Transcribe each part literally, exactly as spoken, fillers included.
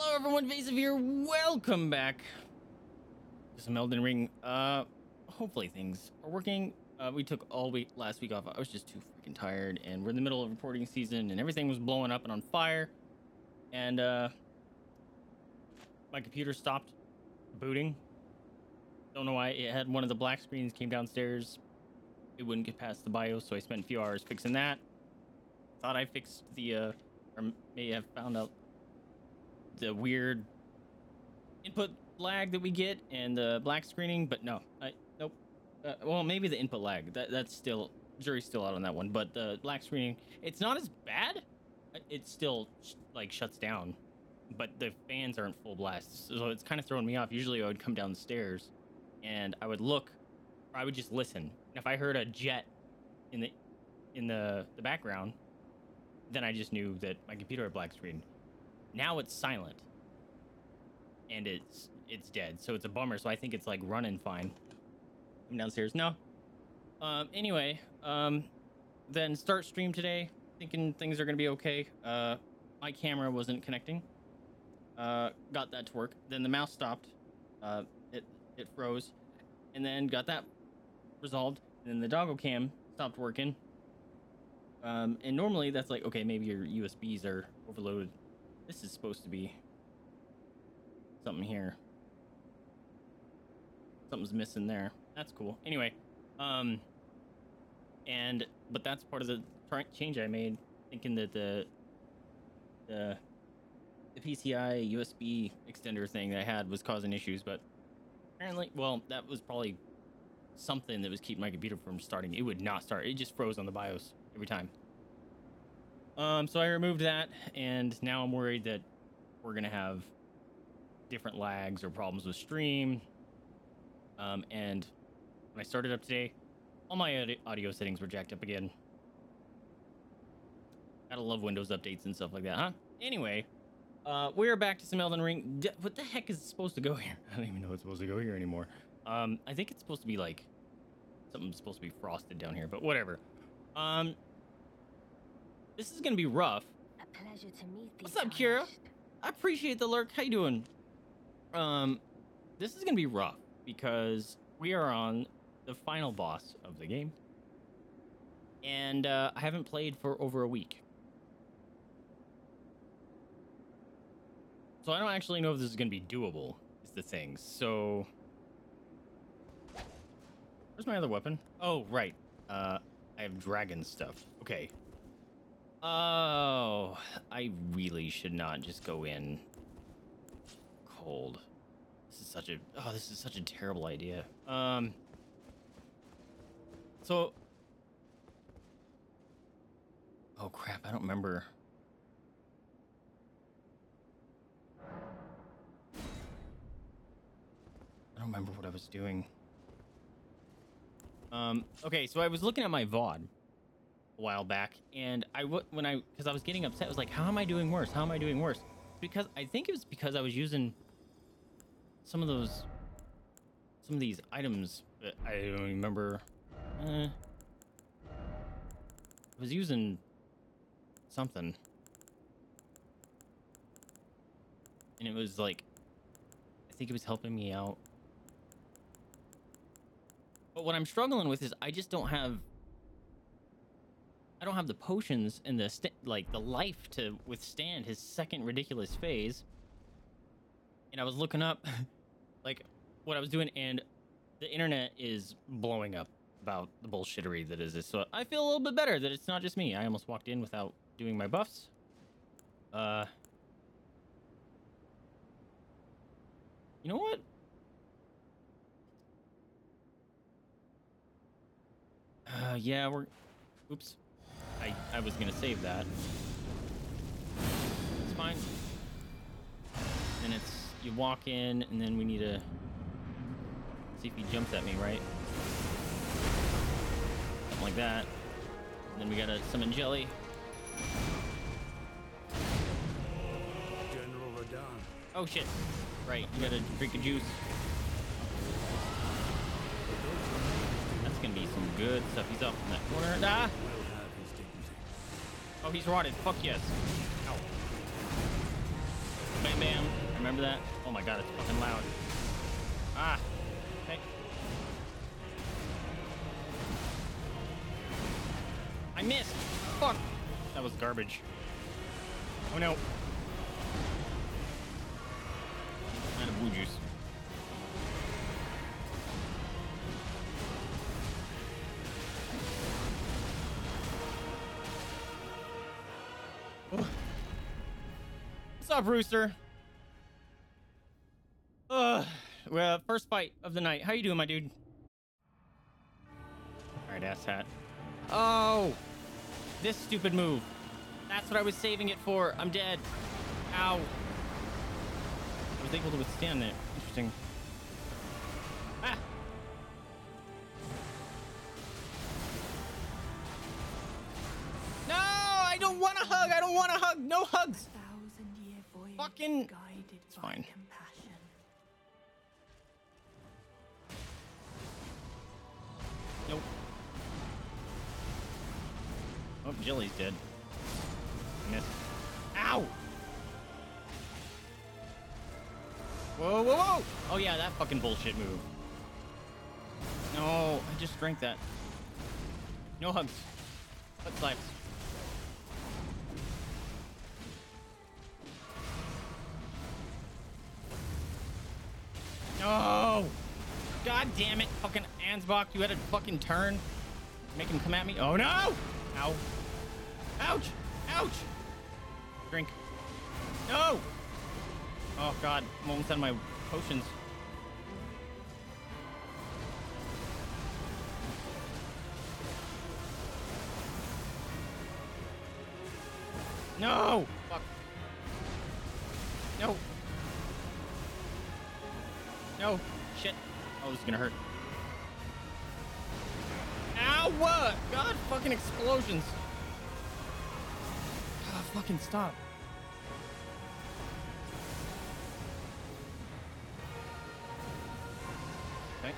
Hello everyone, Vaesive here. Welcome back to some Elden Ring. Uh, hopefully things are working. Uh, we took all week last week off. I was just too freaking tired, and we're in the middle of reporting season, and everything was blowing up and on fire. And uh, my computer stopped booting. Don't know why. It had one of the black screens came downstairs. It wouldn't get past the BIOS, so I spent a few hours fixing that. Thought I fixed the, uh, or may have found out the weird input lag that we get and the black screening, but no, I nope. Uh, well, maybe the input lag. That that's still jury's still out on that one, but the black screening, it's not as bad. It still sh like shuts down, but the fans aren't full blast, so it's kind of throwing me off. Usually I would come downstairs and I would look, or I would just listen. And if I heard a jet in the in the the background, then I just knew that my computer had black screen. Now it's silent and it's it's dead, so it's a bummer. So I think it's like running fine. I'm downstairs now. Um anyway, um then start stream today thinking things are gonna be okay. Uh my camera wasn't connecting, uh got that to work, then the mouse stopped, uh it it froze, and then got that resolved, and then the doggo cam stopped working. Um and normally that's like, okay, maybe your U S Bs are overloaded. This is supposed to be something here. Something's missing there. That's cool. Anyway, um, and but that's part of the change I made, thinking that the the the P C I U S B extender thing that I had was causing issues, but apparently, well, that was probably something that was keeping my computer from starting. It would not start. It just froze on the BIOS every time. Um, so I removed that, and now I'm worried that we're gonna have different lags or problems with stream. Um, and when I started up today, all my audio settings were jacked up again. Gotta love Windows updates and stuff like that, huh? Anyway, uh, we're back to some Elden Ring. D- what the heck is supposed to go here? I don't even know what's supposed to go here anymore. Um, I think it's supposed to be like something's supposed to be frosted down here, but whatever. Um. This is gonna be rough. A pleasure to meet you. What's up, Kira? I appreciate the lurk. How you doing? Um, this is gonna be rough because we are on the final boss of the game, and uh, I haven't played for over a week, so I don't actually know if this is gonna be doable. Is the thing. So, where's my other weapon? Oh, right. Uh, I have dragon stuff. Okay. Oh, I really should not just go in cold. This is such a oh, this is such a terrible idea. Um, so oh crap, I don't remember. I don't remember what I was doing. Um, okay, so I was looking at my V O D a while back, and I w when I because I was getting upset, I was like, how am I doing worse? How am I doing worse? Because I think it was because I was using some of those some of these items that I don't remember. eh, I was using something and it was like, I think it was helping me out, but what I'm struggling with is I just don't have I don't have the potions and the st like the life to withstand his second ridiculous phase. And I was looking up like what I was doing, and the internet is blowing up about the bullshittery that is this. So I feel a little bit better that it's not just me. I almost walked in without doing my buffs. Uh, you know what? Uh, yeah, we're, oops. I, I was gonna save that. It's fine. And it's you walk in, and then we need to see if he jumps at me, right? Something like that. And then we gotta summon Jelly. General Radahn. Oh shit! Right, you gotta drink a juice. That's gonna be some good stuff. He's up in that corner. Ah! Oh, he's rotted. Fuck yes. Ow. Bam bam. Remember that? Oh my god, it's fucking loud. Ah. Hey. I missed. Fuck. That was garbage. Oh no. Out of blue juice. What's up, Rooster? Uh, well, first fight of the night. How you doing, my dude? All right, asshat. Oh, this stupid move. That's what I was saving it for. I'm dead. Ow. I was able to withstand that. Interesting. Ah. No, I don't want to hug. I don't want to hug. No hugs. Fucking. It's fine. Nope. Oh, Jilly's dead. Missed. Ow! Whoa, whoa, whoa! Oh yeah, that fucking bullshit move. No, I just drank that. No hugs. Butt slaps. No! God damn it, fucking Ansbach, you had a fucking turn. Make him come at me. Oh no! Ow. Ouch! Ouch! Drink. No! Oh god, I'm almost out of my potions. No! Fuck. No. No. Shit. Oh, this is gonna hurt. Ow! What? God, fucking explosions. God, fucking stop. Okay.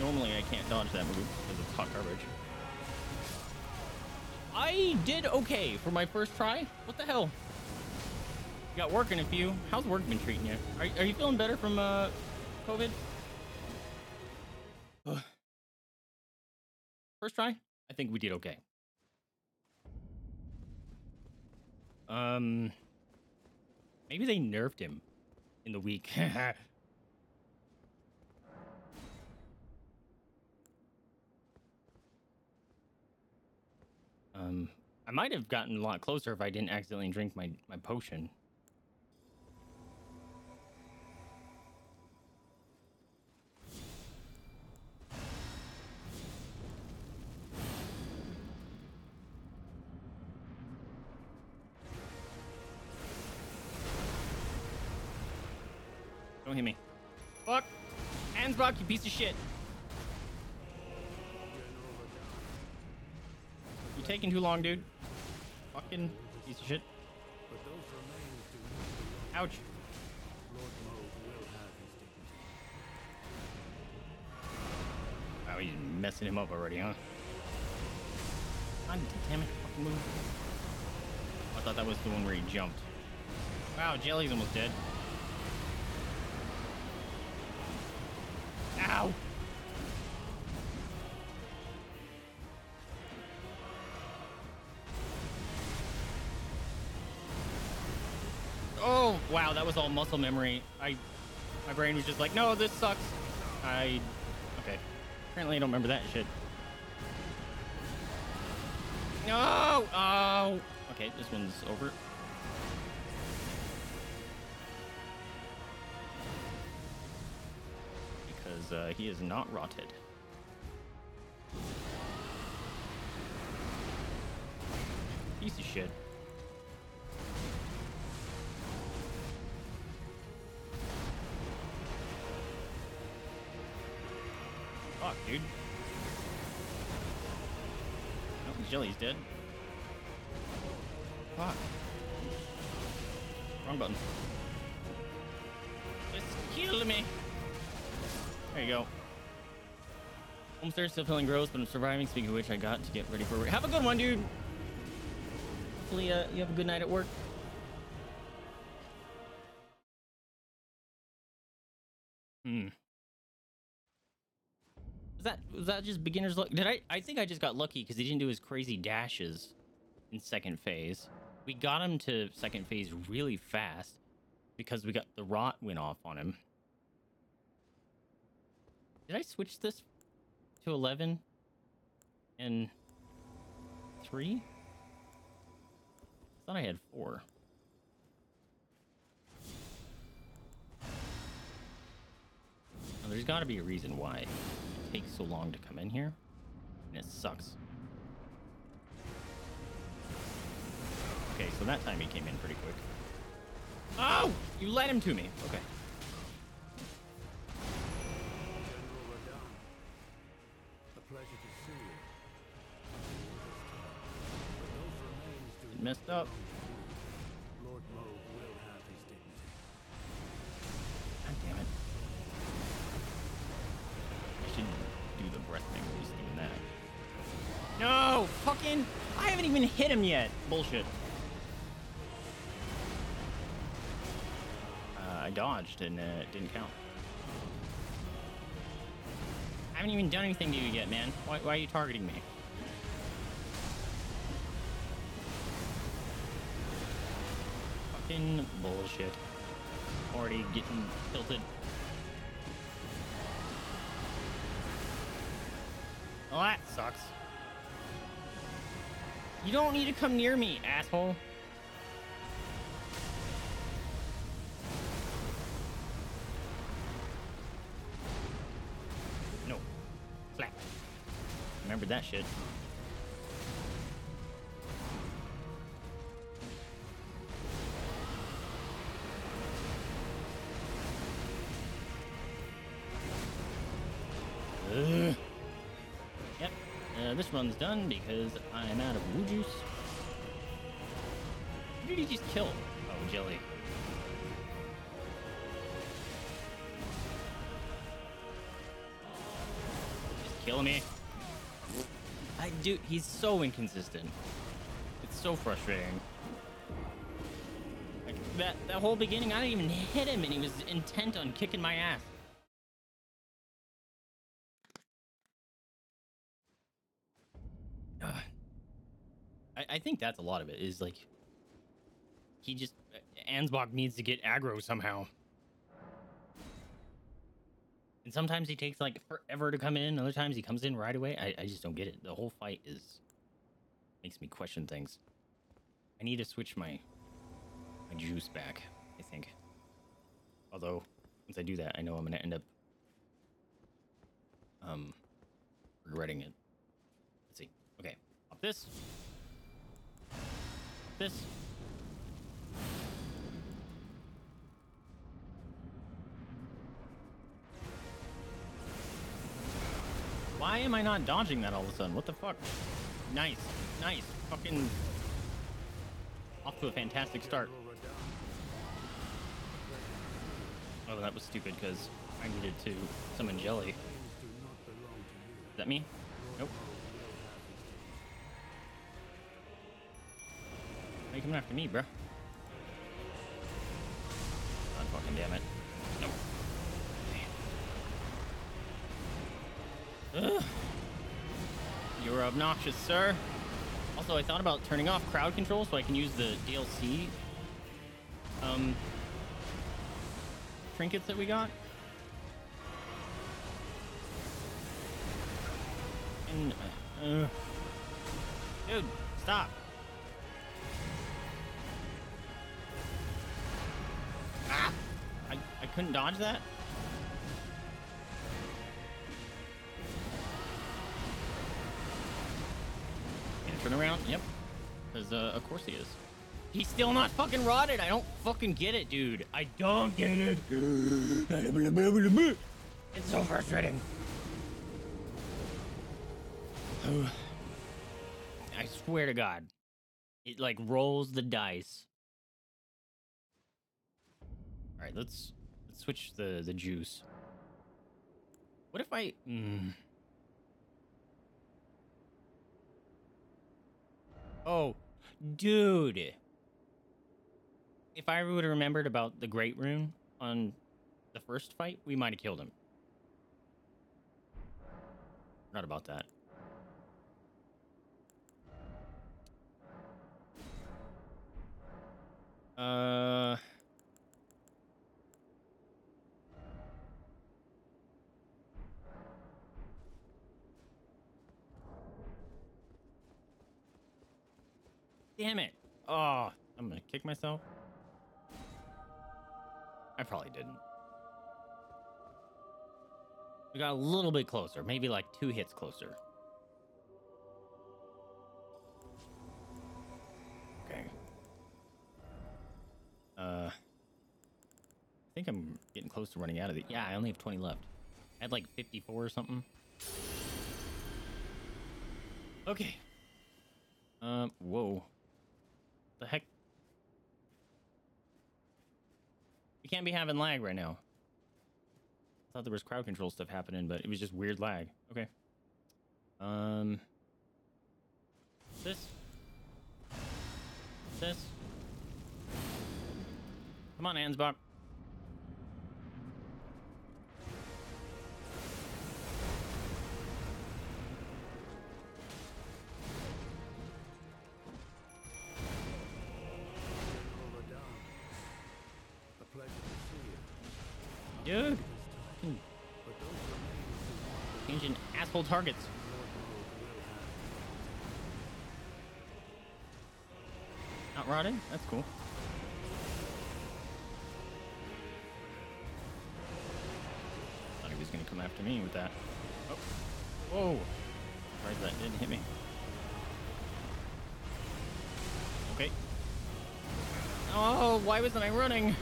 Normally, I can't dodge that move because it's hot garbage. I did okay for my first try. What the hell? You got work in a few. How's work been treating you? Are, are you feeling better from uh, COVID? Ugh. First try, I think we did okay. Um, maybe they nerfed him in the week. um, I might have gotten a lot closer if I didn't accidentally drink my, my potion. Don't hit me. Fuck. Ansbach, you piece of shit. You're taking too long, dude. Fucking piece of shit. Ouch. Wow, he's messing him up already, huh? God damn it. Fucking move. I thought that was the one where he jumped. Wow, Jelly's almost dead. Ow! Oh, wow, that was all muscle memory. I, my brain was just like, no, this sucks. I, okay. Apparently I don't remember that shit. No! Oh! Okay, this one's over. Uh, he is not rotted. Piece of shit. Fuck, dude. Oh, Jelly's dead. Fuck. Wrong button. Just kill me. There you go. I'm still feeling gross, but I'm surviving. Speaking of which, I got to get ready for... Have a good one, dude. hopefully uh, you have a good night at work. Hmm. Was that, was that just beginner's luck? Did I? I think I just got lucky because he didn't do his crazy dashes in second phase. We got him to second phase really fast because we got the rot went off on him. Did I switch this to eleven and three? I thought I had four. Now, there's got to be a reason why it takes so long to come in here, and it sucks. Okay, so that time he came in pretty quick. Oh, you led him to me. Okay. It messed up. Lord Mo will have his dignity. God damn it. I shouldn't do the breath thing when he's doing that. No! Fucking! I haven't even hit him yet! Bullshit. Uh, I dodged and uh, it didn't count. I haven't even done anything to you yet, man. Why, why are you targeting me? Fucking bullshit. Already getting tilted. Well, that sucks. You don't need to come near me, asshole. No. Slap. Remember that shit. Ugh. Uh, this run's done because I'm out of woo juice. Who did he just kill? Oh, jelly. Just kill me. I do. He's so inconsistent. It's so frustrating. Like that that whole beginning, I didn't even hit him, and he was intent on kicking my ass. I think that's a lot of it, is like he just Ansbach needs to get aggro somehow, and sometimes he takes like forever to come in, other times he comes in right away. I, I just don't get it. The whole fight is makes me question things. I need to switch my my juice back, I think, although once I do that I know I'm gonna end up um regretting it. Let's see. Okay, up this This. Why am I not dodging that all of a sudden? What the fuck? Nice, nice, fucking off to a fantastic start. Oh, that was stupid because I needed to summon jelly. Is that me? Nope. Why are you coming after me, bro? God fucking damn it. Nope. Ugh. You're obnoxious, sir. Also, I thought about turning off crowd control so I can use the D L C um, trinkets that we got. And, uh, dude, stop. I, I couldn't dodge that. And turn around. Yep. Because, uh, of course he is. He's still not fucking rotted. I don't fucking get it, dude. I don't get it. It's so frustrating. I swear to God. It, like, rolls the dice. All right, let's, let's switch the, the juice. What if I... Mm. Oh, Dude. If I would have remembered about the Great Rune on the first fight, we might have killed him. Not about that. Uh... Damn it. Oh, I'm gonna kick myself. I probably didn't. We got a little bit closer, maybe like two hits closer. Okay. Uh, I think I'm getting close to running out of it. Yeah, I only have twenty left. I had like fifty-four or something. Okay. Um, whoa. The heck? You can't be having lag right now. I thought there was crowd control stuff happening, but it was just weird lag. Okay. Um. This. This. Come on, Ansbach. Dude, hmm. Changing asshole targets. Not rotting? That's cool. Thought he was gonna come after me with that. Oh, whoa! Surprised that didn't hit me. Okay. Oh, why wasn't I running?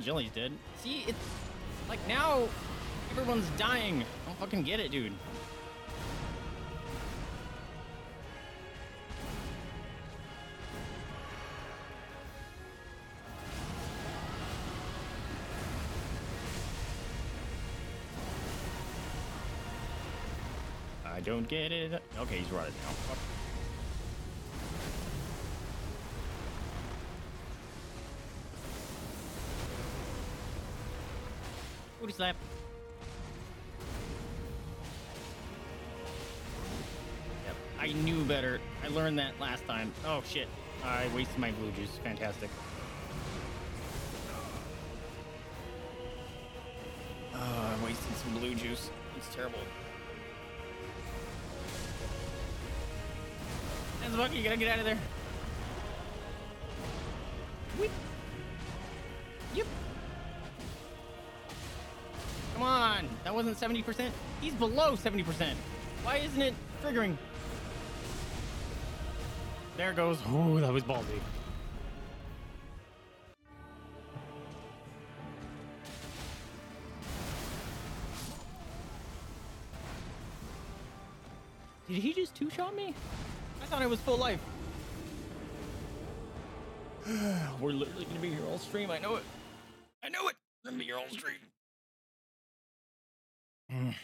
Jelly's dead. See, it's like now everyone's dying. I don't fucking get it, dude. I don't get it. Okay, he's rotted now. Fuck. Booty slap. Yep, I knew better. I learned that last time. Oh shit, I wasted my blue juice. Fantastic. Oh, I wasted some blue juice. It's terrible. Ansbach, you gotta get out of there. Whee. Yep. Come on, that wasn't seventy percent. He's below seventy percent. Why isn't it triggering? There goes. Oh, that was ballsy. Did he just two-shot me? I thought I was full life. We're literally gonna be here all stream. I know it. I know it. We're gonna be here all stream. Mm.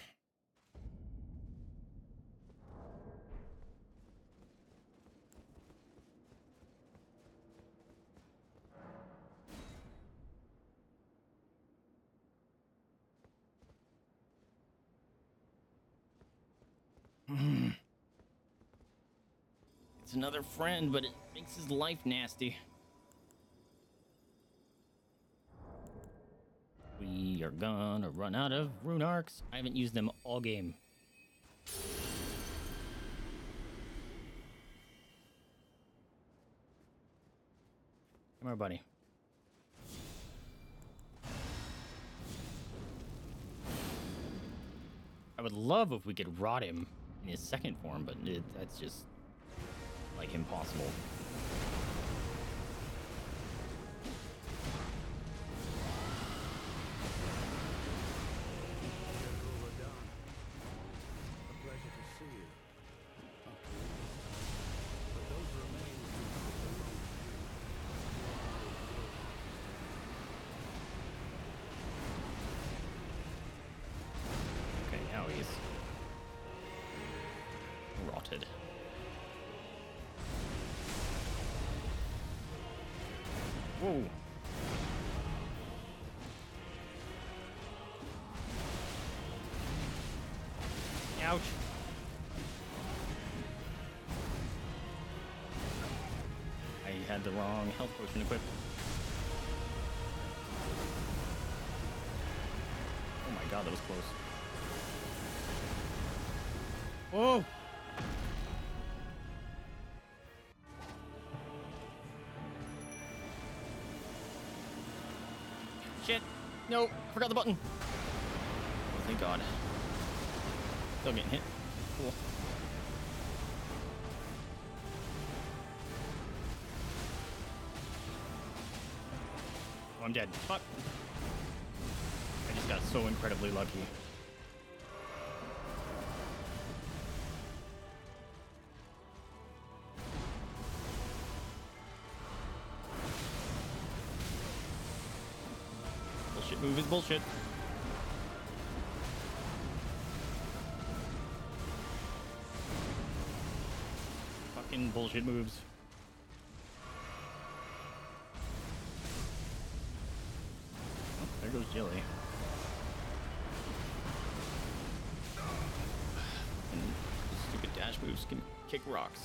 Mm. It's another friend, but it makes his life nasty. We are gonna run out of rune arcs. I haven't used them all game. Come here, buddy. I would love if we could rot him in his second form, but it, that's just like impossible. Rotted. Whoa. Ouch. I had the wrong health potion equipped. Oh my god, that was close. Whoa! Shit! No! Forgot the button! Oh, thank god. Still getting hit. Cool. Oh, I'm dead. Fuck! I just got so incredibly lucky. Bullshit move is bullshit. Fucking bullshit moves. Oh, there goes Jelly. And stupid dash moves can kick rocks.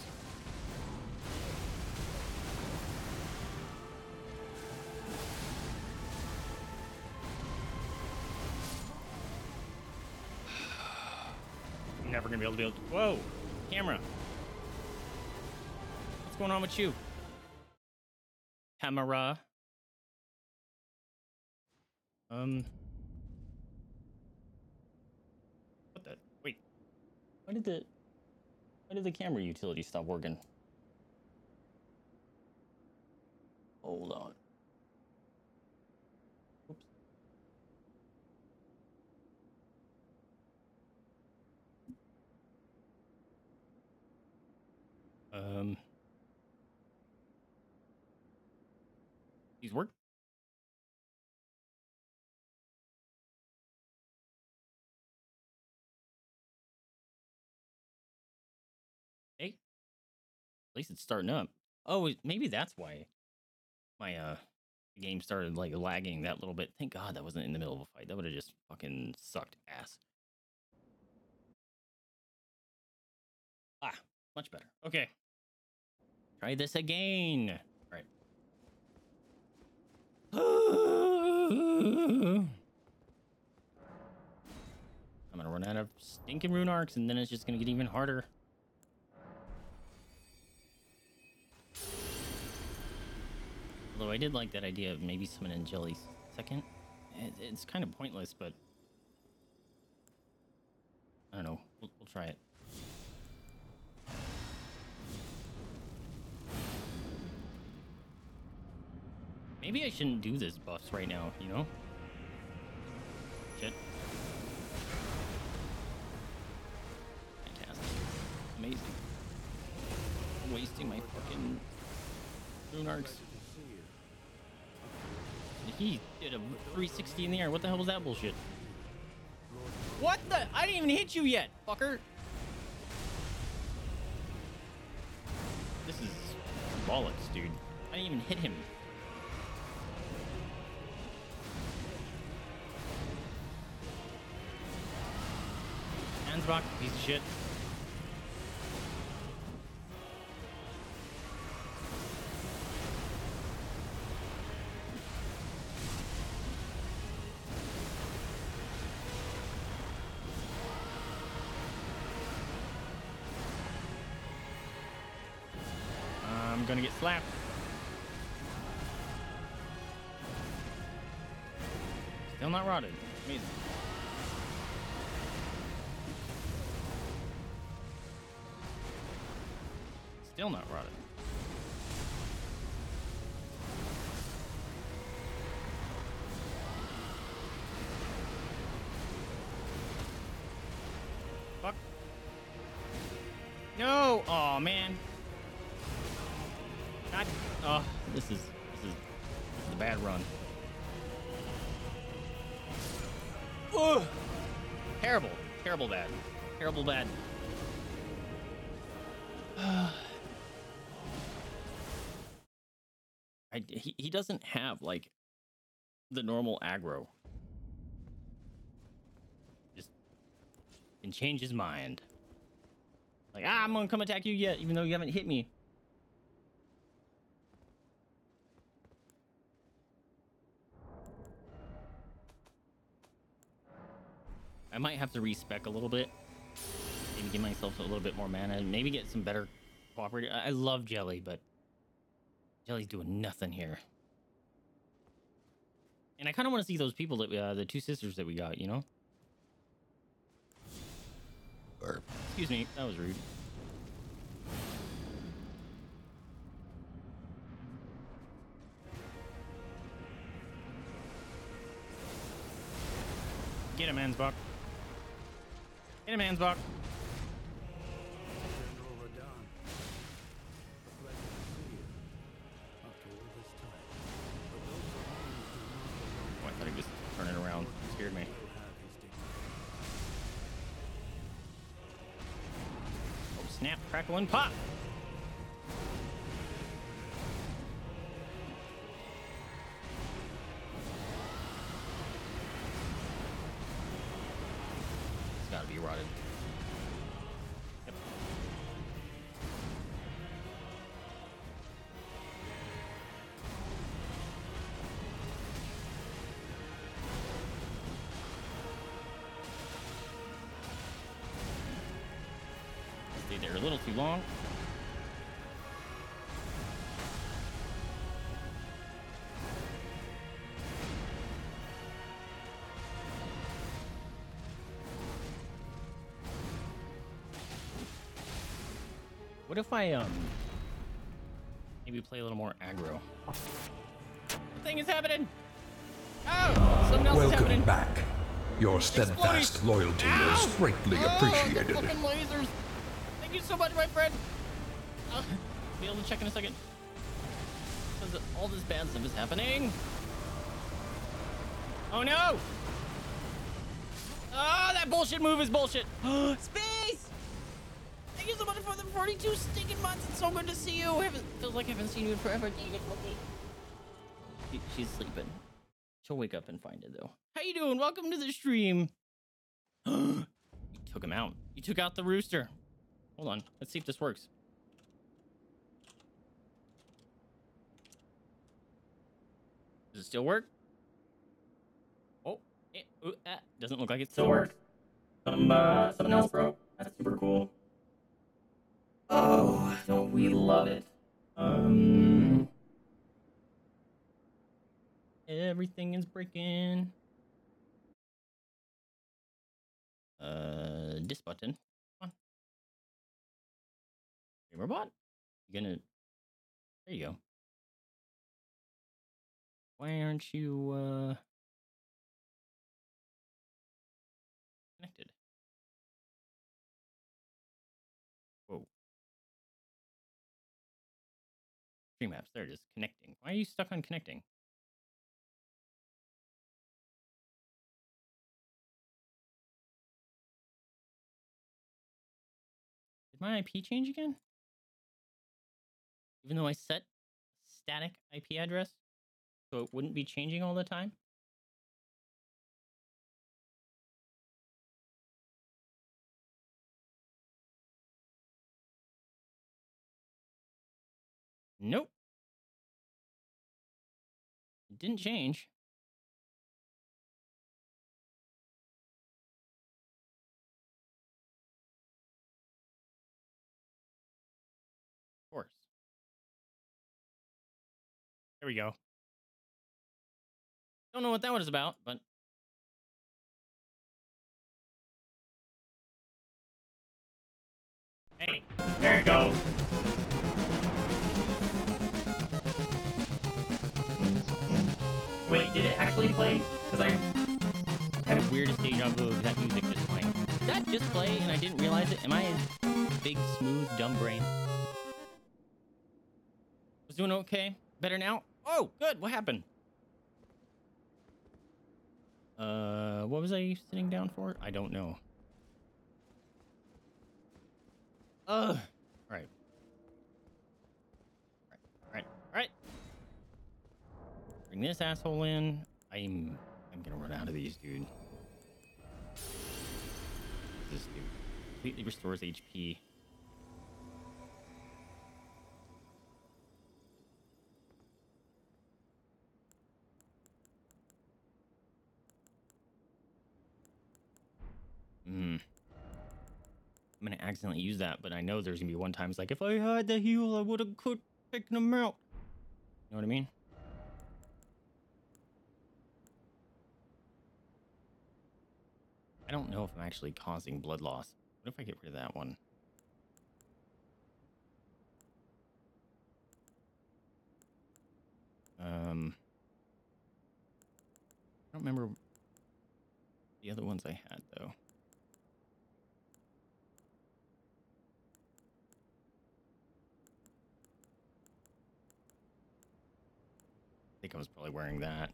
Never gonna be able to build. Whoa! Camera! What's going on with you? Camera. Um. What the? Wait. Why did the? Why did the camera utility stop working? Hold on. Um, these work. Hey, at least it's starting up. Oh, maybe that's why my uh game started like lagging that little bit. Thank God that wasn't in the middle of a fight. That would have just fucking sucked ass. Ah, much better. Okay. Try this again. All right. I'm gonna run out of stinking rune arcs, and then it's just gonna get even harder. Although I did like that idea of maybe summoning Jelly second. It's kind of pointless, but I don't know. We'll, we'll try it. Maybe I shouldn't do this buffs right now, you know? Shit. Fantastic. Amazing. I'm wasting my fucking rune arcs. He did a three sixty in the air. What the hell was that bullshit? What the? I didn't even hit you yet, fucker. This is bollocks, dude. I didn't even hit him. Ansbach, piece of shit. I'm gonna get slapped. Still not rotted. Amazing. Still not rotted. Fuck. No! Aw, man. Not. Oh, this is this is this is a bad run. Ugh. Terrible, terrible bad, terrible bad. I, he, he doesn't have, like, the normal aggro. Just can change his mind. Like, ah, I'm gonna come attack you yet, even though you haven't hit me. I might have to respec a little bit. Maybe give myself a little bit more mana. Maybe get some better cooperative. I love Jelly, but Jelly's doing nothing here. And I kind of want to see those people that we, uh, the two sisters that we got, you know? Burp. Excuse me, that was rude. Get him, Ansbach. Get him, Ansbach. Oh, I thought I just turned it around. It scared me. Oh, snap, crackle, and pop! Gotta be rotted. Yep. Stayed there a little too long. What if I, um, maybe play a little more aggro? Thing is happening! Oh! Something else Welcome is happening! Welcome back. Your steadfast Exploding. Loyalty Ow! Is greatly oh, appreciated. The fucking lasers! Thank you so much, my friend! I'll be able to check in a second. Because all this bad stuff is happening. Oh no! Oh, that bullshit move is bullshit! Space! Thank you so much for the forty-two stinking months. It's so good to see you. I haven't, feels like I haven't seen you in forever. She, she's sleeping. She'll wake up and find it though. How you doing? Welcome to the stream. You took him out. You took out the rooster. Hold on. Let's see if this works. Does it still work? Oh, it ooh, ah, doesn't look like it still works. Something, uh, something else broke. That's super cool. Oh, don't we love it. Um, everything is breaking. Uh, this button. Come on. Hey, robot. You're gonna... There you go. Why aren't you, uh... connected? Stream apps, there it is, connecting. Why are you stuck on connecting? Did my I P change again? Even though I set static I P address, so it wouldn't be changing all the time? Nope. It didn't change. Of course. There we go. Don't know what that one is about, but hey, there it goes. Wait, did it actually play? Because I had a weirdest deja vu of that music just playing. Did that just play and I didn't realize it? Am I a big, smooth, dumb brain? Was doing okay? Better now? Oh, good. What happened? Uh, what was I sitting down for? I don't know. Ugh. All right. All right. All right. All right. Bring this asshole in. I'm I'm gonna run out of these, dude. This dude completely restores H P. Hmm. I'm gonna accidentally use that, but I know there's gonna be one time it's like, if I had the heal, I would have could pick them out. You know what I mean? I don't know if I'm actually causing blood loss. What if I get rid of that one? Um, I don't remember the other ones I had though. I think I was probably wearing that.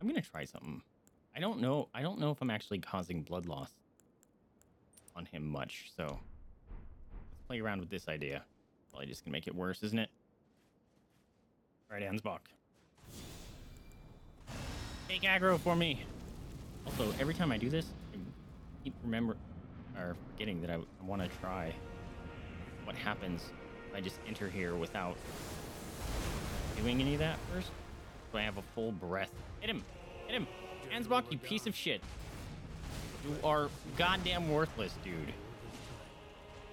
I'm gonna try something. I don't know. I don't know if I'm actually causing blood loss on him much. So let's play around with this idea. Probably just gonna make it worse, isn't it? All right, Ansbach. Take aggro for me. Also, every time I do this, I keep remember or forgetting that I, I want to try what happens if I just enter here without doing any of that first. So I have a full breath. Hit him! Hit him! Ansbach, you piece of shit! You are goddamn worthless, dude.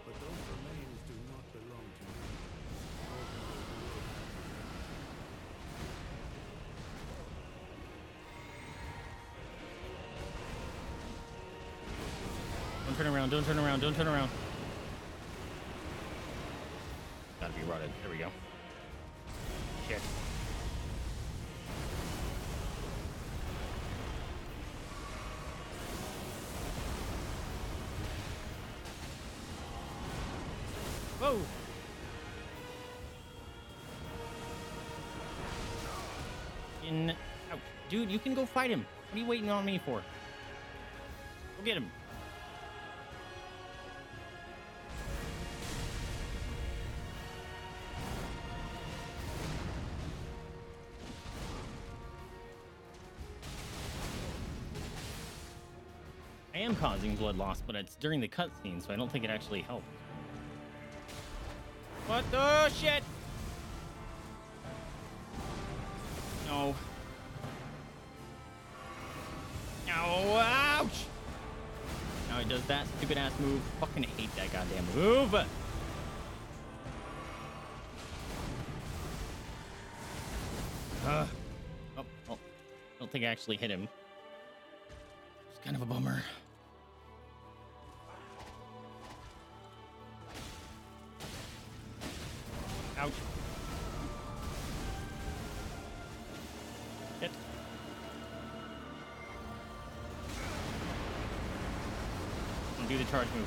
But those remains do not belong to me. Don't turn around, don't turn around, don't turn around. Gotta be rotted. There we go. Shit. Whoa! In, ouch. Dude, you can go fight him. What are you waiting on me for? Go get him. I am causing blood loss, but it's during the cutscene, so I don't think it actually helped. What the shit? No. No, ouch! Now he does that stupid ass move. Fucking hate that goddamn move. Uh, oh, oh. Don't think I actually hit him. It's kind of a bummer. Ouch. Shit. And do the charge move.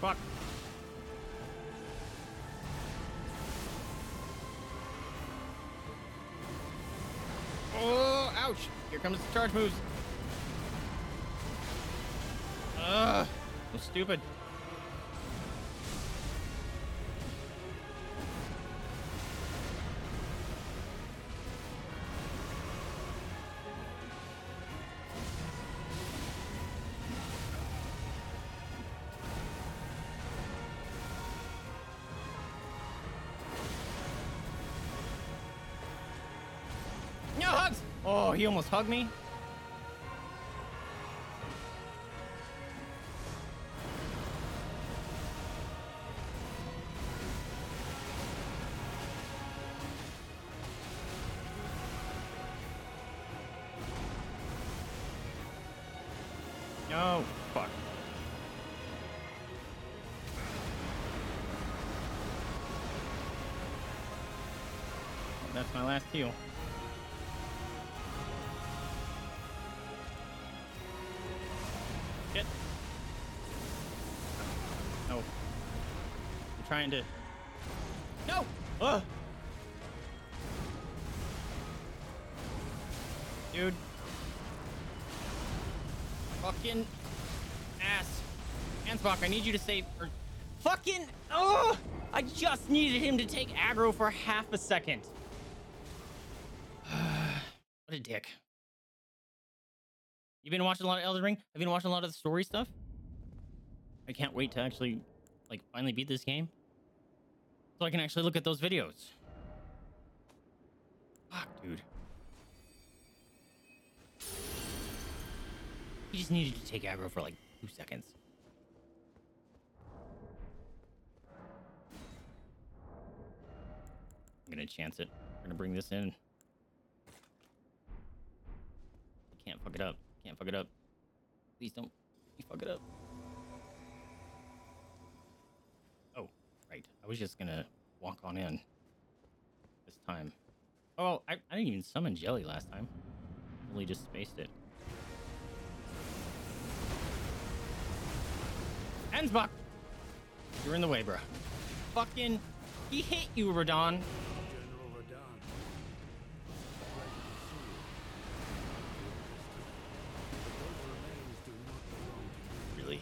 Fuck. Here comes the charge moves. Ugh, so stupid. Oh, he almost hugged me. No, fuck. That's my last heal. Shit. trying to... No! Ugh. Dude. Fucking ass. Ansbach, I need you to save... Or fucking... Ugh! I just needed him to take aggro for half a second. What a dick. You've been watching a lot of Elden Ring? I've been watching a lot of the story stuff. I can't wait to actually, like, finally beat this game. So I can actually look at those videos. Fuck, dude. He just needed to take aggro for, like, two seconds. I'm gonna chance it. I'm gonna bring this in. Can't fuck it up. Can't fuck it up. Please don't fuck it up. Oh, right. I was just gonna walk on in this time. Oh, I, I didn't even summon Jelly last time. Only just spaced it. Ansbach! You're in the way, bro. Fucking... He hit you, Radahn.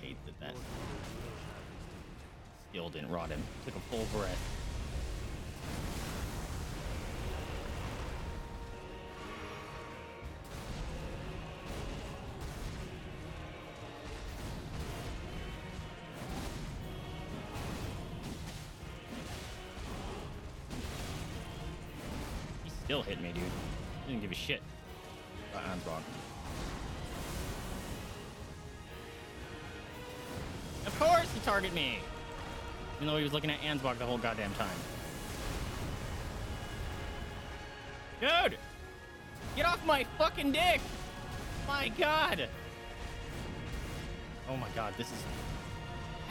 Hate that that skill didn't rot him. Took a full breath. He still hit me, dude. Didn't give a shit. I'm wrong. Of course he targeted me! Even though he was looking at Ansbach the whole goddamn time. Dude! Get off my fucking dick! My god! Oh my god, this is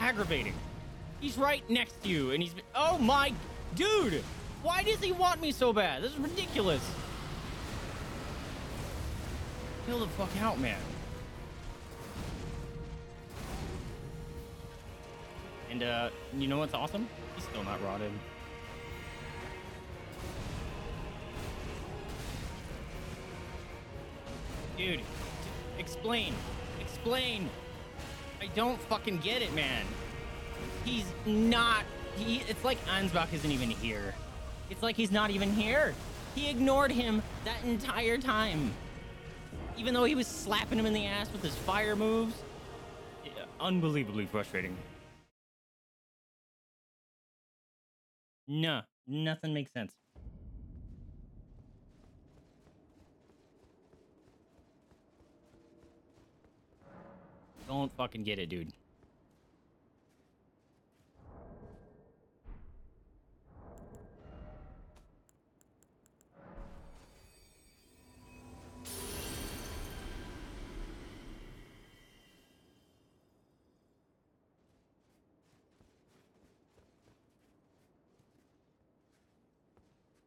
aggravating. He's right next to you and he's... Oh my... Dude! Why does he want me so bad? This is ridiculous. Chill the fuck out, man. And, uh, you know what's awesome? He's still not rotted. Dude, explain. Explain. I don't fucking get it, man. He's not... He, it's like Ansbach isn't even here. It's like he's not even here. He ignored him that entire time. Even though he was slapping him in the ass with his fire moves. Yeah, unbelievably frustrating. No, nothing makes sense. Don't fucking get it, dude.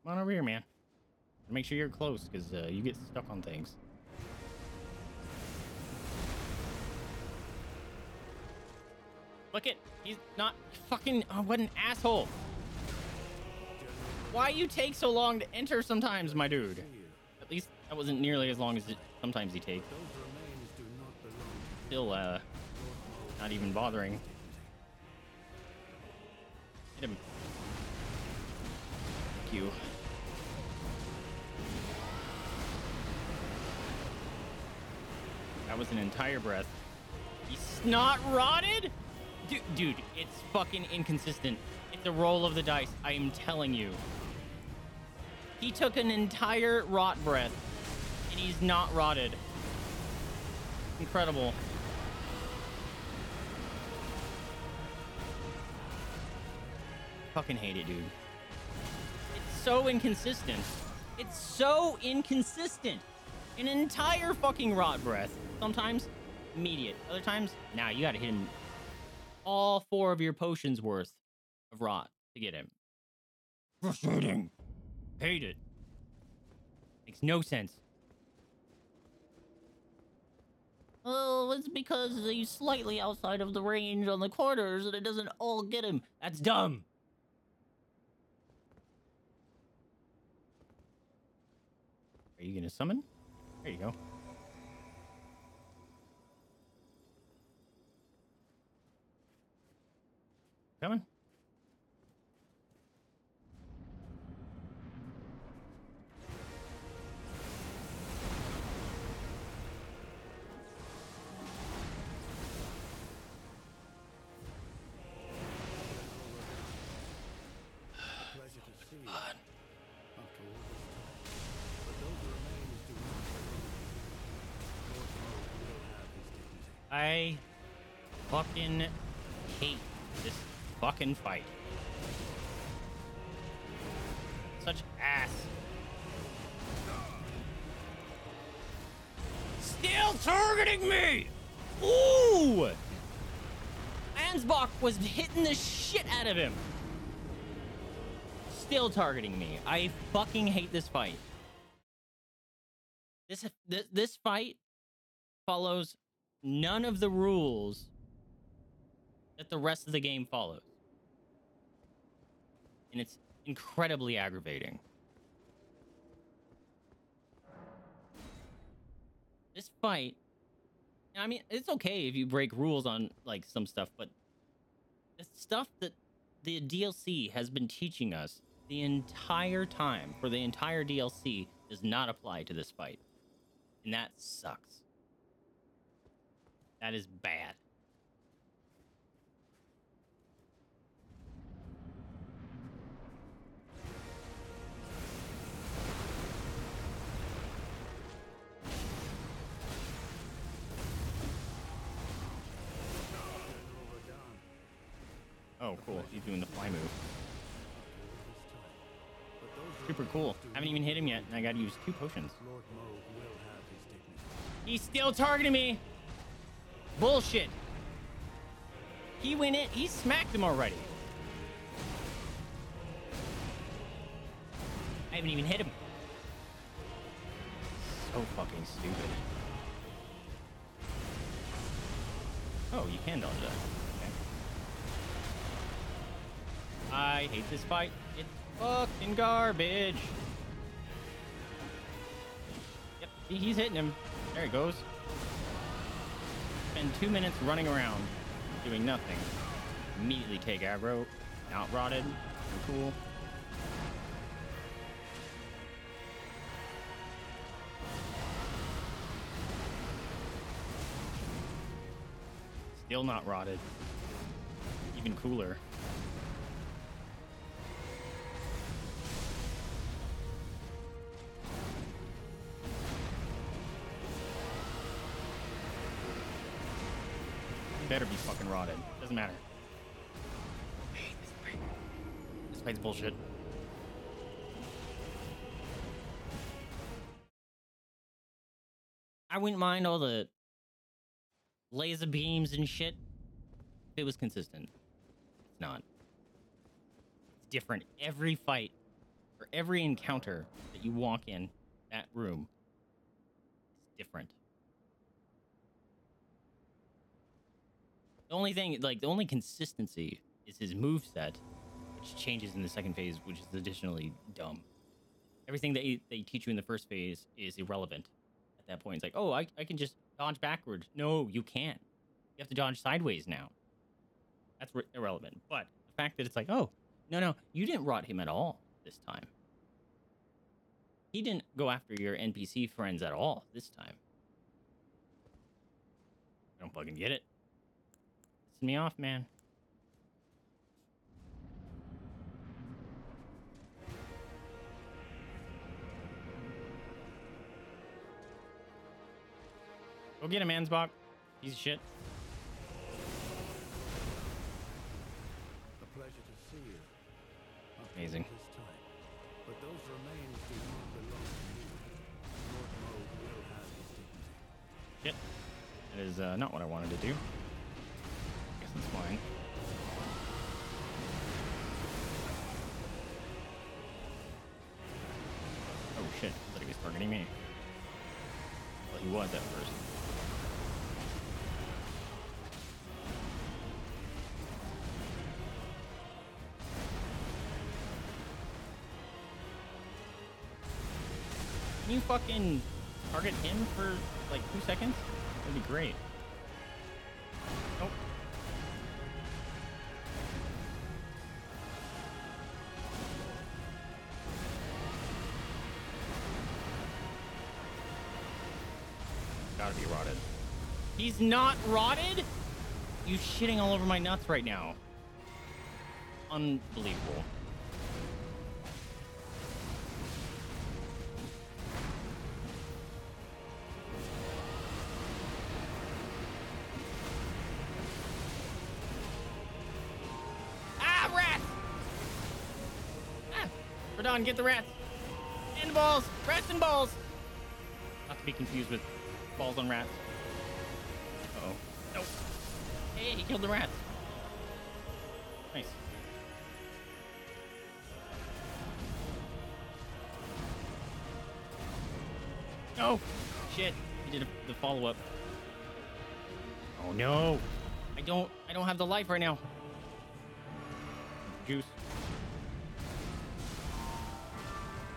Come on over here, man. Make sure you're close, because uh, you get stuck on things. Look it. He's not fucking... Oh, what an asshole. Why you take so long to enter sometimes, my dude? At least that wasn't nearly as long as it sometimes he takes. Still, uh... not even bothering. Hit him. Thank you. That was an entire breath. He's not rotted? Dude, dude, it's fucking inconsistent. It's a roll of the dice, I am telling you. He took an entire rot breath, and he's not rotted. Incredible. Fucking hate it, dude. It's so inconsistent. It's so inconsistent. An entire fucking rot breath. Sometimes immediate. Other times, nah, you gotta hit him all four of your potions worth of rot to get him. Frustrating. Hate it. Makes no sense. Oh, it's because he's slightly outside of the range on the corners and it doesn't all get him. That's dumb. you gonna summon? There you go. Coming. I fucking hate this fucking fight. Such ass. Still targeting me! Ooh! Ansbach was hitting the shit out of him. Still targeting me. I fucking hate this fight. This, this, this fight follows none of the rules that the rest of the game follows, and it's incredibly aggravating. This fight, I mean, it's okay if you break rules on like some stuff, but the stuff that the D L C has been teaching us the entire time for the entire D L C does not apply to this fight, and that sucks. That is bad. Oh, cool. He's doing the fly move. Super cool. I haven't even hit him yet, and I gotta use two potions. He's still targeting me. Bullshit. He went in. He smacked him already. I haven't even hit him. So fucking stupid. Oh, you can dodge that. Okay. I hate this fight. It's fucking garbage. Yep, he's hitting him. There he goes. Spend two minutes running around doing nothing. Immediately take aggro. Not rotted. Cool. Still not rotted. Even cooler. Better be fucking rotted. Doesn't matter. I hate this fight. This fight's bullshit. I wouldn't mind all the laser beams and shit if it was consistent. It's not. It's different. Every fight or every encounter that you walk in that room is different. The only thing, like, the only consistency is his moveset, which changes in the second phase, which is additionally dumb. Everything that they, they teach you in the first phase is irrelevant at that point. It's like, oh, I, I can just dodge backwards. No, you can't. You have to dodge sideways now. That's irrelevant. But the fact that it's like, oh, no, no, you didn't rot him at all this time. He didn't go after your N P C friends at all this time. I don't fucking get it. Me off, man. Go get him, Ansbach. Piece of shit. A pleasure to see you. Amazing. But those remains do not belong to you. Lord Mode will have his dignity. Shit. That is uh, not what I wanted to do. That's fine. Oh shit, I thought he was targeting me. Well, he was at first. Can you fucking target him for like two seconds? That'd be great. Nope. Gotta be rotted. He's not rotted? You shitting all over my nuts right now. Unbelievable. Ah, rats! Ah, Radahn, get the rats. And balls, rats and balls. Not to be confused with balls on rats. Uh oh, nope. Hey, he killed the rats. Nice. Oh, shit! He did a, the follow-up. Oh no! I don't. I don't have the life right now. Juice.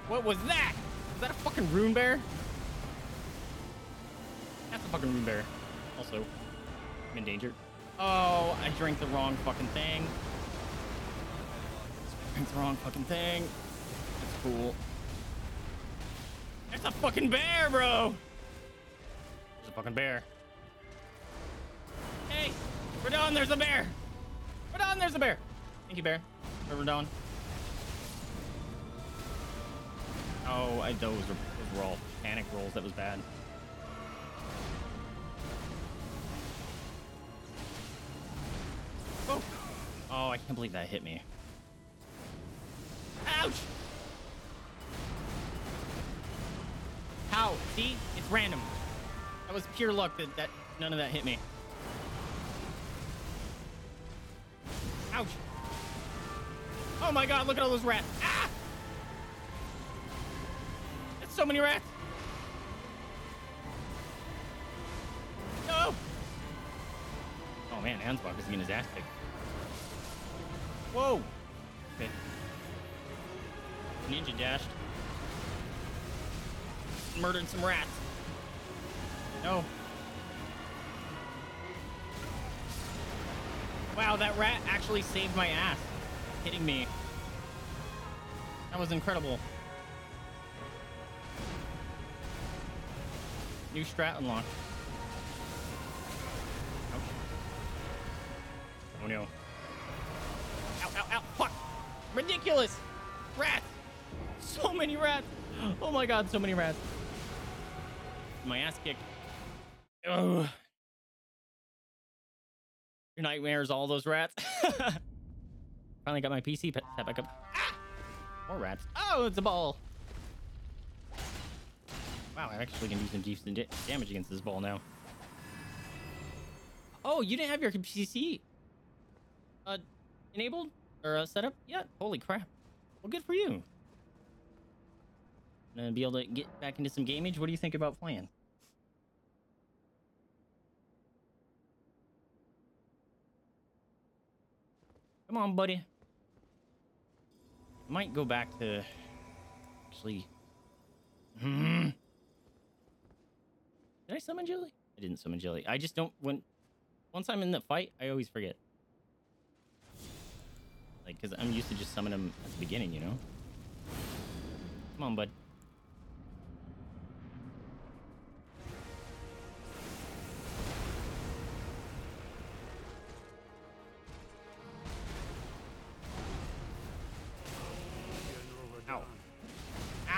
What was that? Was that a fucking rune bear? That's a fucking rune bear. Also, I'm in danger. Oh, I drank the wrong fucking thing. I drank the wrong fucking thing. That's cool. There's a fucking bear, bro. There's a fucking bear. Hey, Radahn, there's a bear. Radahn, there's a bear. Thank you, bear. Or Radahn. Oh, I, those, were, those were all panic rolls. That was bad. Oh. Oh, I can't believe that hit me. Ouch. How? See? It's random. That was pure luck that, that none of that hit me. Ouch. Oh my god, look at all those rats. Ah! That's so many rats. No! Oh man, Ansbach is getting his ass kicked. Whoa! Okay. Ninja dashed. Murdered some rats. No. Wow, that rat actually saved my ass. Hitting me. That was incredible. New strat unlocked. Ouch. Oh no. Ow, ow, ow. Fuck. Ridiculous. Rats. So many rats. Oh my god, so many rats. My ass kicked. Oh, your nightmares, all those rats. Finally got my P C set back up. Ah! More rats. Oh, it's a ball. Wow, I actually can do some decent damage against this ball now. Oh, you didn't have your P C uh, enabled or uh, set up yet? Holy crap. Well, good for you. Gonna be able to get back into some gamage. What do you think about playing? Come on, buddy. Might go back to actually. Mm-hmm. Did I summon Jelly? I didn't summon Jelly. I just don't. When once I'm in the fight, I always forget. Like, cause I'm used to just summon him at the beginning, you know. Come on, bud.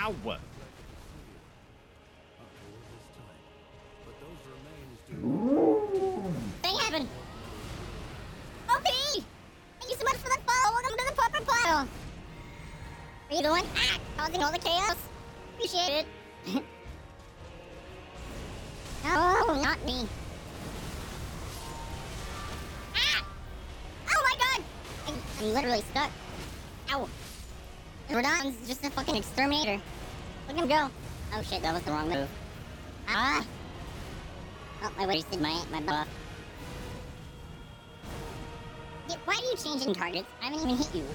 Ow! But those remains do. Thing happened. O P! Thank you so much for the follow. Welcome to the proper pile. What are you doing? Ah! Causing all the chaos. Appreciate it. No, not me. Ah! Oh my god! I'm, I'm literally stuck. Ow! Radahn's just a fucking exterminator. Look at him go. Oh shit, that was the wrong move. Ah! Oh, I wasted my, my buff. Dude, why are you changing targets? I haven't even hit you.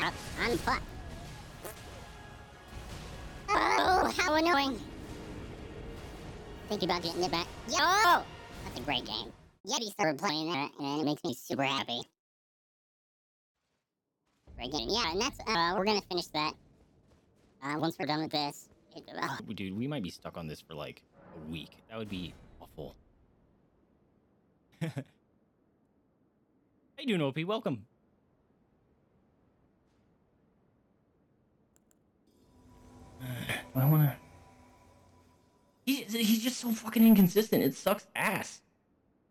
Oh, I'm fucked. how annoying. Thinking about getting it back. Yo! That's a great game. Yeti started playing that, and it makes me super happy. Great game. Yeah, and that's, uh, we're gonna finish that. Uh, once we're done with this. It, uh, Dude, we might be stuck on this for, like, a week. That would be awful. How you doing, O P? Welcome. I wanna... He, he's just so fucking inconsistent. It sucks ass.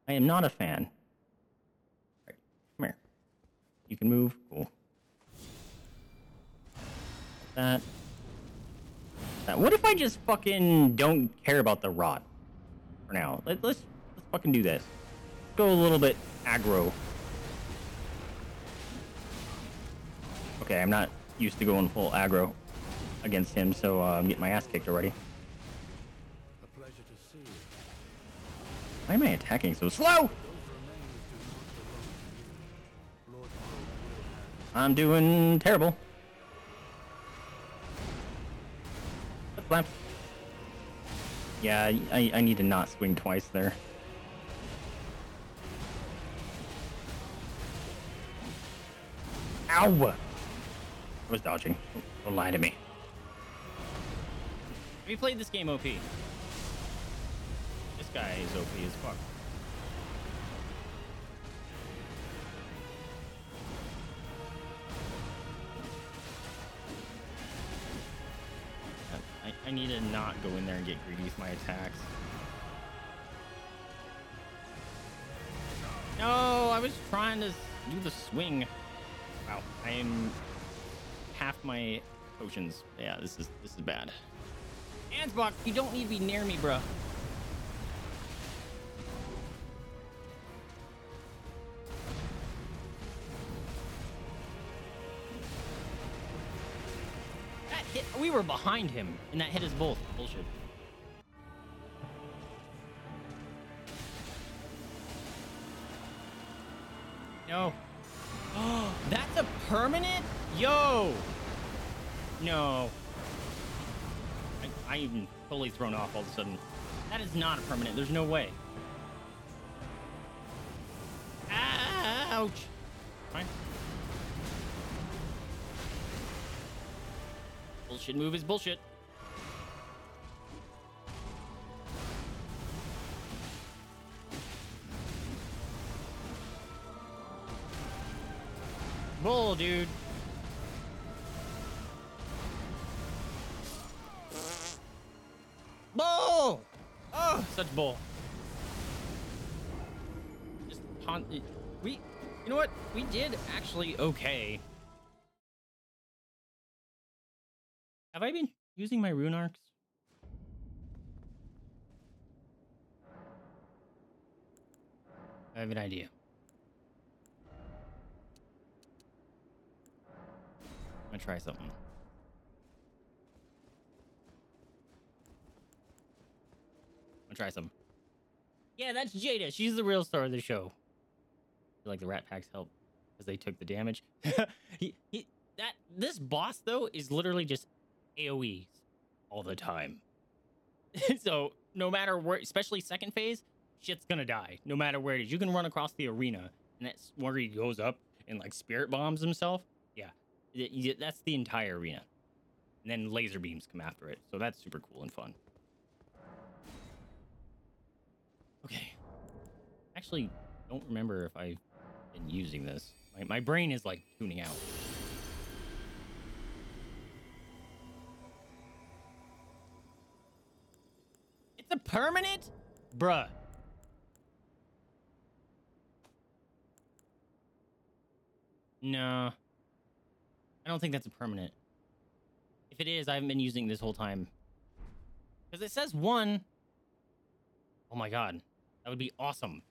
I am not a fan. All right, come here. You can move. Cool. That. That. What if I just fucking don't care about the rot for now? Let, let's let's fucking do this. Let's go a little bit aggro. Okay, I'm not used to going full aggro against him, so uh, I'm getting my ass kicked already. Why am I attacking so slow? I'm doing terrible. Yeah, I, I need to not swing twice there. Ow! I was dodging. Don't lie to me. Have you played this game, O P? This guy is O P as fuck. I, I need to not go in there and get greedy with my attacks. No, I was trying to do the swing. Wow, I am half my potions. Yeah, this is this is bad. Ansbach, you don't need to be near me, bruh. We were behind him, and that hit us both. Bullshit. No. Oh, that's a permanent? Yo! No. I, I'm totally thrown off all of a sudden. That is not a permanent. There's no way. Ouch! Fine. Bullshit move is bullshit. Bull, dude. Bull! Oh, such bull. Just taunt. We, you know what? We did actually okay. Have I been using my rune arcs? I have an idea. I'm gonna try something. I'm gonna try something. Yeah, that's Jada. She's the real star of the show. I feel like the rat packs help because they took the damage. he, he, that this boss though is literally just AoEs all the time. So no matter where, especially second phase, shit's gonna die no matter where it is. You can run across the arena and that's where he goes up and like spirit bombs himself. Yeah, that's the entire arena, and then laser beams come after it, so that's super cool and fun. Okay, actually don't remember if I've been using this. My, my brain is like tuning out. The permanent? Bruh. No. I don't think that's a permanent. If it is, I haven't been using it this whole time. Because it says one. Oh my god. That would be awesome.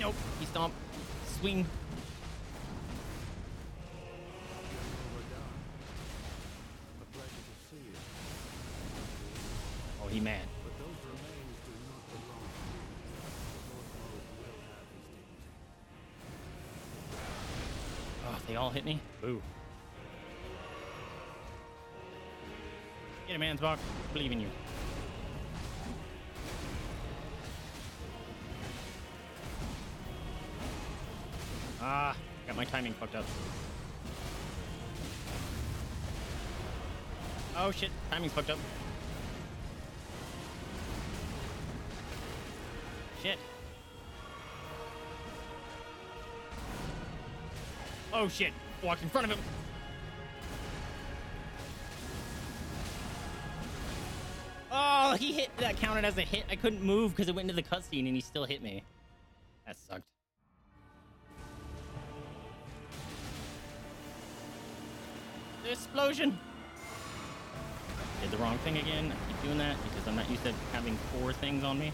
Nope, he stomped. Swing. Oh, he mad. they all hit me? Boo. Get him, Ansbach. Believe in you. Ah, got my timing fucked up. Oh shit, timing's fucked up. Shit. Oh shit, walked in front of him. Oh, he hit, that counted as a hit. I couldn't move because it went into the cutscene and he still hit me. That sucked. The explosion. Did the wrong thing again. I keep doing that because I'm not used to having four things on me.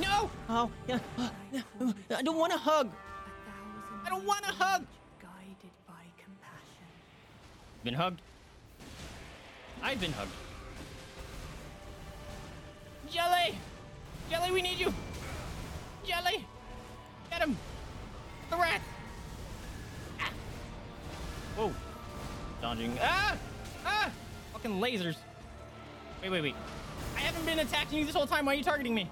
No! Oh, yeah. I don't want to hug. I don't want to hug. Guided by compassion. Been hugged? I've been hugged. Jelly! Jelly, we need you! Jelly! Get him! The rat! Ah. Whoa. Dodging. Ah! Ah! Fucking lasers. Wait, wait, wait. I haven't been attacking you this whole time. Why are you targeting me?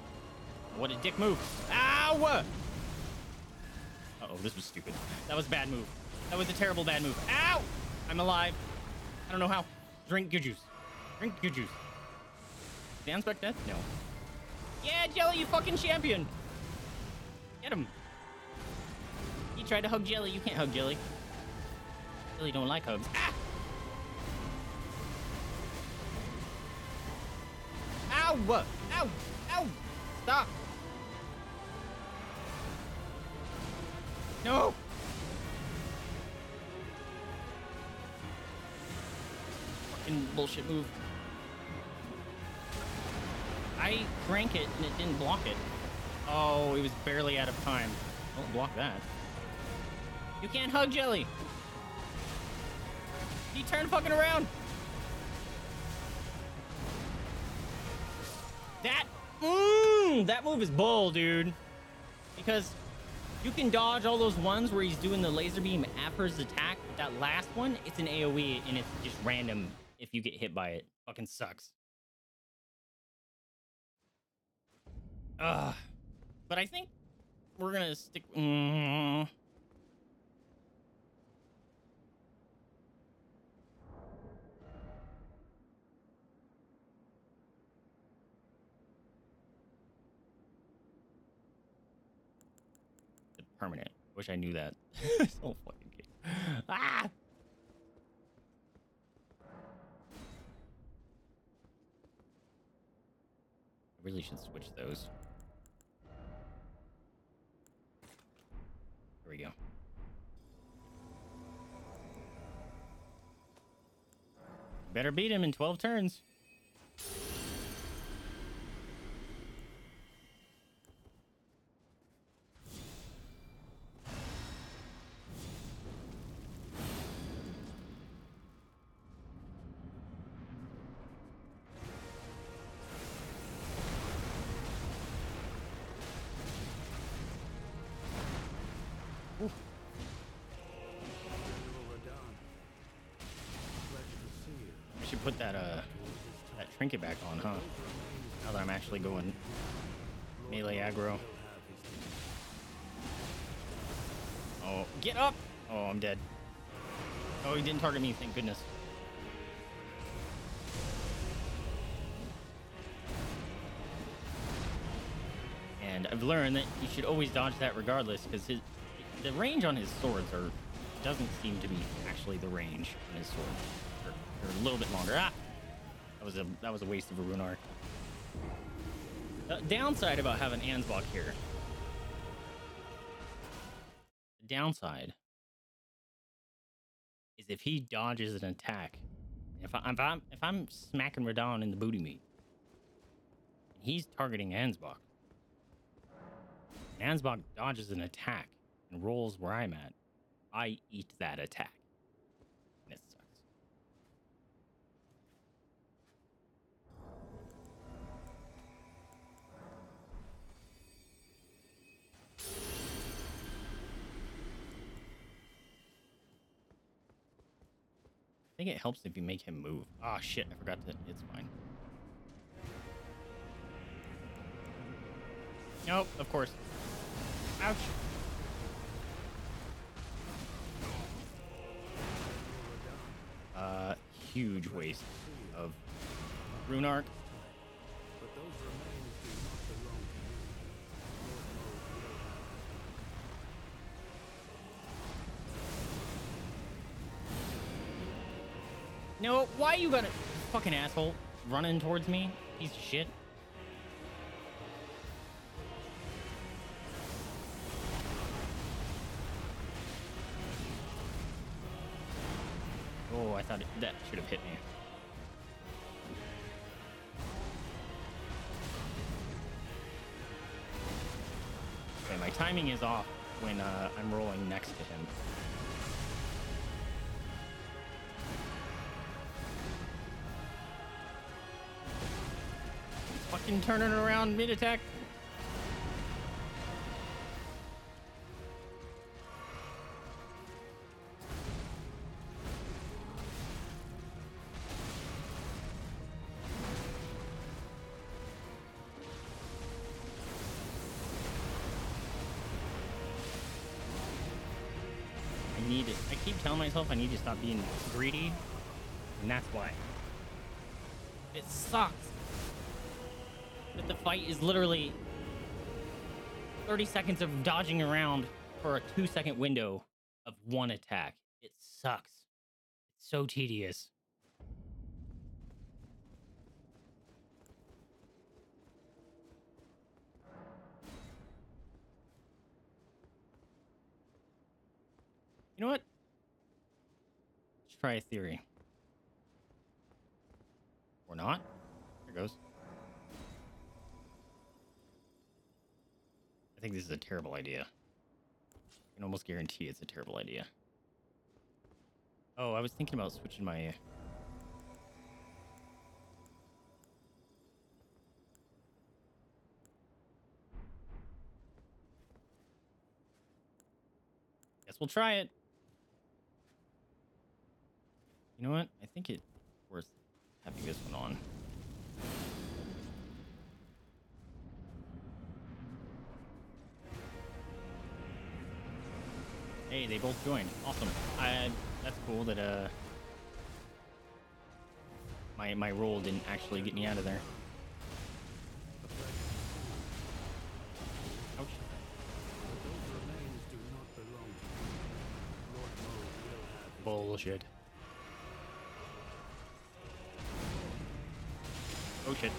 What a dick move. Ow! Uh-oh, this was stupid. That was a bad move. That was a terrible bad move. Ow! I'm alive. I don't know how. Drink your juice. Drink your juice. Is Ansbach dead? No. Yeah, Jelly, you fucking champion. Get him. He tried to hug Jelly. You can't hug Jelly. Jelly don't like hugs. Ah! Ow! Ow! Ow! Stop! No! Bullshit move. I crank it and it didn't block it. Oh, it was barely out of time. Don't block that. You can't hug Jelly. He turned fucking around. That mmm, that move is bull, dude. Because you can dodge all those ones where he's doing the laser beam after his attack. That last one, it's an AoE and it's just random. If you get hit by it, fucking sucks. Ugh. But I think we're gonna stick. Mm. Permanent. Wish I knew that. This whole fucking game. Ah. Really should switch those. Here we go. Better beat him in twelve turns. Put that uh that trinket back on, huh? Now that I'm actually going melee aggro. Oh, get up! Oh, I'm dead. Oh, he didn't target me, thank goodness. And I've learned that you should always dodge that regardless, because his the range on his swords are doesn't seem to be actually the range on his sword. Or a little bit longer. Ah, that was a that was a waste of a rune arc. The downside about having Ansbach here. The downside is if he dodges an attack. If I if I'm if I'm smacking Radahn in the booty meat, he's targeting Ansbach. Ansbach dodges an attack and rolls where I'm at. I eat that attack. think it helps if you make him move. Ah, shit, I forgot to. It's fine. Nope, of course. Ouch. Uh, huge waste of rune arc. No, why you gotta fucking asshole running towards me? Piece of shit. Oh, I thought it, that should have hit me. Okay, my timing is off when uh, I'm rolling next to him. Fucking turning around mid-attack. I need it. I keep telling myself I need to stop being greedy, and that's why. It sucks. That the fight is literally thirty seconds of dodging around for a two second window of one attack. It sucks. It's so tedious. You know what? Let's try a theory. Or not. Here goes. I think this is a terrible idea. I can almost guarantee it's a terrible idea. Oh, I was thinking about switching my... Guess we'll try it. You know what? I think it's worth having this one on. Hey, they both joined. Awesome. I, that's cool that uh, my my roll didn't actually get me out of there. Ouch. Bullshit. Oh shit.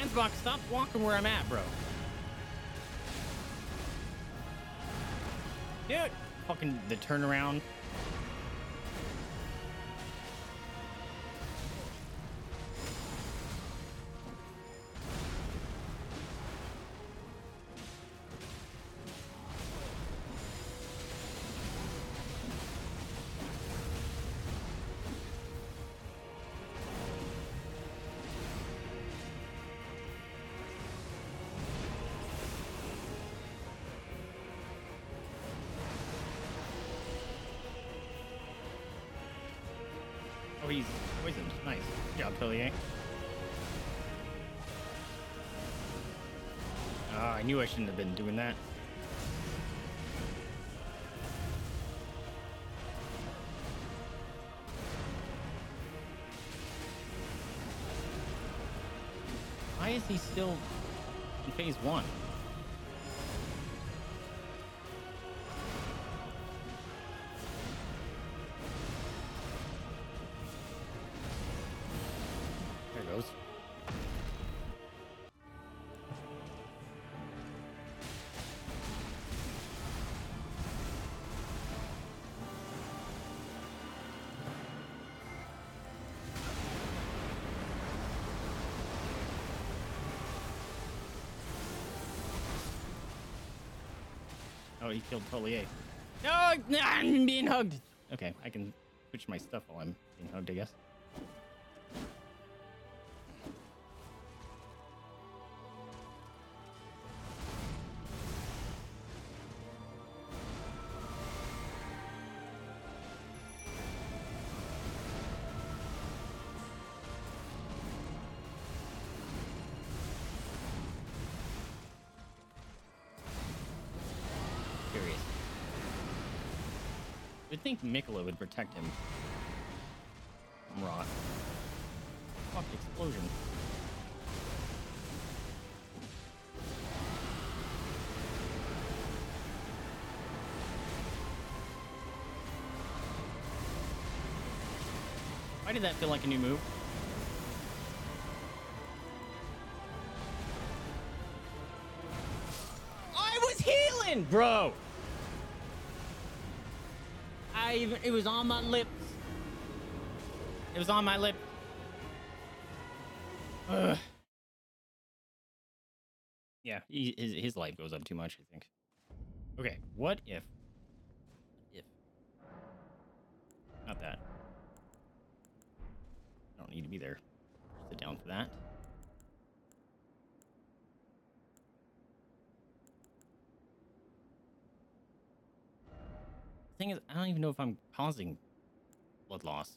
Ansbach, stop walking where I'm at, bro. Dude, fucking the turnaround. Oh, he's poisoned. Nice. Good job, Thiollier. Ah, I knew I shouldn't have been doing that. Why is he still in phase one? Oh, he killed Thiollier. No, I'm being hugged. Okay, I can switch my stuff while I'm being hugged, I guess. I think Miquella would protect him. I'm wrong. Fuck, explosion. Why did that feel like a new move? I was healing, bro! I even, it was on my lips. It was on my lip. Ugh. Yeah, he, his, his life goes up too much, I think. Okay, what if... If... Not that. I don't need to be there. Sit down for that. Thing is, I don't even know if I'm causing blood loss.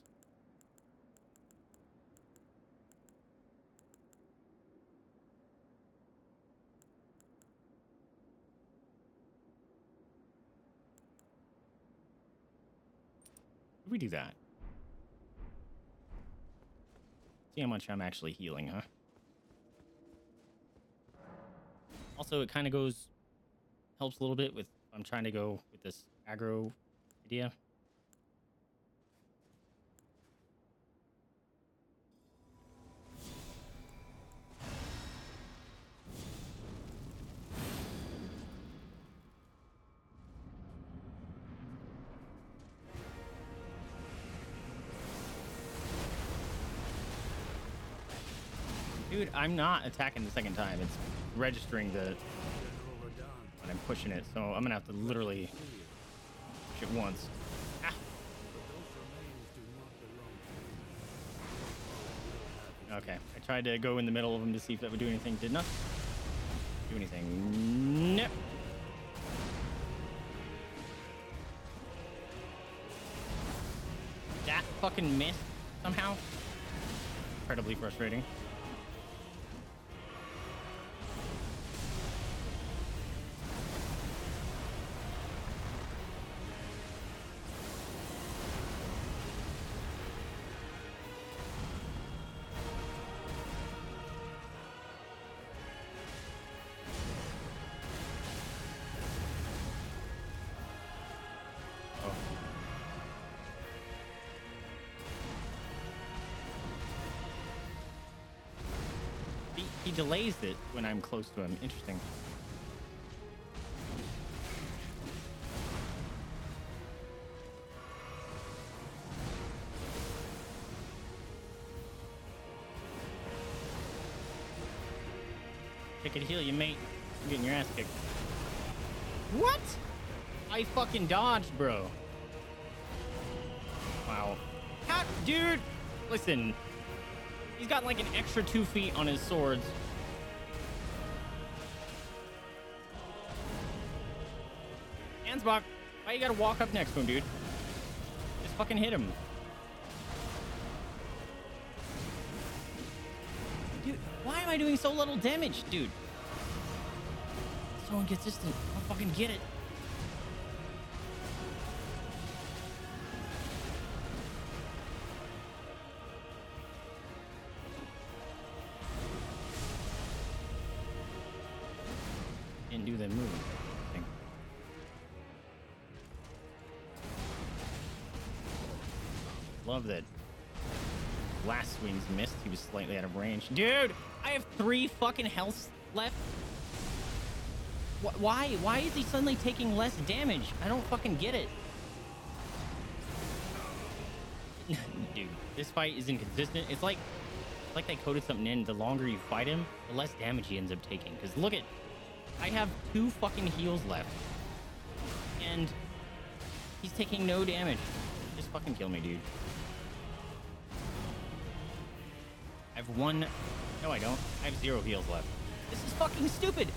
Did we do that? See how much I'm actually healing, huh? Also, it kind of goes, helps a little bit with, I'm trying to go with this aggro idea. Dude, I'm not attacking the second time. It's registering the when I'm pushing it, so I'm gonna have to literally push it once. Okay, I tried to go in the middle of them to see if that would do anything. Did not do anything. Nope. That fucking missed somehow. Incredibly frustrating. He delays it when I'm close to him. Interesting. I could heal you, mate. You're getting your ass kicked. What? I fucking dodged, bro. Wow. How, dude? Listen. He's got like an extra two feet on his swords. Ansbach, why you gotta walk up next to him, dude? Just fucking hit him. Dude, why am I doing so little damage, dude? So inconsistent. I don't fucking get it. Love that. Last swing's missed. He was slightly out of range. Dude, I have three fucking health left. Wh why? Why is he suddenly taking less damage? I don't fucking get it. Dude, this fight is inconsistent. It's like, it's like they coded something in. The longer you fight him, the less damage he ends up taking. Because look at, I have two fucking heals left. and he's taking no damage. Just fucking kill me, dude. I have one. No, I don't. I have zero heals left. This is fucking stupid.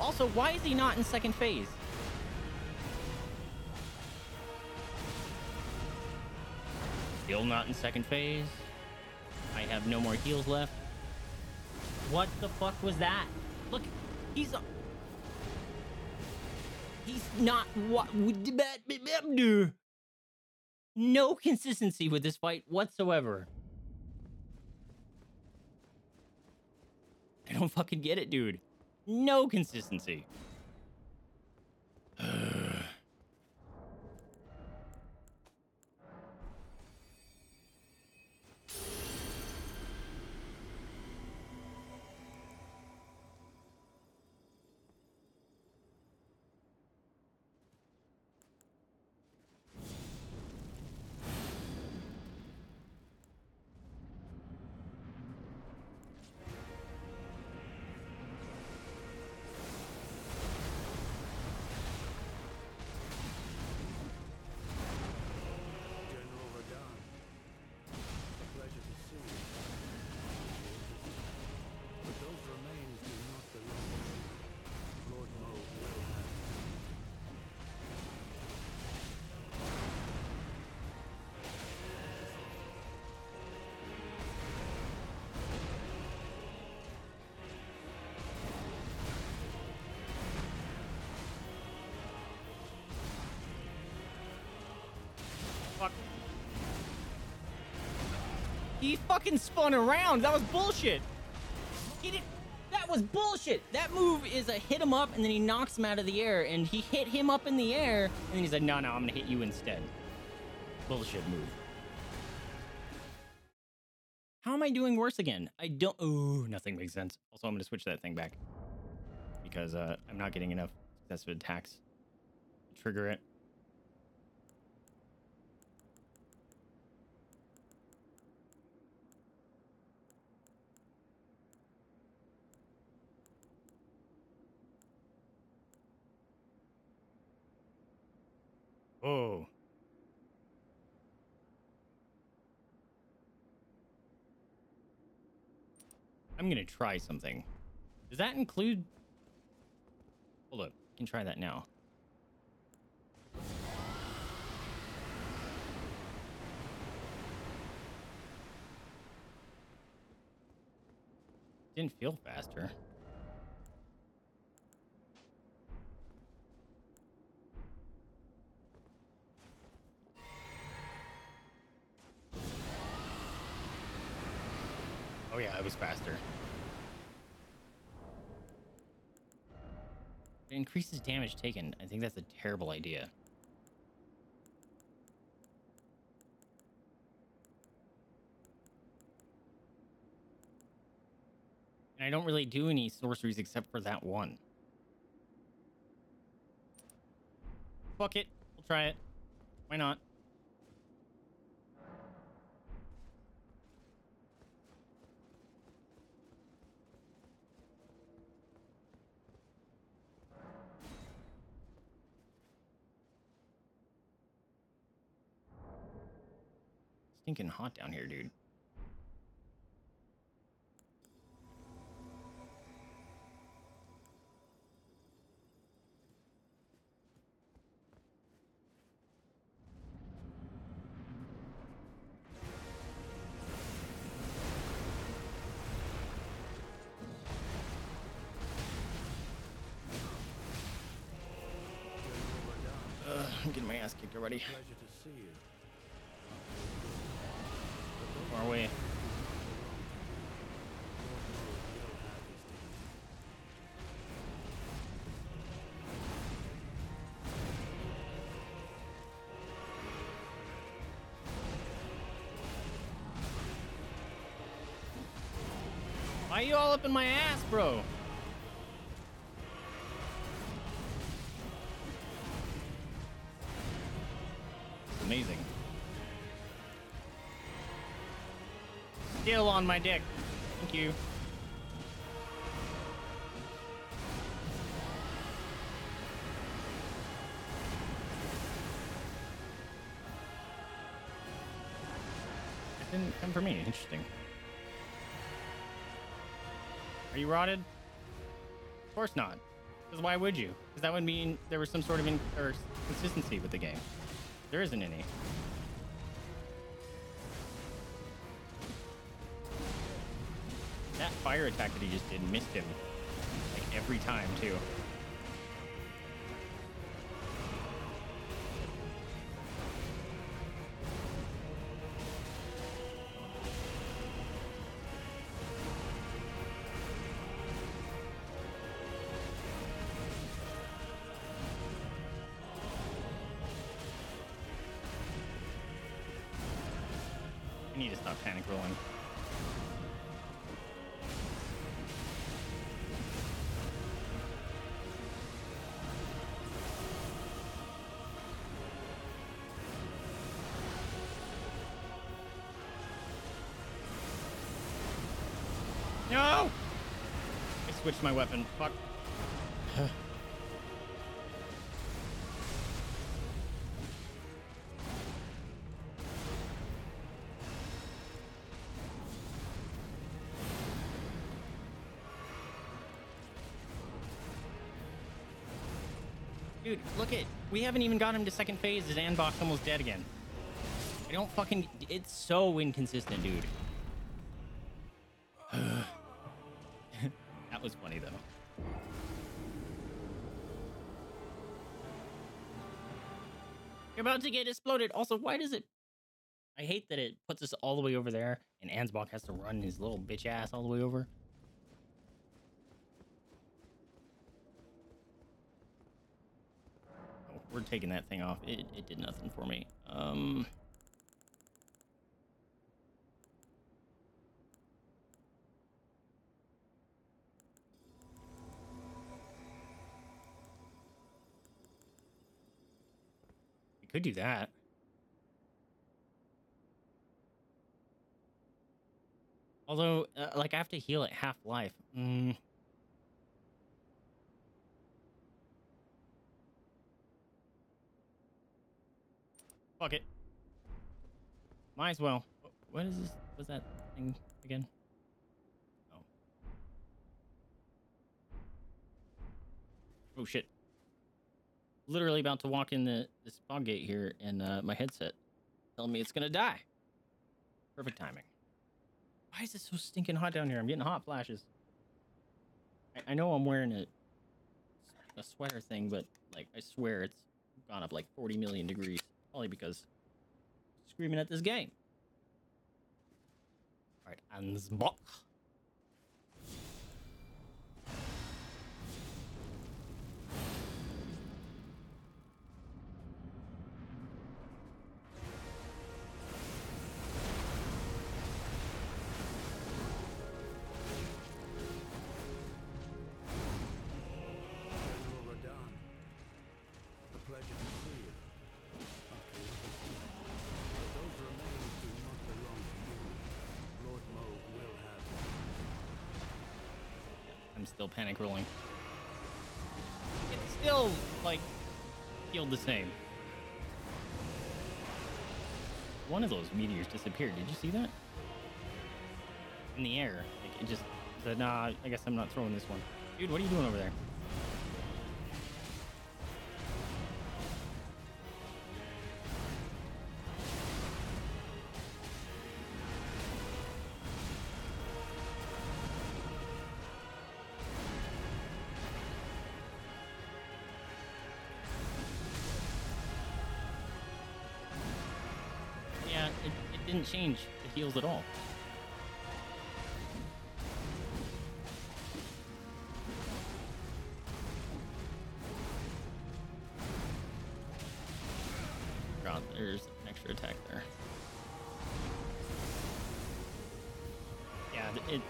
Also, why is he not in second phase? Still not in second phase. I have no more heals left. What the fuck was that? Look, he's... He's not... What would do? No consistency with this fight whatsoever. I don't fucking get it, dude. No consistency. He fucking spun around. That was bullshit. He didn't, that was bullshit. That move is a hit him up and then he knocks him out of the air, and he hit him up in the air and then he's like, no, no, I'm gonna hit you instead. Bullshit move. How am I doing worse again? I don't, ooh, nothing makes sense. Also, I'm gonna switch that thing back because uh, I'm not getting enough successful attacks to trigger it. Oh. I'm gonna try something. Does that include... Hold up, I can try that now. Didn't feel faster. Oh yeah, it was faster. It increases damage taken. I think that's a terrible idea. And I don't really do any sorceries except for that one. Fuck it. We'll try it. Why not? Stinking hot down here, dude. Uh, I'm getting my ass kicked already. Pleasure to see you. Are we? Why are you all up in my ass, bro? It's amazing. Still on my dick. Thank you. Didn't come for me. Interesting. Are you rotted? Of course not. Because why would you? Because that would mean there was some sort of inconsistency with the game. There isn't any. That fire attack that he just did missed him. Like every time, too. I need to stop panic rolling. No! I switched my weapon. Fuck. Dude, look at, we haven't even got him to second phase. His Ansbach almost dead again. I don't fucking, it's so inconsistent, dude. That was funny, though. You're about to get exploded. Also, why does it, I hate that it puts us all the way over there and Ansbach has to run his little bitch ass all the way over. We're taking that thing off. It, it did nothing for me. Um, we could do that. Although, uh, like, I have to heal at half life. Mm. Fuck it. Might as well. What is this? What's that thing again? Oh. Oh shit. Literally about to walk in the this fog gate here, and uh, my headset telling me it's gonna die. Perfect timing. Why is it so stinking hot down here? I'm getting hot flashes. I, I know I'm wearing a a sweater thing, but like I swear it's gone up like forty million degrees. Probably because I'm screaming at this game. All right, Ansbach. I'm still panic rolling. It's still like healed the same. One of those meteors disappeared. Did you see that? In the air. Like it just said, nah, I guess I'm not throwing this one. Dude, what are you doing over there? Didn't change the heals at all. God, there's an extra attack there. Yeah, it, it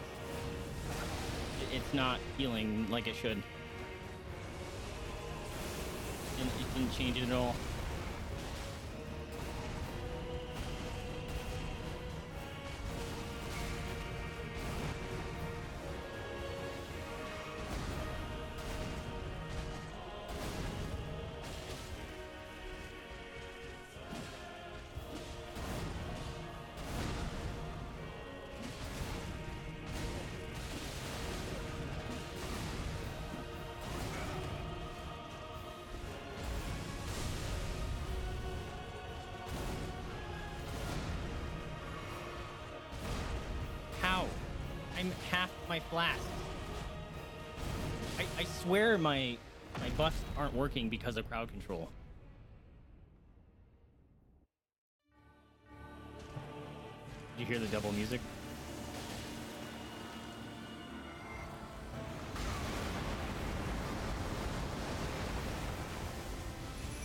it's not healing like it should. It, it didn't change it at all. I'm half my flasks. I, I swear my my buffs aren't working because of crowd control. Did you hear the double music?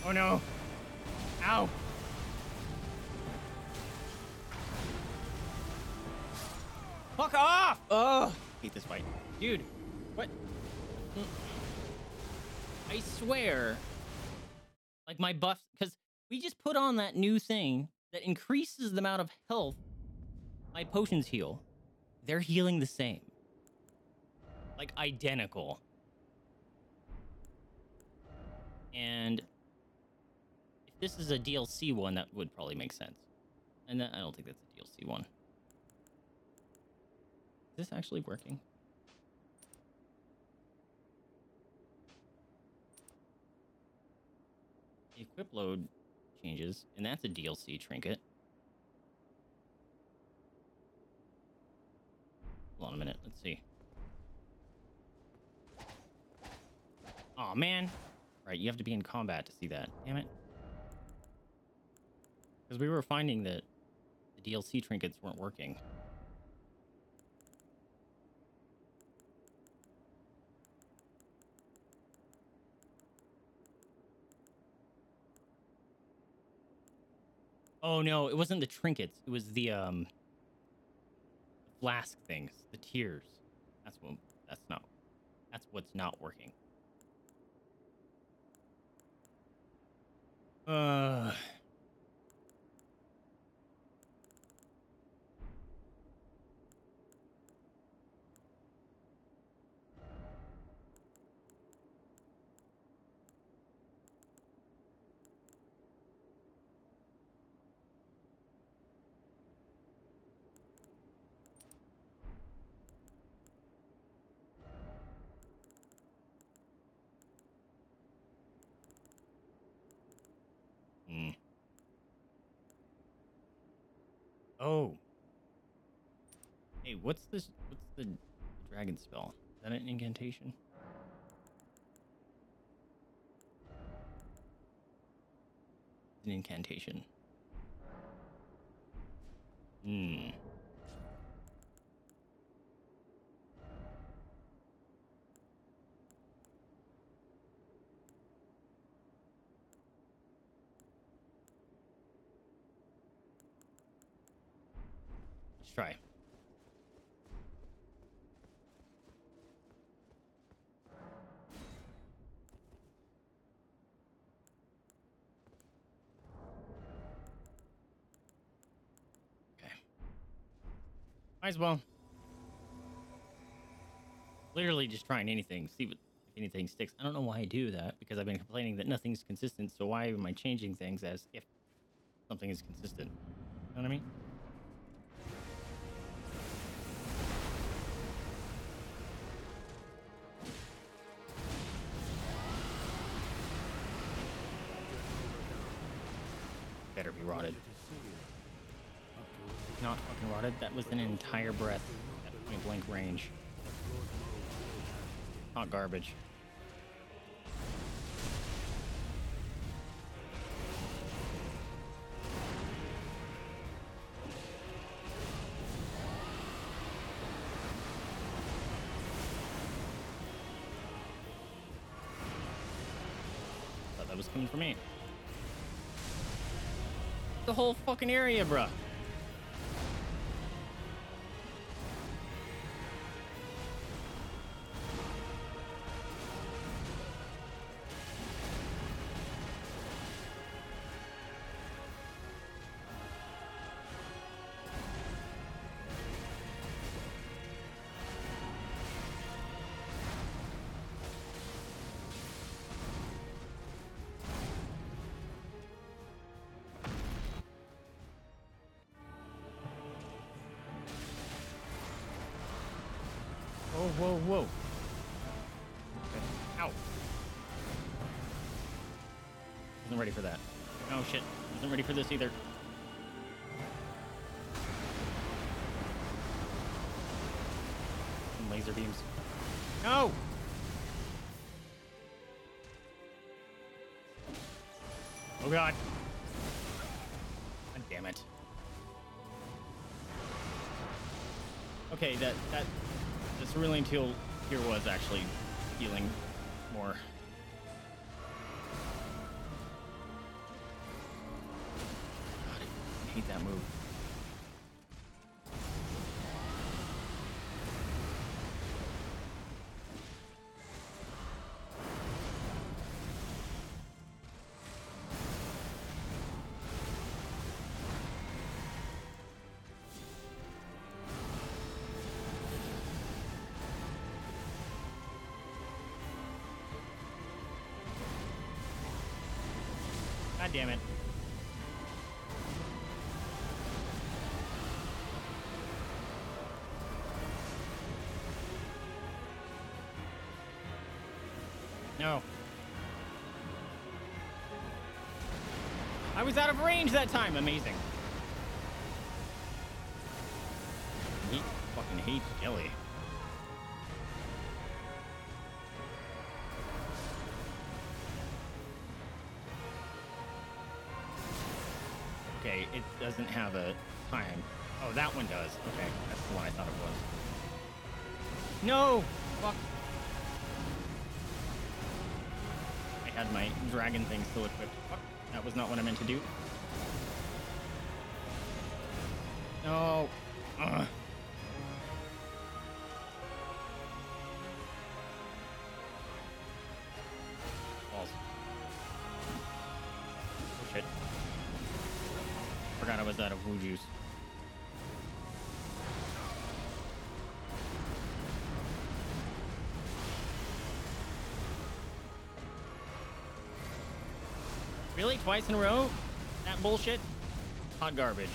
Oh no! Ow! Fuck off! Ugh! Hate this fight. Dude, what? I swear, like my buff, because we just put on that new thing that increases the amount of health my potions heal. They're healing the same. Like identical. And if this is a D L C one, that would probably make sense. And that, I don't think that's a D L C one. Is this actually working? The equip load changes, and that's a D L C trinket. Hold on a minute, let's see. Aw, man. Right, you have to be in combat to see that. Damn it. Because we were finding that the D L C trinkets weren't working. Oh no, it wasn't the trinkets. It was the um flask things, the tears. That's what that's not that's what's not working. Uh Oh. Hey, what's this? What's the dragon spell? Is that an incantation? It's an incantation. Hmm. Try. Okay. Might as well. Literally just trying anything, see what, if anything sticks. I don't know why I do that, because I've been complaining that nothing's consistent, so why am I changing things as if something is consistent? You know what I mean? That was an entire breath at point blank range. Hot garbage. Thought that was coming for me. The whole fucking area, bruh. Whoa, whoa. Okay. Ow. Wasn't ready for that. Oh shit. Wasn't ready for this either. laser beams. No! Oh god. God damn it. Okay, that that the cerulean teal here was actually healing more. God, I hate that move. God damn it. No. I was out of range that time. Amazing. I hate, fucking hate jelly. It doesn't have a time. Oh, that one does. Okay, that's the one I thought it was. No! Fuck. I had my dragon thing still equipped. Fuck. That was not what I meant to do. No. Ugh. Out of blue juice. Really? Twice in a row? That bullshit? Hot garbage.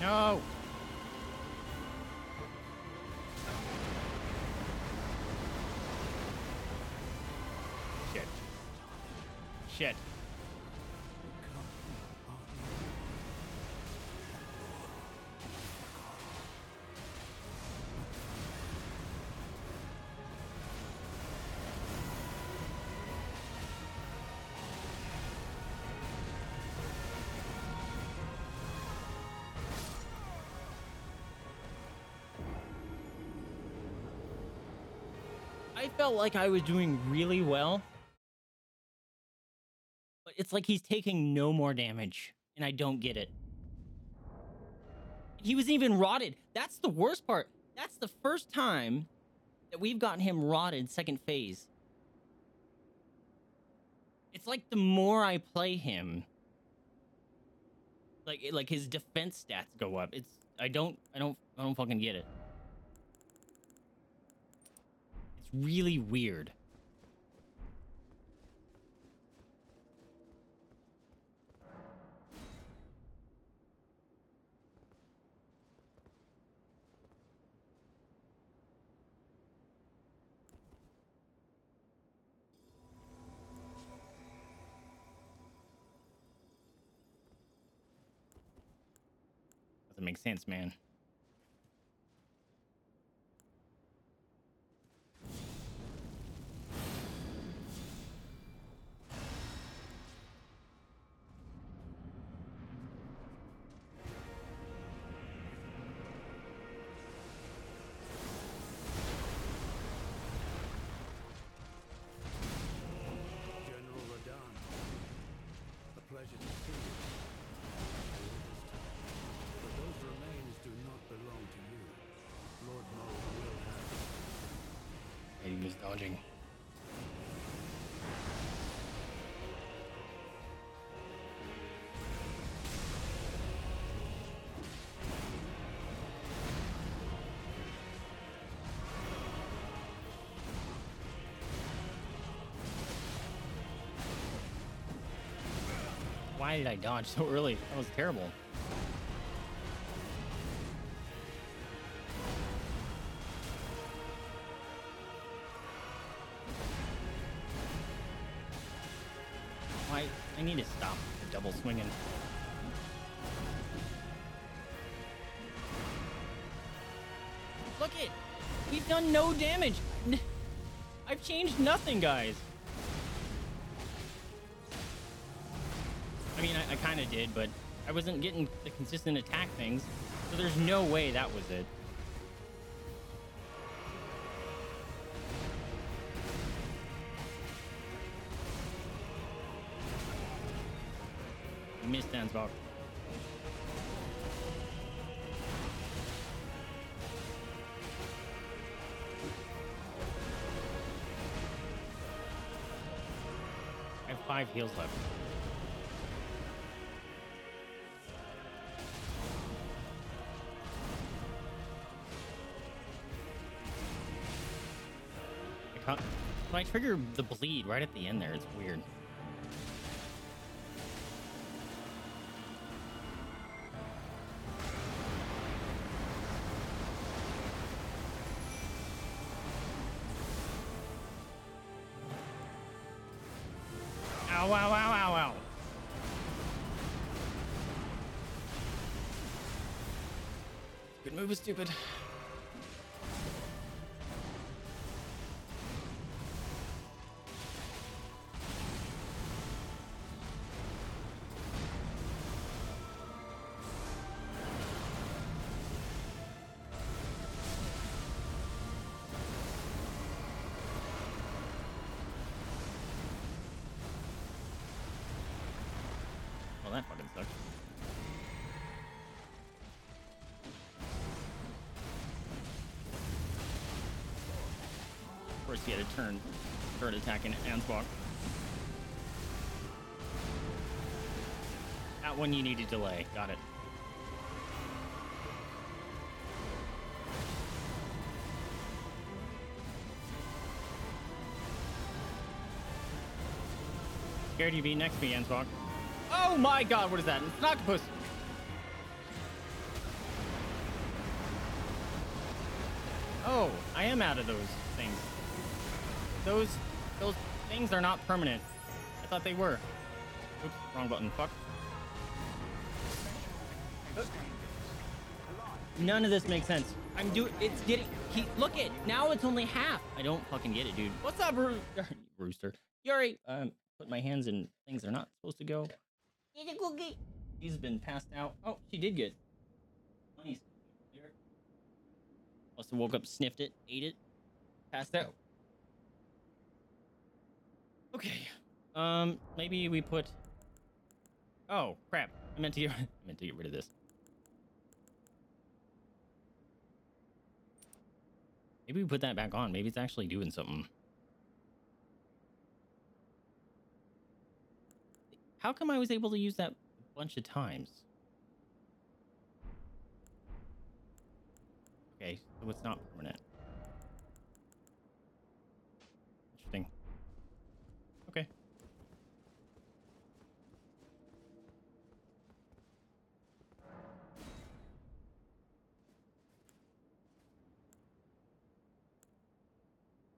No! Shit. Shit. I felt like I was doing really well, but it's like he's taking no more damage, and I don't get it. He was even rotted. That's the worst part. That's the first time that we've gotten him rotted second phase. It's like the more I play him, like like his defense stats go up. It's I don't I don't I don't fucking get it. Really weird. Doesn't make sense, man. Dodging. Why did I dodge so early? That was terrible. Why? I need to stop the double swinging. Look it! We've done no damage! I've changed nothing, guys! I mean, I, I kind of did, but I wasn't getting the consistent attack things, so there's no way that was it. Missed Ansbach. I have five heals left. I can't, I trigger the bleed right at the end there. It's weird. Wow, wow, wow, wow. Good move is stupid. He had a turn, turn attack in Ansbach. That one you need to delay. Got it. Scared you be next to me, Ansbach. Oh my God! What is that? It's an octopus. Oh, I am out of those things. Those those things are not permanent. I thought they were. Oops, wrong button. Fuck. None of this makes sense. I'm doing. It's getting. He, look it. Now it's only half. I don't fucking get it, dude. What's up, Roo Rooster? Yuri. Um, put my hands in things they're not supposed to go. Get a cookie. She's been passed out. Oh, she did get. Money's there. Must have woke up, sniffed it, ate it, passed out. Okay, um, maybe we put. Oh crap! I meant to get. I meant to get rid of this. Maybe we put that back on. Maybe it's actually doing something. How come I was able to use that a bunch of times? Okay, so it's not permanent. Interesting. Okay.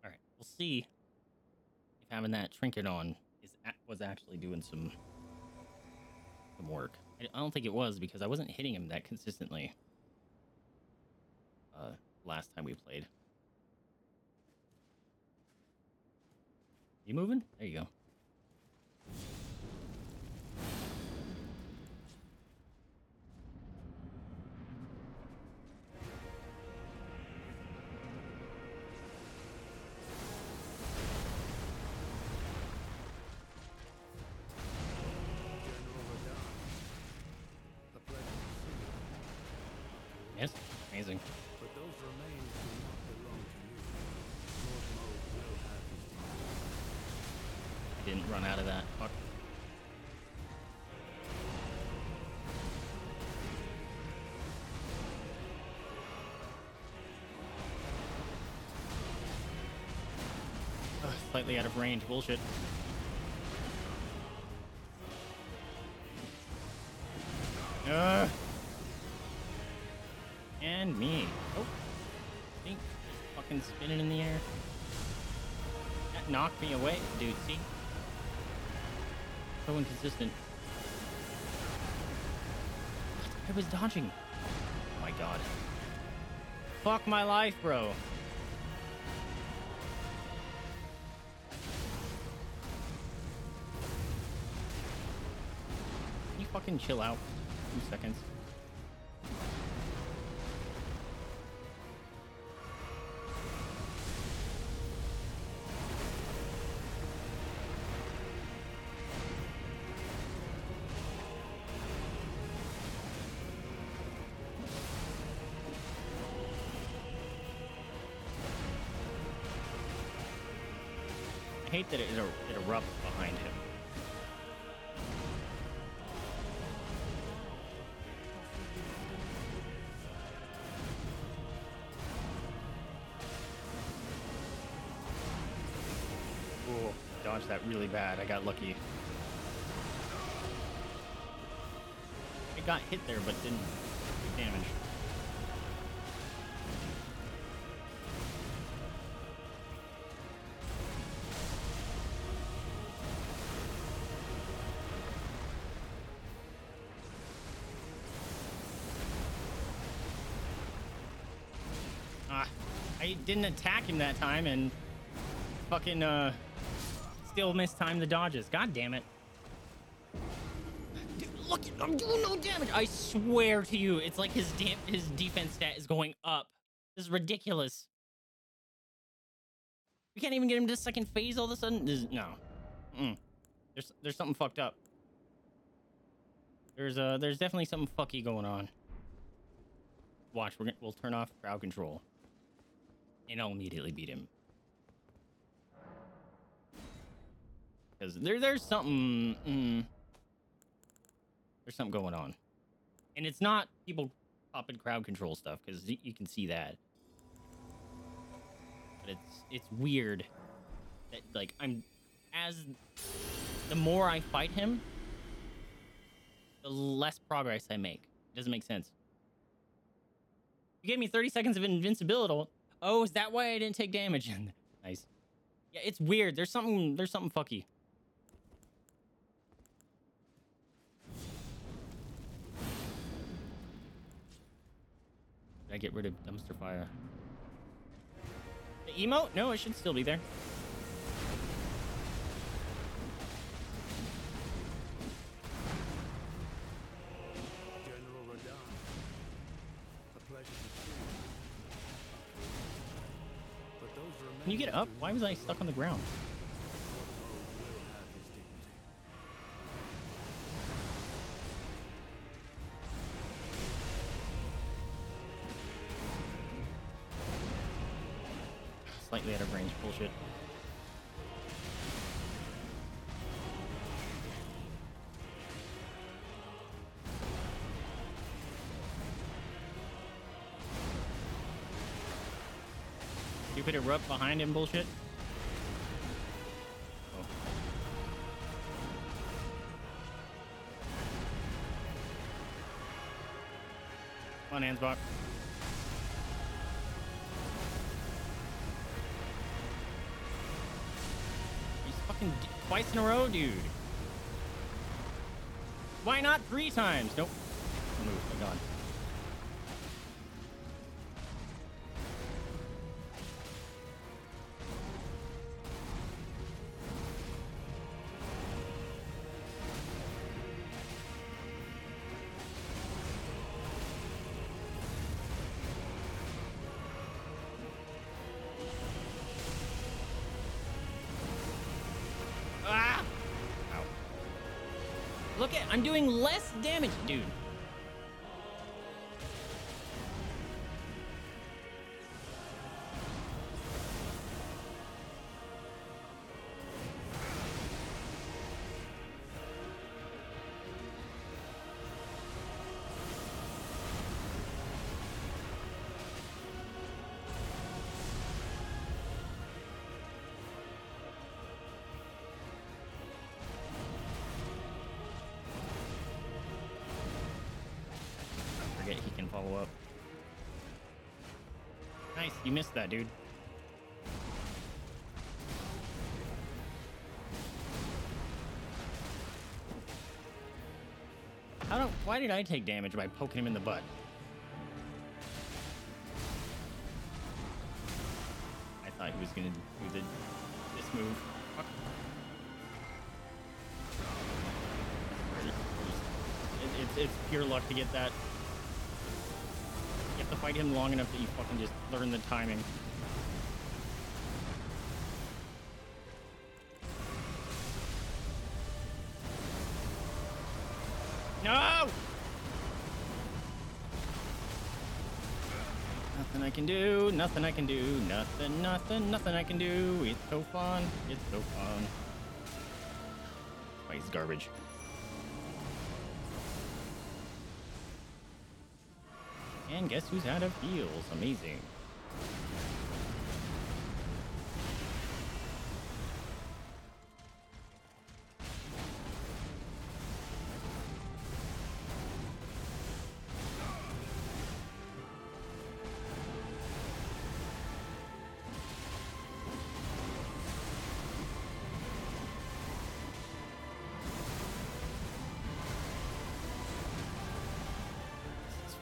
All right, we'll see if having that trinket on is was actually doing some some work. I don't think it was because I wasn't hitting him that consistently uh, last time we played. You moving? There you go. Yes, amazing. But those remains do not belong to you. Mortimer will have his mind. Didn't run out of that. Fuck. Ugh, slightly out of range. Bullshit. Ugh. And me. Oh. I think it's fucking spinning in the air. That knocked me away, dude. See? so inconsistent. What? I was dodging. Oh my god. Fuck my life, bro. Can you fucking chill out? Two seconds. I hate that it, it erupts behind him. Ooh, dodged that really bad. I got lucky. It got hit there, but didn't do damage. Didn't attack him that time and fucking uh still mistimed the dodges. God damn it. Dude, look, I'm doing no damage. I swear to you, it's like his damn his defense stat is going up. This is ridiculous. We can't even get him to second phase all of a sudden. This, no. Mm. There's there's something fucked up. There's uh there's definitely something fucky going on. Watch, we're gonna, we'll turn off crowd control. And I'll immediately beat him. Because there, there's something... Mm, there's something going on. And it's not people popping crowd control stuff, because you can see that. But it's, it's weird. That, like, I'm... As... The more I fight him, the less progress I make. It doesn't make sense. You gave me thirty seconds of invincibility... Oh, is that why I didn't take damage? Nice. Yeah, it's weird. There's something there's something fucky. Did I get rid of dumpster fire? The emote? No, it should still be there. Can you get up? Why was I stuck on the ground? Slightly out of range, bullshit. Stupid erupt behind him bullshit. Oh. Come on, Ansbach. He's fucking twice in a row, dude. Why not three times? Nope. Move, my god. I'm doing less damage, dude. Up. Nice, you missed that, dude. How do, why did I take damage by poking him in the butt? I thought he was gonna do the, this move. Fuck. It, it's, it's pure luck to get that. You have to fight him long enough that you fucking just learn the timing. No! Nothing I can do, nothing I can do, nothing, nothing, nothing I can do. It's so fun, it's so fun. Why is garbage? And guess who's out of heals? Amazing.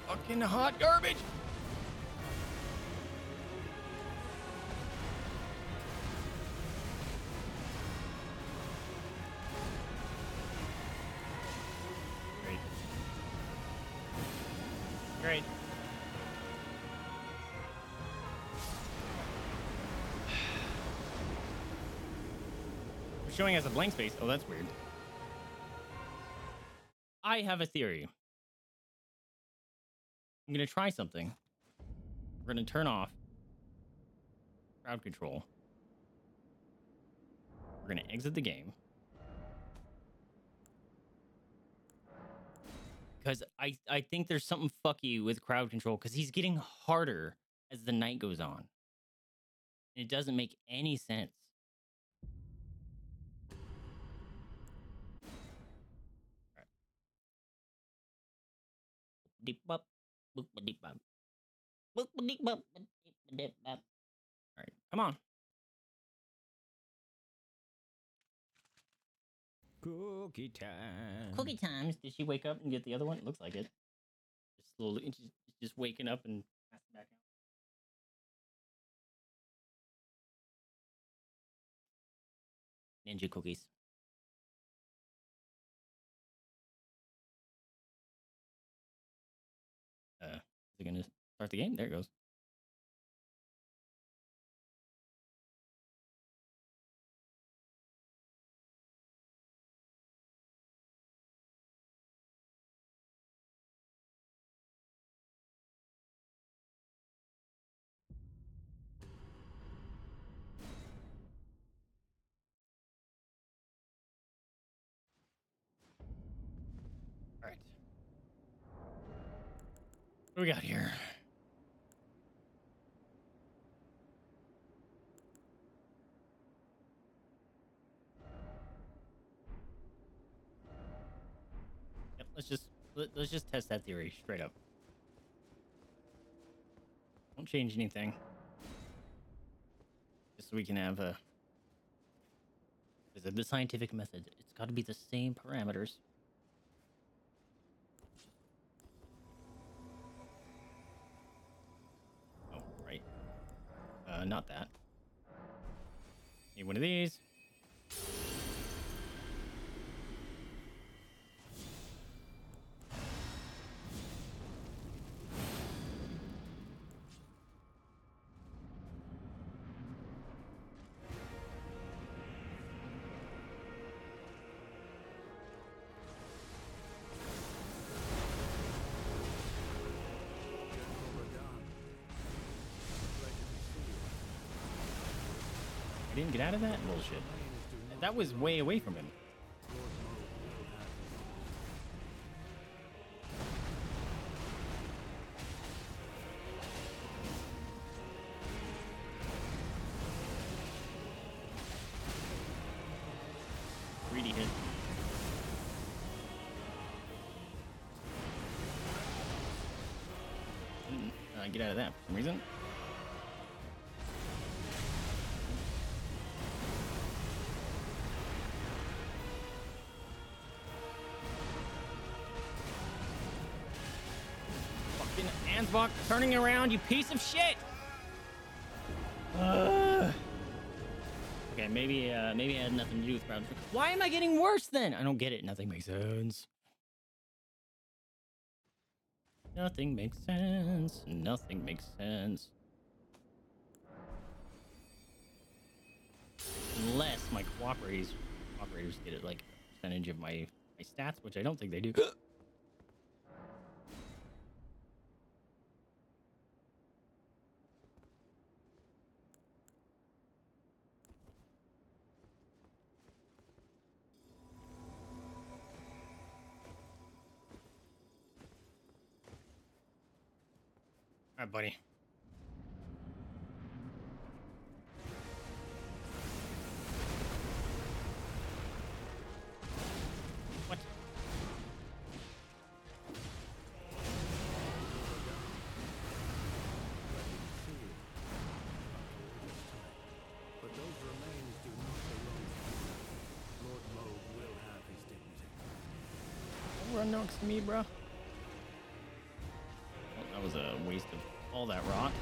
Fucking hot garbage. Great. Great. It's showing us a blank space. Oh, that's weird. I have a theory. I'm gonna try something. We're gonna turn off crowd control. We're gonna exit the game. Because I, I think there's something fucky with crowd control, because he's getting harder as the night goes on. And it doesn't make any sense. All right. Deep up. Alright, come on. Cookie time. Cookie times. Did she wake up and get the other one? It looks like it. Just slowly, just, just waking up and passing back out. Ninja cookies. Is it gonna start the game? There it goes. What do we got here? Yep, let's just let, let's just test that theory straight up. Don't change anything. Just so we can have a the scientific method. It's got to be the same parameters. Uh, not that. Need one of these. Didn't get out of that bullshit. That was way away from him. Greedy hit. Didn't uh, get out of that for some reason. Ansbach, turning around, you piece of shit! Uh, okay, maybe uh, maybe it had nothing to do with Brown. Why am I getting worse then? I don't get it. Nothing makes sense. Nothing makes sense. Nothing makes sense. Unless my cooperators, cooperators get it like a percentage of my, my stats, which I don't think they do. All right, buddy. What? But those remains do not belong. Lord Lowe will have his dignity. Don't run next to me, bro. That was a waste of all that rock.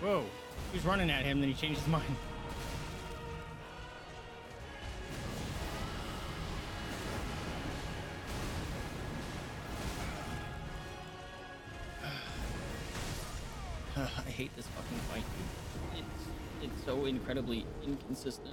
Whoa, he was running at him, then he changed his mind. I hate this fucking fight. It's, it's so incredibly inconsistent.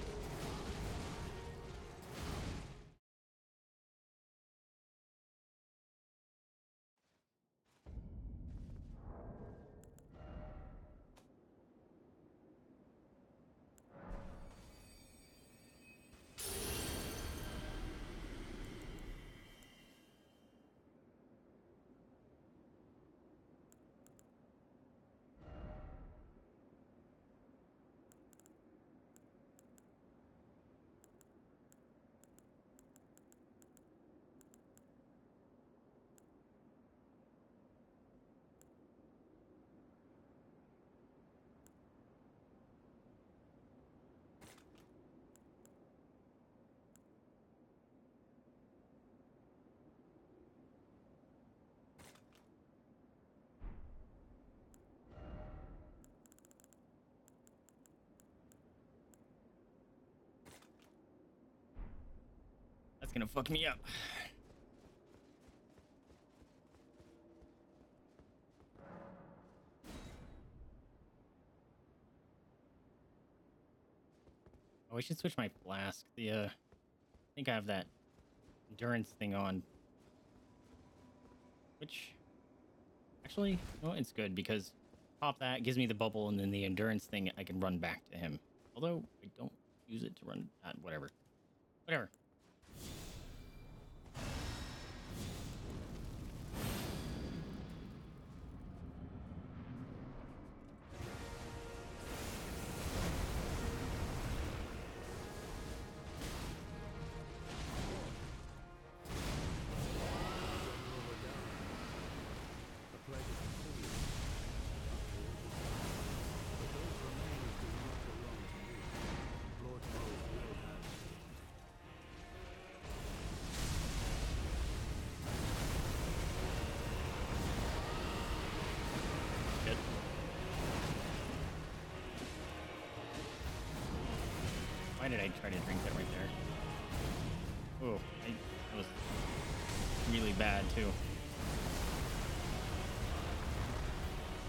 Gonna fuck me up. Oh, I should switch my flask. The uh, I think I have that endurance thing on. Which, actually, no, it's good because pop that gives me the bubble, and then the endurance thing I can run back to him. Although I don't use it to run. Uh, whatever, whatever. Why did I try to drink that right there? Oh, I, that was really bad too.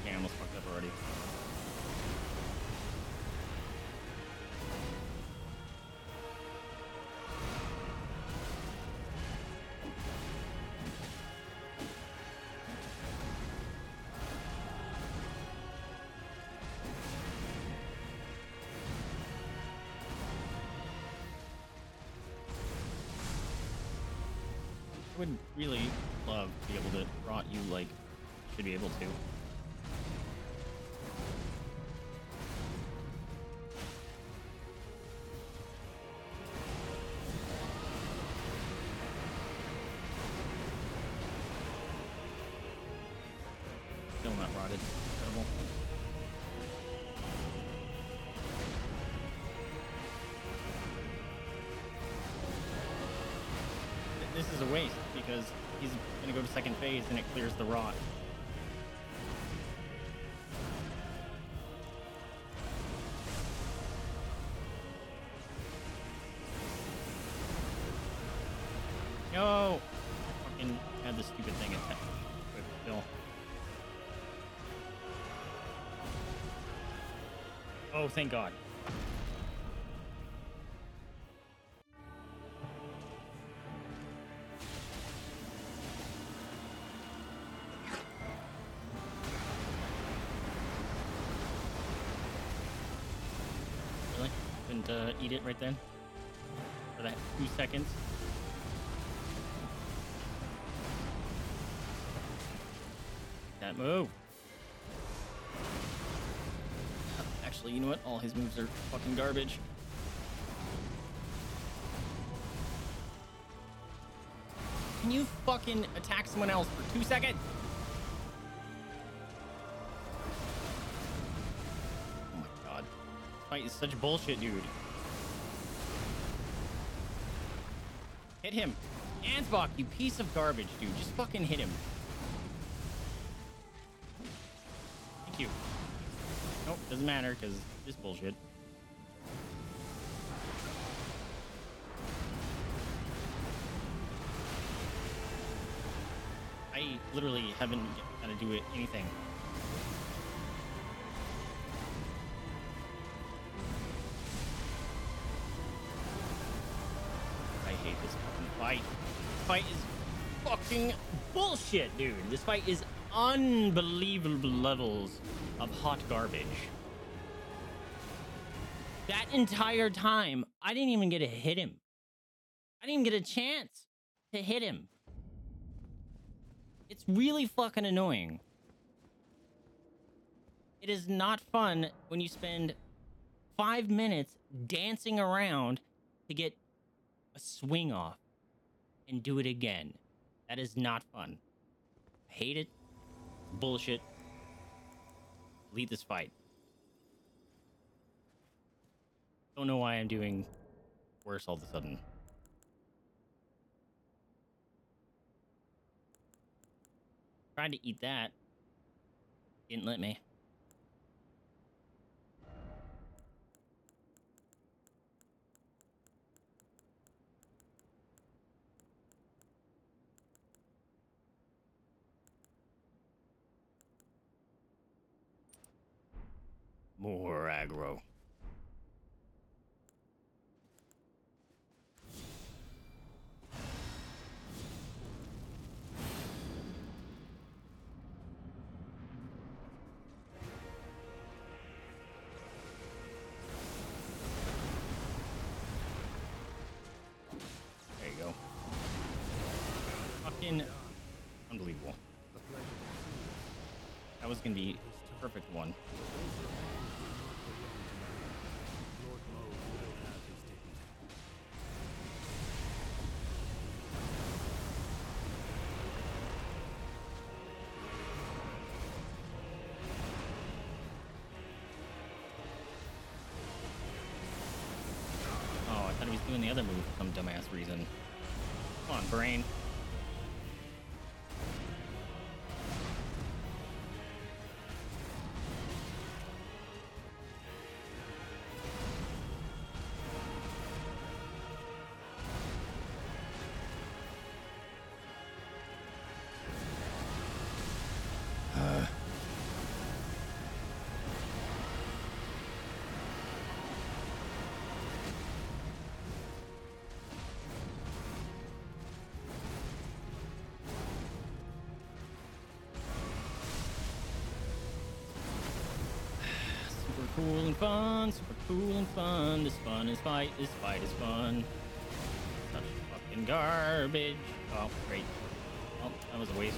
Yeah, I almost fucked up already. I would really love to be able to rot you like should be able to. rotted. Incredible. This is a waste because he's going to go to second phase and it clears the rot. No! I fucking had this stupid thing attack. Wait, Bill. Oh, thank God. Really? Couldn't uh, eat it right then? For that two seconds? That move. Actually, you know what? All his moves are fucking garbage. Can you fucking attack someone else for two seconds? Oh my God. This fight is such bullshit, dude. Hit him. Ansbach, you piece of garbage, dude. Just fucking hit him. You. Nope, doesn't matter because this bullshit. I literally haven't had to do it anything. I hate this fucking fight. This fight is fucking bullshit, dude. This fight is unbelievable levels of hot garbage. That entire time, I didn't even get to hit him. I didn't even get a chance to hit him. It's really fucking annoying. It is not fun when you spend five minutes dancing around to get a swing off and do it again. That is not fun. I hate it. Bullshit. Lead this fight. Don't know why I'm doing worse all of a sudden. Tried to eat that. Didn't let me. More aggro. There you go. Fucking unbelievable. That was gonna be a perfect one. Doing the other move for some dumbass reason. Come on, brain. Cool and fun, super cool and fun. This fun is fight, this fight is fun. Such fucking garbage. Oh, great. Oh, that was a waste.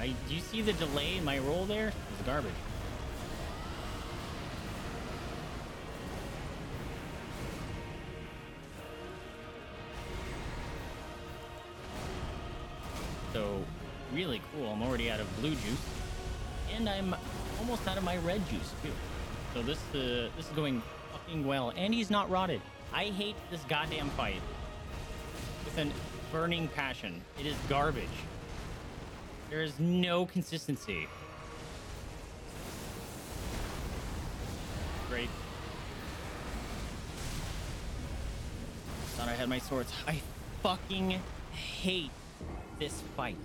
I I do you see the delay in my roll there? It's garbage. So really cool. I'm already out of blue juice, and I'm almost out of my red juice too. So this uh, this is going fucking well, and he's not rotted. I hate this goddamn fight with an burning passion. It is garbage. There is no consistency. Great. Thought I had my swords. I fucking hate this fight.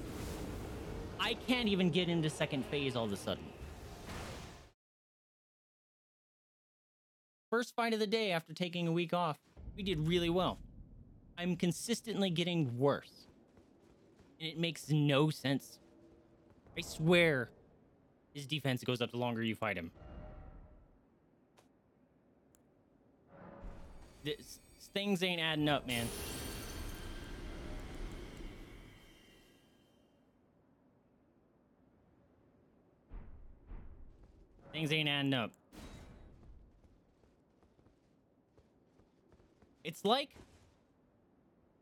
I can't even get into second phase all of a sudden. First fight of the day after taking a week off, we did really well. I'm consistently getting worse. And it makes no sense. I swear his defense goes up the longer you fight him. This, things ain't adding up, man. Things ain't adding up. It's like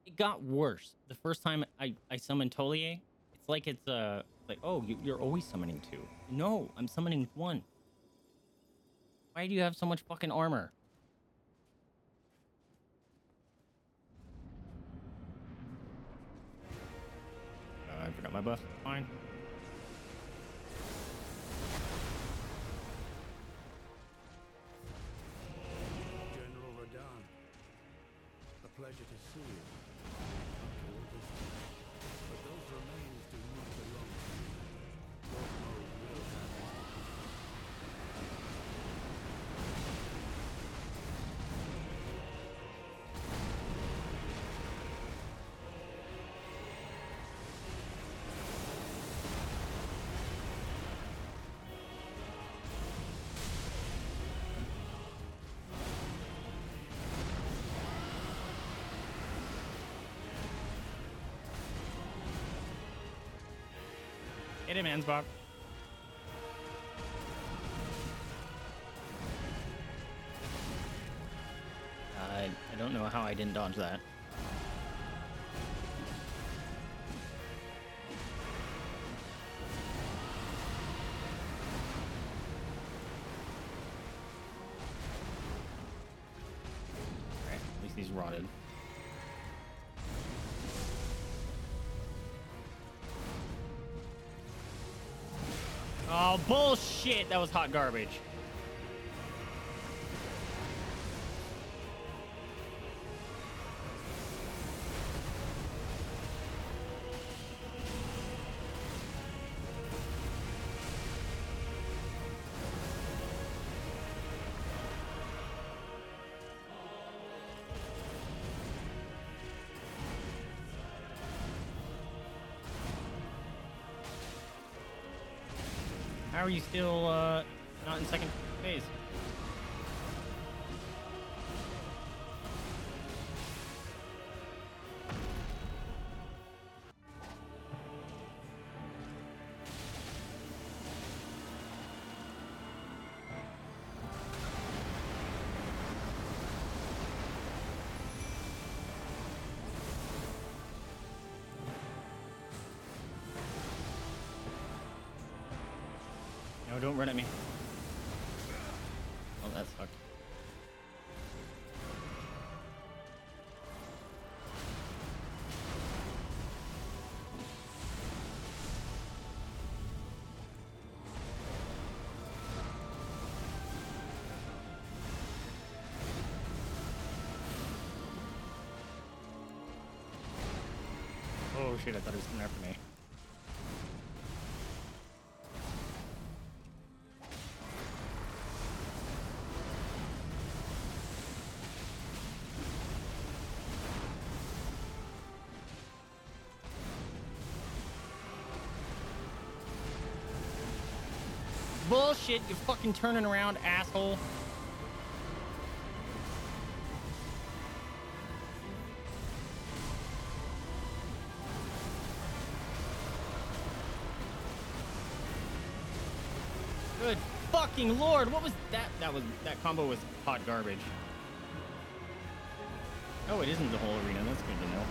it got worse the first time I, I summoned Thiollier. It's like it's uh like, oh, you, you're always summoning two. No, I'm summoning one. Why do you have so much fucking armor? Uh, I forgot my buff. Fine. Pleasure to see you. But those remains do not belong to you. Will hit him, Ansbach. Uh, I don't know how I didn't dodge that. Alright, at least he's rotted. Oh, bullshit! That was hot garbage. How are you still uh, not in second phase? Don't run at me. Oh, that sucked. Oh shit, I thought he was coming after me. Bullshit, you're fucking turning around, asshole. fucking lord, what was that? That was that combo was hot garbage. Oh, it isn't the whole arena. That's good to know.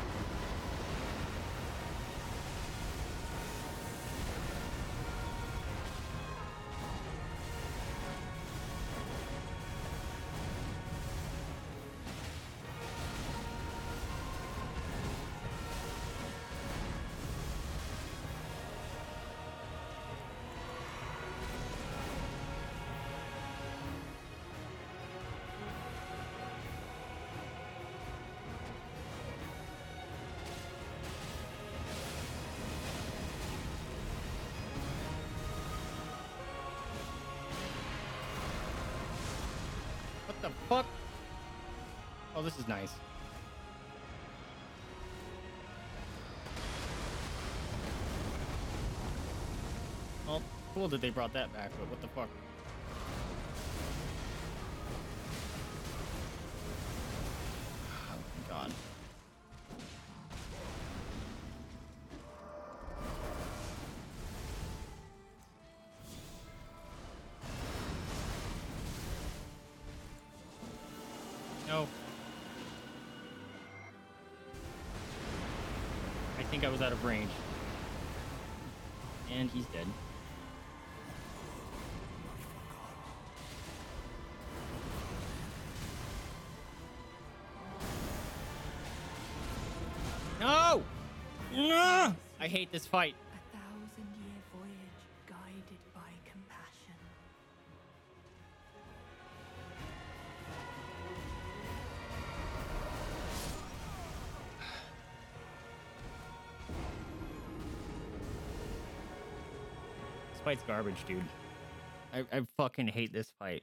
What the fuck? Oh, this is nice. Oh, cool that they brought that back, but what the fuck? Oh my god. I was out of range. And he's dead. No! No! I hate this fight. A thousand year voyage guided by compassion. This fight's garbage, dude. I, I fucking hate this fight.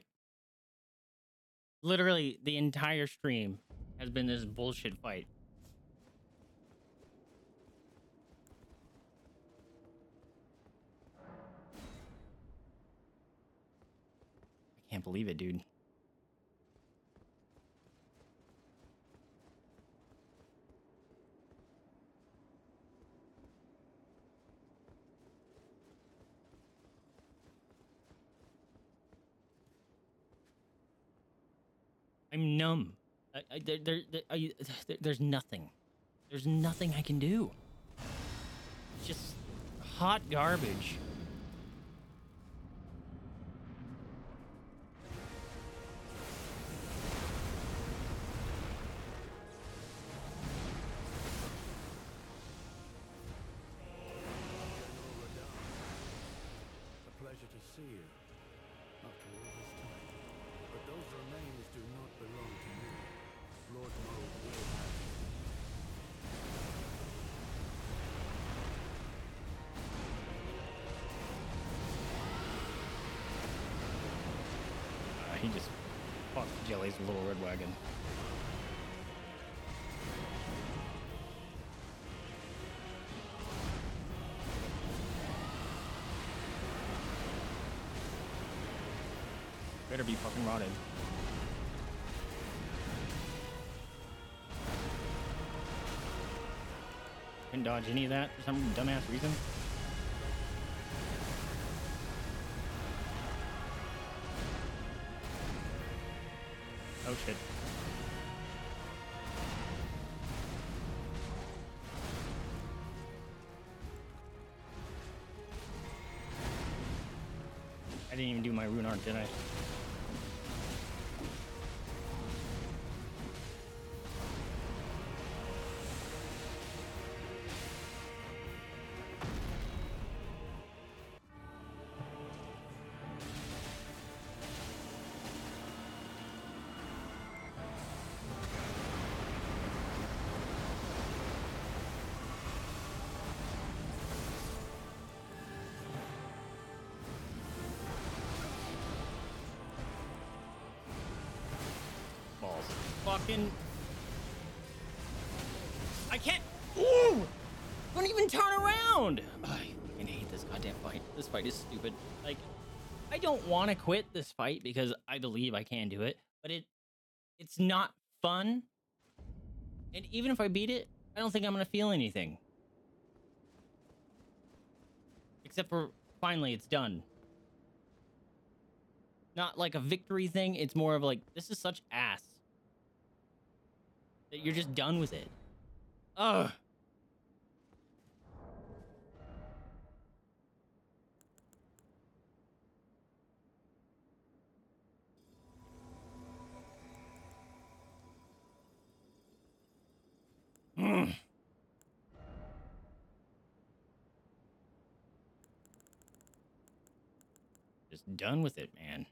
Literally, the entire stream has been this bullshit fight. I can't believe it, dude. I'm numb. I, I, there, there, there, I, there, there's nothing. There's nothing I can do. It's just hot garbage. It's a pleasure to see you. He just fucked Jelly's little red wagon. Better be fucking rotted. Couldn't dodge any of that for some dumbass reason. Oh shit. I didn't even do my rune art, did I? Fucking I can't. Ooh! Don't even turn around. I fucking hate this goddamn fight. This fight is stupid. Like, I don't want to quit this fight because I believe I can do it, but it it's not fun. And even if I beat it, I don't think I'm gonna feel anything. Except for finally it's done. not like a victory thing. It's more of like, this is such ass that you're just done with it. Ugh. Mm. Just done with it, man.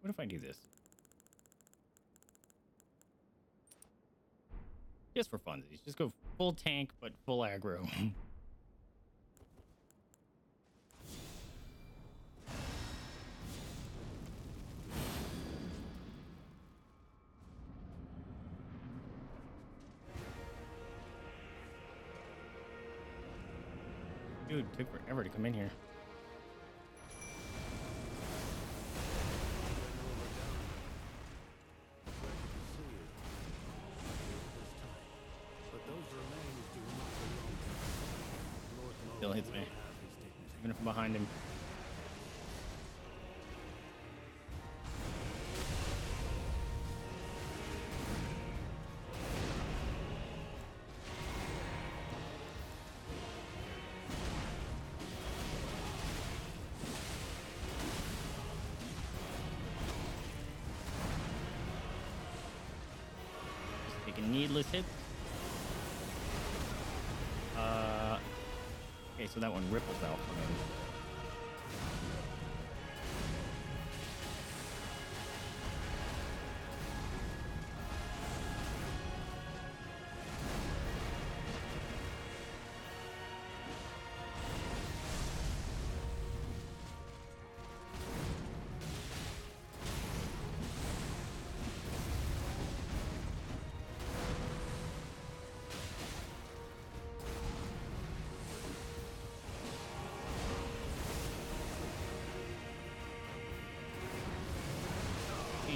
What if I do this? Just for funsies. Just go full tank, but full aggro. Dude, it took forever to come in here. Still hits me, even if I'm behind him. Hits. Uh, okay, so that one ripples out for me.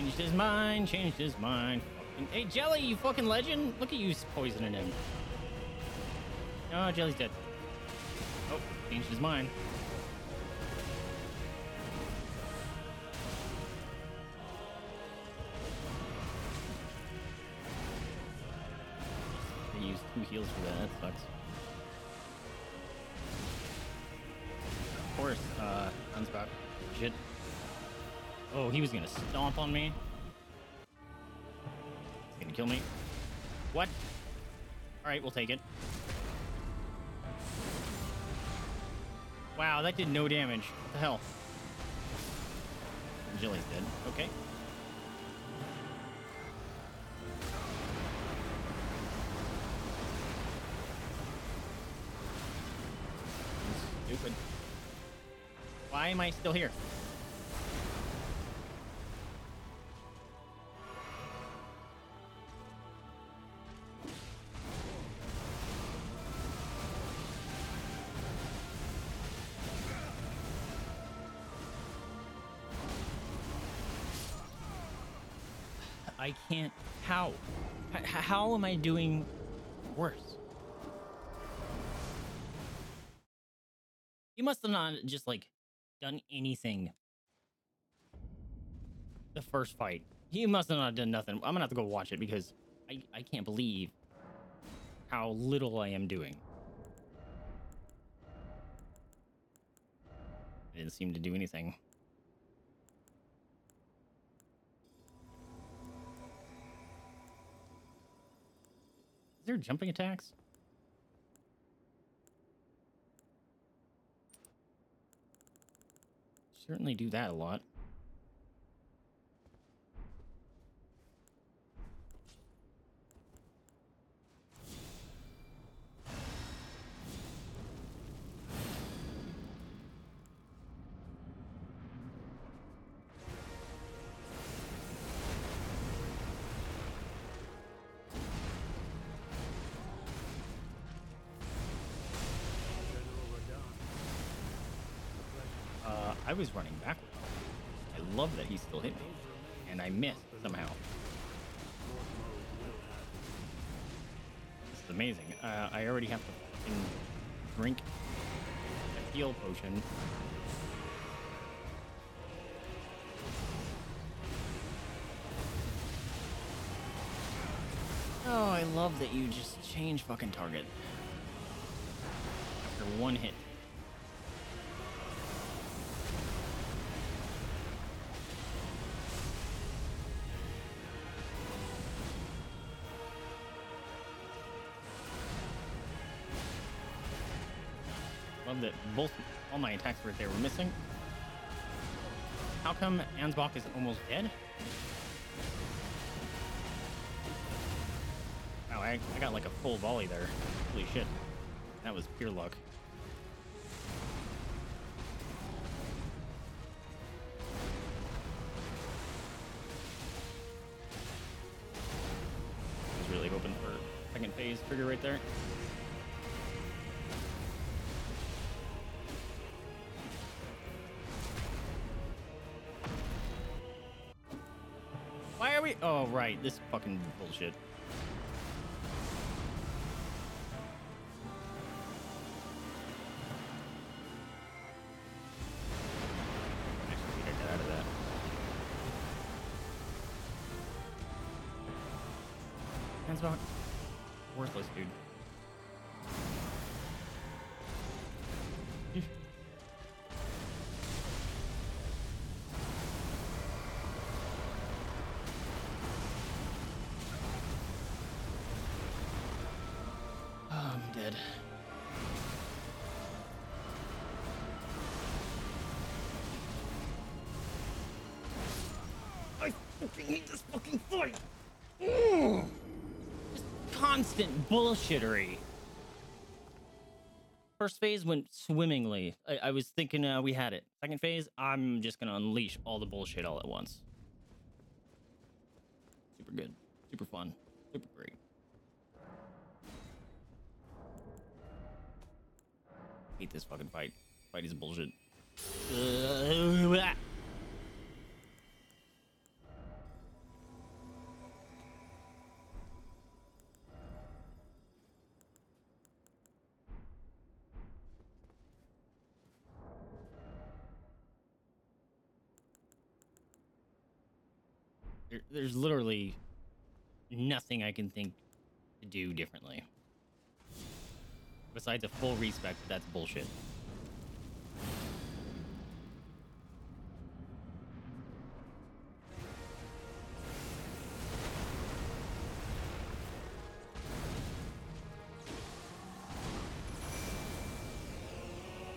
Changed his mind, changed his mind. Fucking, hey, Jelly, you fucking legend! Look at you poisoning him. No, oh, Jelly's dead. Oh, changed his mind. They used two heals for that, that sucks. Of course, uh, Ansbach. Shit. Oh, he was gonna stomp on me. He's gonna kill me. What? All right, we'll take it. Wow, that did no damage. What the hell? Jelly's dead. Okay. Stupid. Why am I still here? I can't. How? H- how am I doing worse? You must have not just like done anything the first fight. He must have not done nothing. I'm gonna have to go watch it because I, I can't believe how little I am doing. I didn't seem to do anything. Is there jumping attacks? Certainly do that a lot. I was running backwards. I love that he still hit me, and I missed somehow. amazing. Uh, I already have to fucking drink a heal potion. Oh, I love that you just change fucking target after one hit. Love that both all my attacks right there were missing. How come Ansbach is almost dead? Wow, I, I got like a full volley there. Holy shit. That was pure luck. I was really hoping for second phase trigger right there. Why are we? Oh, right. This fucking bullshit. Actually, I got out of that. Hands about worthless, dude. Bullshittery. First phase went swimmingly. I, I was thinking uh, we had it. Second phase, I'm just gonna unleash all the bullshit all at once. Super good. Super fun. Super great. Hate this fucking fight. Fight is bullshit. Uh, There's literally nothing I can think to do differently. Besides a full respec, that's bullshit.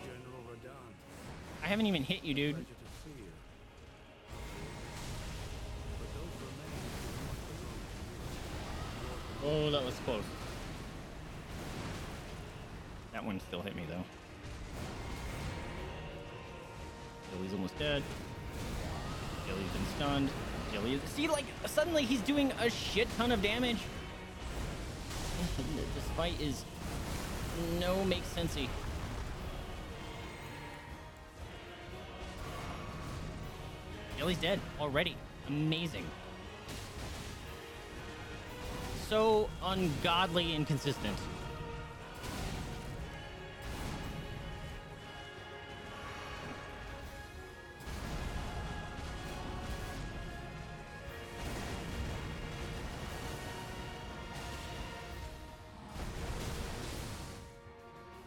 General Radahn. I haven't even hit you, dude. Oh, that was close. That one still hit me, though. Gilly's almost dead. Gilly's been stunned. Gilly is... See, like, suddenly he's doing a shit ton of damage. This fight is... No makes sensey. Gilly's dead already. Amazing. So ungodly inconsistent.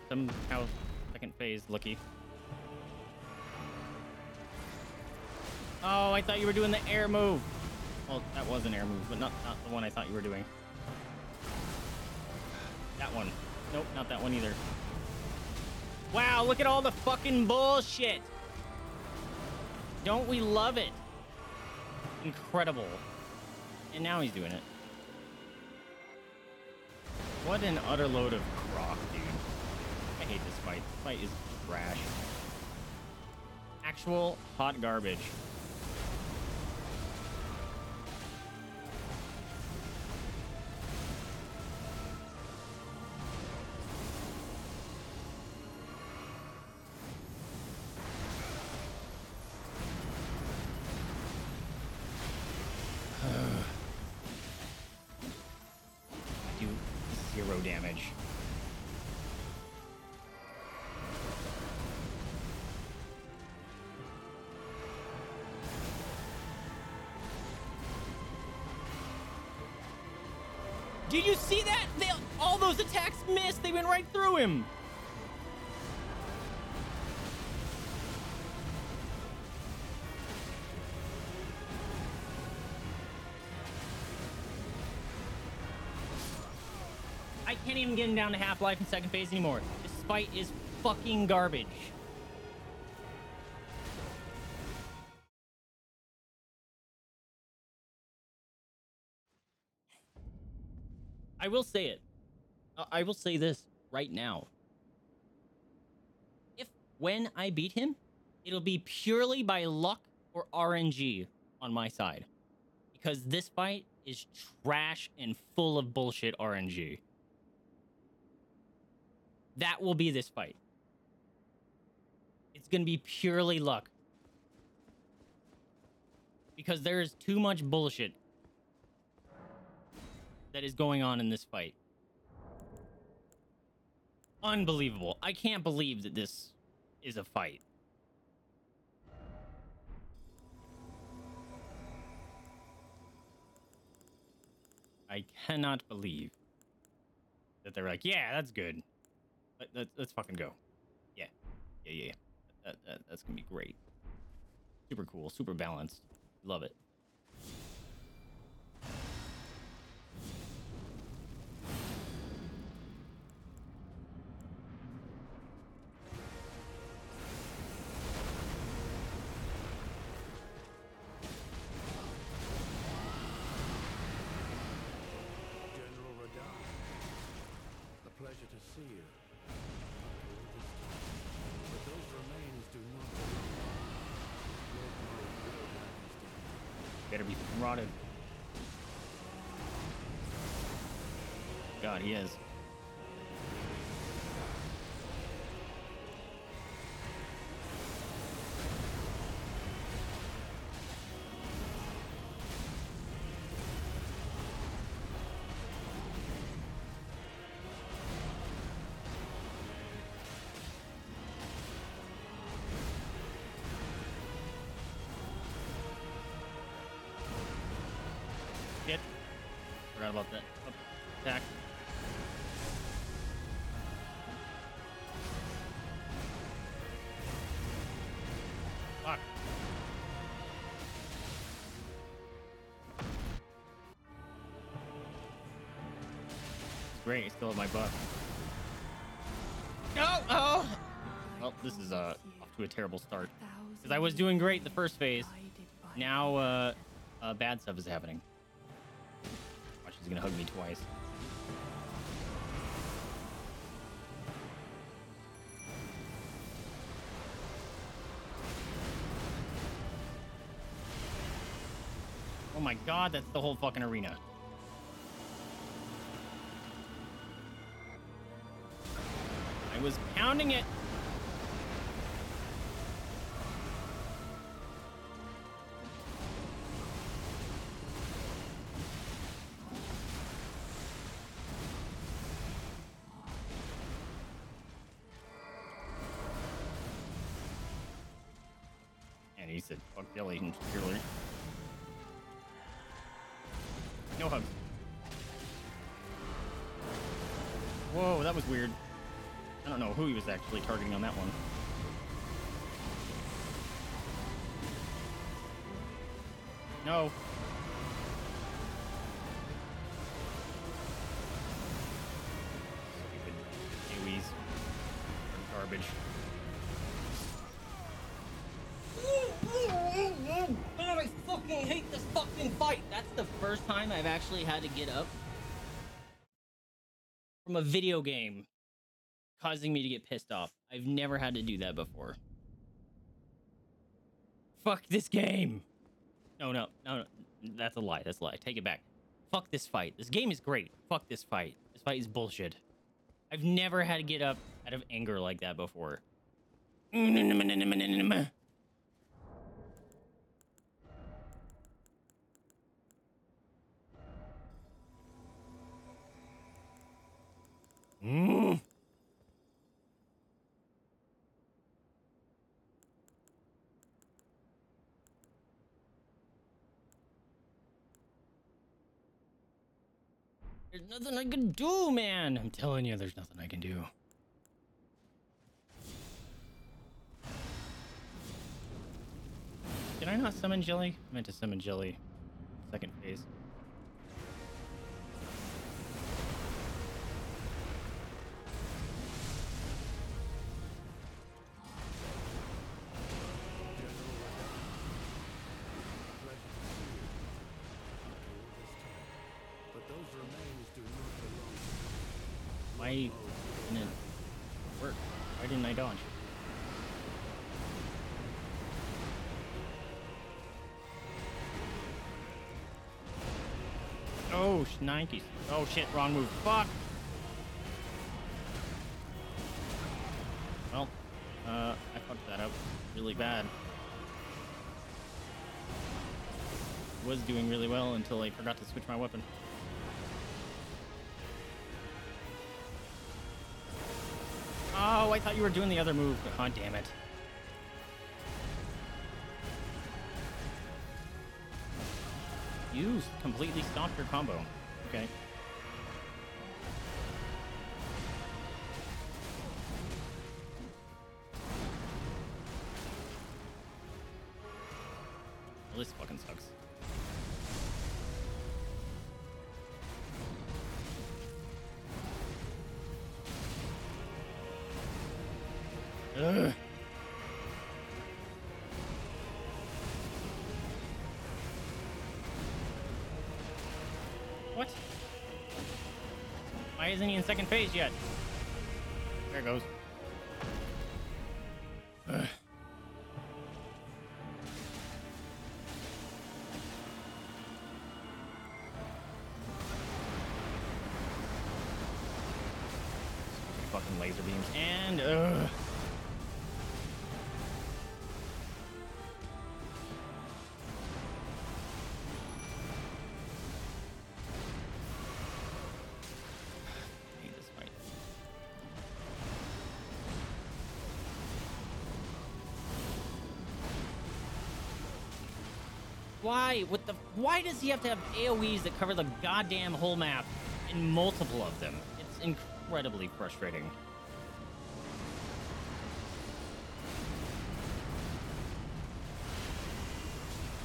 Somehow, second phase, lucky. Oh, I thought you were doing the air move. Well, that was an air move, but not, not the one I thought you were doing. That one. Nope, not that one either. Wow, look at all the fucking bullshit. Don't we love it? Incredible. And now he's doing it. What an utter load of crock, dude. I hate this fight. This fight is trash. Actual hot garbage. damage. Did you see that? They, all those attacks missed. They went right through him. I can't even get him down to half-life in second phase anymore. This fight is fucking garbage. I will say it. I will say this right now. If, when I beat him, it'll be purely by luck or R N G on my side. Because this fight is trash and full of bullshit R N G. That will be this fight. It's going to be purely luck. Because there is too much bullshit that is going on in this fight. Unbelievable. I can't believe that this is a fight. I cannot believe that they're like, yeah, that's good. Let, let, let's fucking go. Yeah. Yeah, yeah, yeah. That, that, that's gonna be great. Super cool. Super balanced. Love it. God, he is. Shit. Forgot about that. Up attack. Great, I still have my buff. Oh, oh! Well, this is uh, off to a terrible start. Because I was doing great the first phase. Now, uh, uh, bad stuff is happening. Watch, he's gonna hug me twice. Oh my god, that's the whole fucking arena. I was pounding it. And he said, fuck Billy and Thiollier. No hugs. Whoa, that was weird. I don't know who he was actually targeting on that one. No. Stupid AoEs. Garbage. God, I fucking hate this fucking fight. That's the first time I've actually had to get up from a video game, causing me to get pissed off. I've never had to do that before. Fuck this game. No, no, no, no. That's a lie. That's a lie. Take it back. Fuck this fight. This game is great. Fuck this fight. This fight is bullshit. I've never had to get up out of anger like that before. There's nothing I can do, man. I'm telling you, there's nothing I can do. Did I not summon Jelly? I meant to summon Jelly. Second phase. Why didn't it work? Why didn't I dodge? Oh, shnikes. Oh shit, wrong move. Fuck! Well, uh, I fucked that up really bad. Was doing really well until I forgot to switch my weapon. Oh, I thought you were doing the other move. God damn it. You completely stopped your combo. Okay. Well, this fucking sucks. Ugh. What? Why isn't he in second phase yet? There it goes. Ugh. Fucking laser beams and ugh. Why? What the? Why does he have to have AoEs that cover the goddamn whole map and multiple of them? It's incredibly frustrating.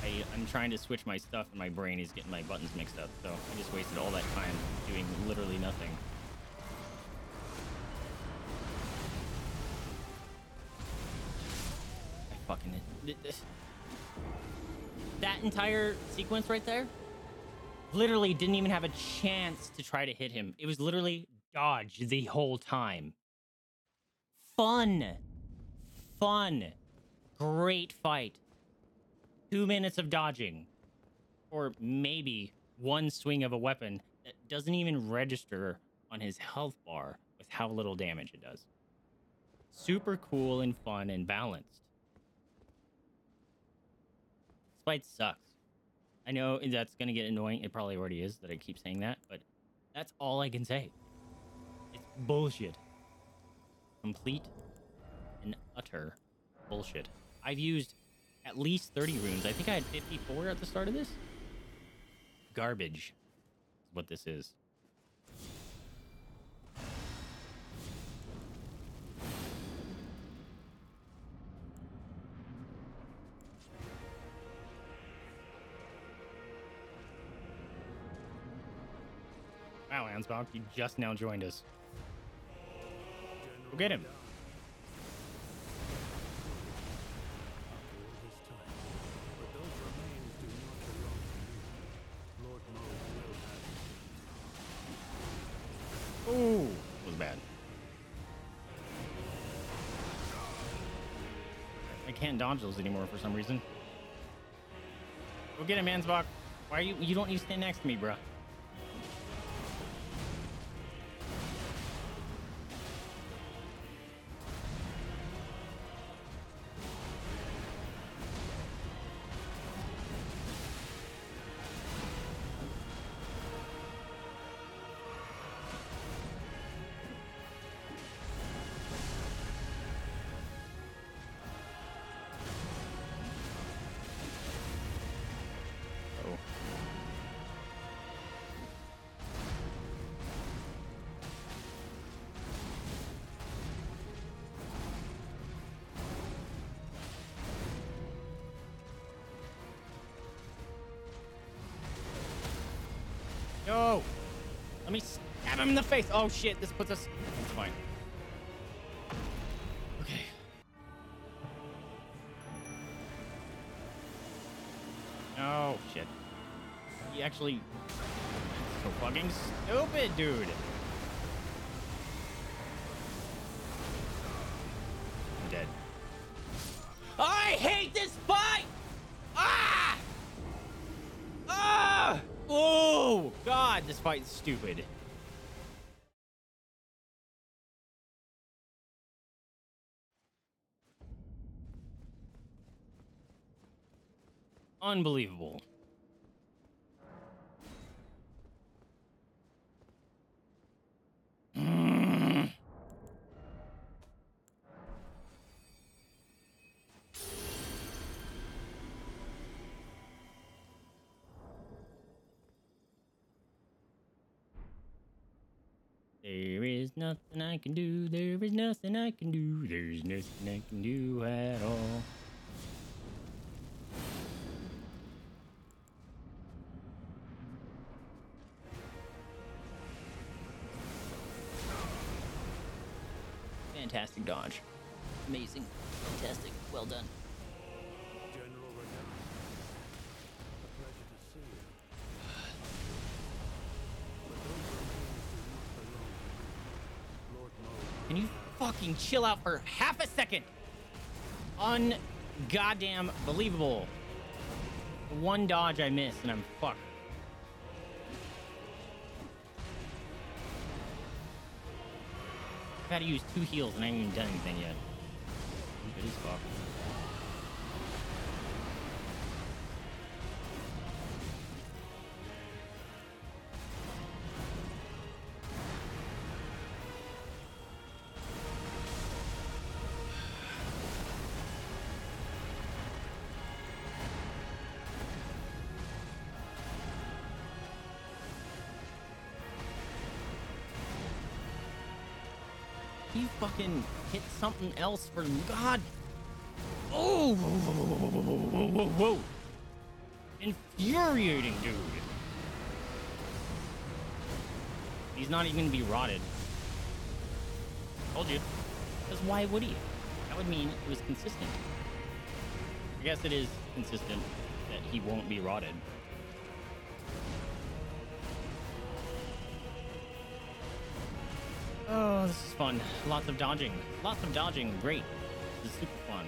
I, I'm trying to switch my stuff and my brain is getting my buttons mixed up, so I just wasted all that time doing literally nothing. I fucking... That entire sequence right there literally didn't even have a chance to try to hit him. It was literally dodge the whole time. Fun. Fun. Great fight. Two minutes of dodging. Or maybe one swing of a weapon that doesn't even register on his health bar with how little damage it does. Super cool and fun and balanced. Fight sucks. I know that's gonna get annoying. It probably already is that I keep saying that, but that's all I can say. It's bullshit. Complete and utter bullshit. I've used at least thirty runes. I think I had fifty-four at the start of this. Garbage is what this is. Wow, Ansbach, you just now joined us. Go get him. Ooh, that was bad. I can't dodge those anymore for some reason. Go get him, Ansbach. Why are you? You don't need to stand next to me, bruh. Let me stab him in the face. Oh shit, this puts us... That's fine. Okay. Oh shit. He actually... So fucking stupid, dude. I'm dead. I hate this fight! Ah! Ah! Oh! God, this fight is stupid. Unbelievable. There is nothing I can do, there is nothing I can do, there's nothing I can do at all. Fantastic dodge. Amazing. Fantastic. Well done. Can you fucking chill out for half a second? Un-goddamn believable. One dodge I missed and I'm fucked. I've had to use two heals and I haven't even done anything yet. Good as fuck. You fucking hit something else for God. Oh, whoa, whoa, whoa, whoa, whoa, whoa, whoa, whoa. Infuriating, dude. He's not even gonna be rotted. Told you. Because why would he? That would mean it was consistent. I guess it is consistent that he won't be rotted. Oh, this is fun. Lots of dodging. Lots of dodging. Great. This is super fun.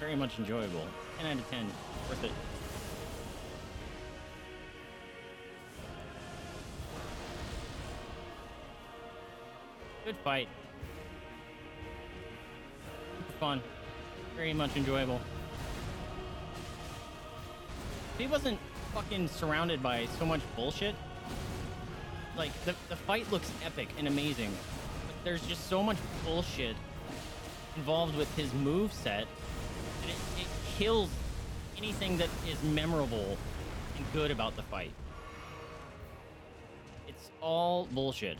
Very much enjoyable. ten out of ten. Worth it. Good fight. Super fun. Very much enjoyable. If he wasn't fucking surrounded by so much bullshit, like, the, the fight looks epic and amazing. There's just so much bullshit involved with his moveset, and it, it kills anything that is memorable and good about the fight. It's all bullshit.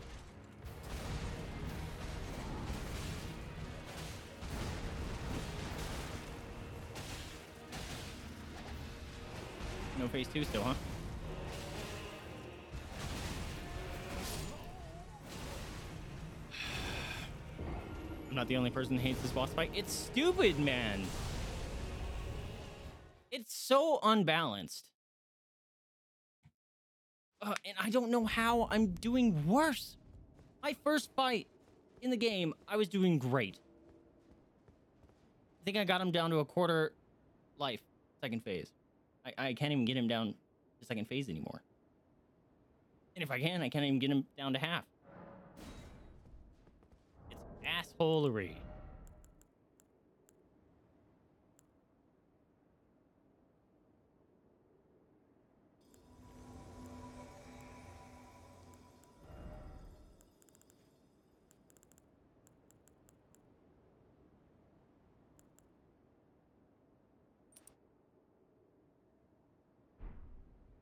No phase two still, huh? Not the only person that hates this boss fight. It's stupid, man. It's so unbalanced. Uh, and I don't know how I'm doing worse. My first fight in the game, I was doing great. I think I got him down to a quarter life, second phase. I, I can't even get him down to second phase anymore. And if I can, I can't even get him down to half. Assholery.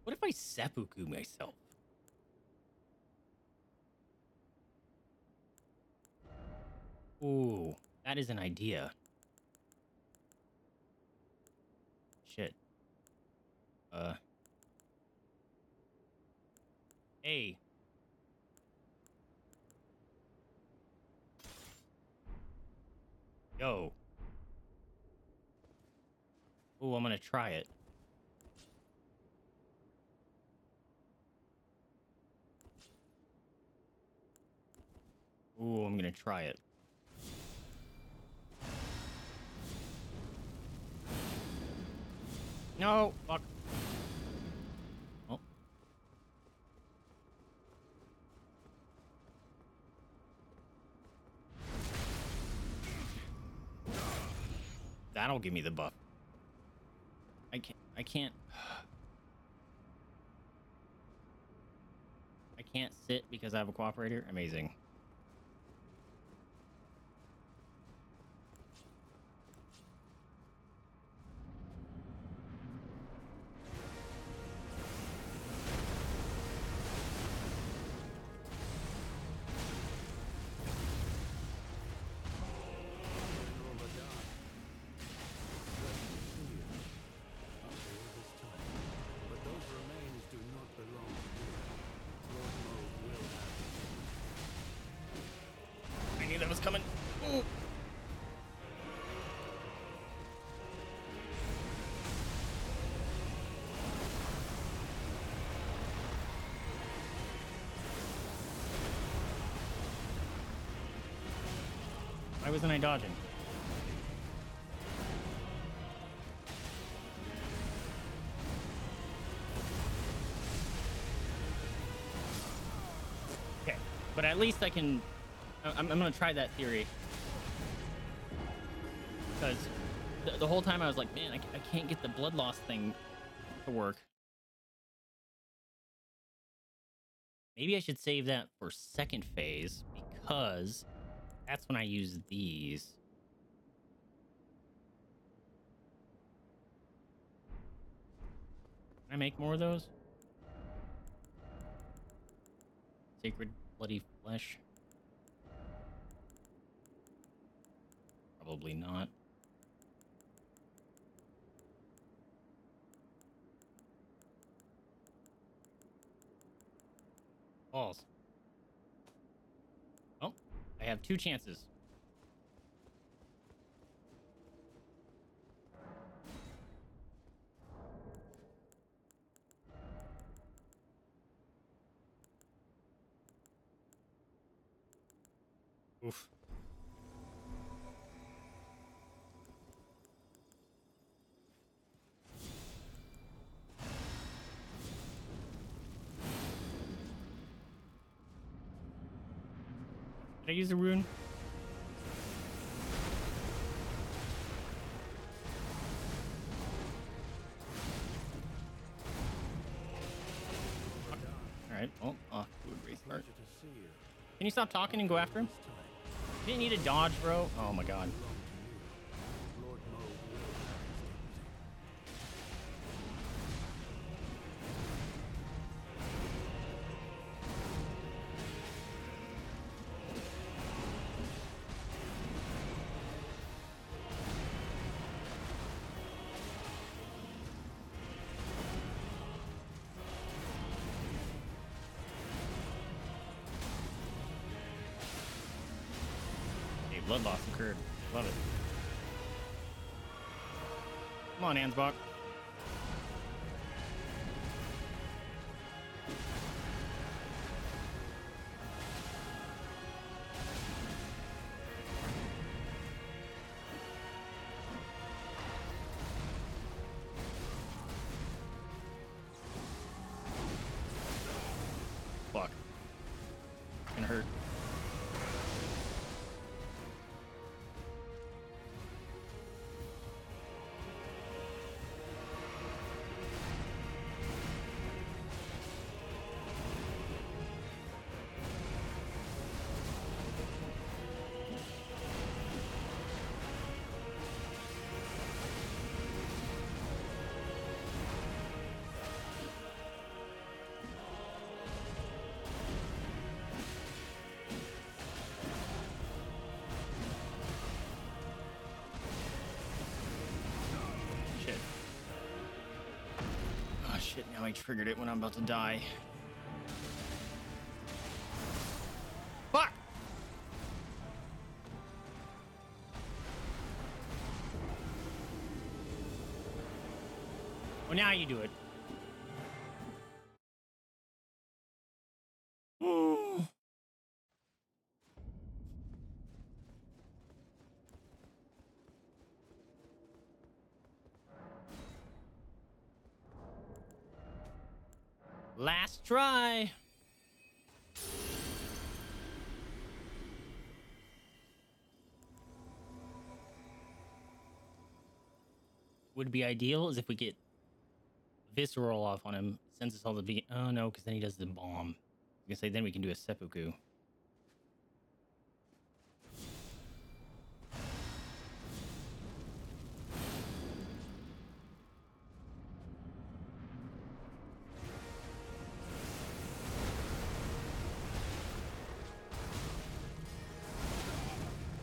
What if I seppuku myself? Ooh, that is an idea. Shit. Uh. Hey. Yo. Ooh, I'm gonna try it. Ooh, I'm gonna try it. No, fuck. Oh. That'll give me the buff. I can't. I can't. I can't sit because I have a cooperator. Amazing. Why wasn't I dodging? Okay, but at least I can. I'm, I'm gonna try that theory, because the, the whole time I was like, man, I, I can't get the blood loss thing to work. Maybe I should save that for second phase, because that's when I use these. Can I make more of those? Sacred bloody flesh? Probably not. Balls. I have two chances. Oof. Did I use a rune? Alright, well, oh, food restart. Can you stop talking and go after him? You didn't need a dodge, bro. Oh my god. Blood loss occurred. Love it. Come on, Ansbach. Fuck. It's gonna hurt. Shit, now I triggered it when I'm about to die. Fuck! Well, now you do it. Last try. Would be ideal is if we get visceral off on him, sends us all the beat. Oh no, because then he does the bomb. I was gonna say then we can do a seppuku.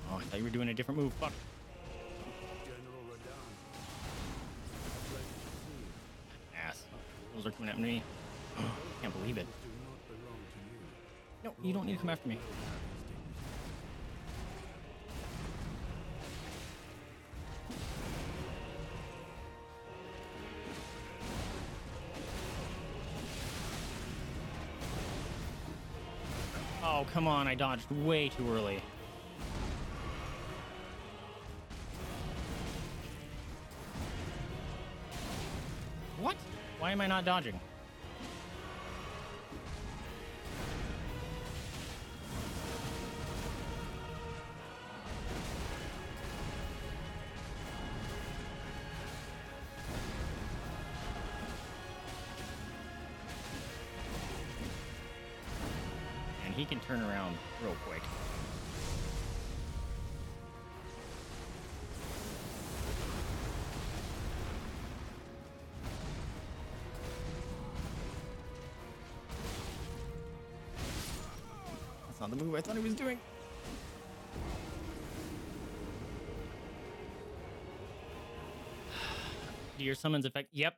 Oh, I thought you were doing a different move. Fuck. Ass. Those are coming at me. Oh, I can't believe it. No, you don't need to come after me. Oh, come on, I dodged way too early. What? Why am I not dodging? He can turn around real quick. That's not the move I thought he was doing. Do your summons affect? Yep.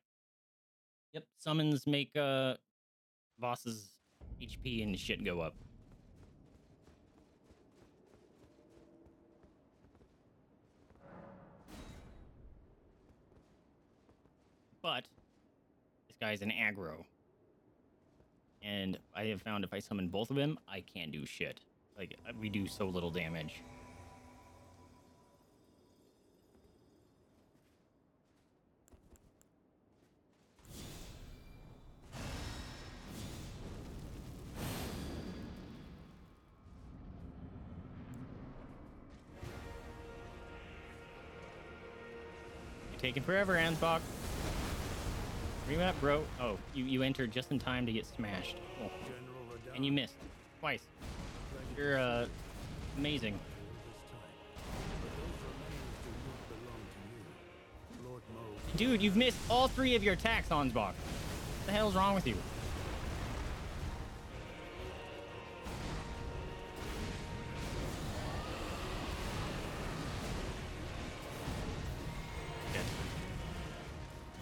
Yep. Summons make uh, bosses' H P and shit go up. But this guy's an aggro, and I have found if I summon both of them, I can't do shit. Like, we do so little damage. You're taking forever, Ansbach. Remap, bro. Oh, you, you entered just in time to get smashed. Cool. And you missed. Twice. You're uh, amazing. Dude, you've missed all three of your attacks, Ansbach. What the hell's wrong with you?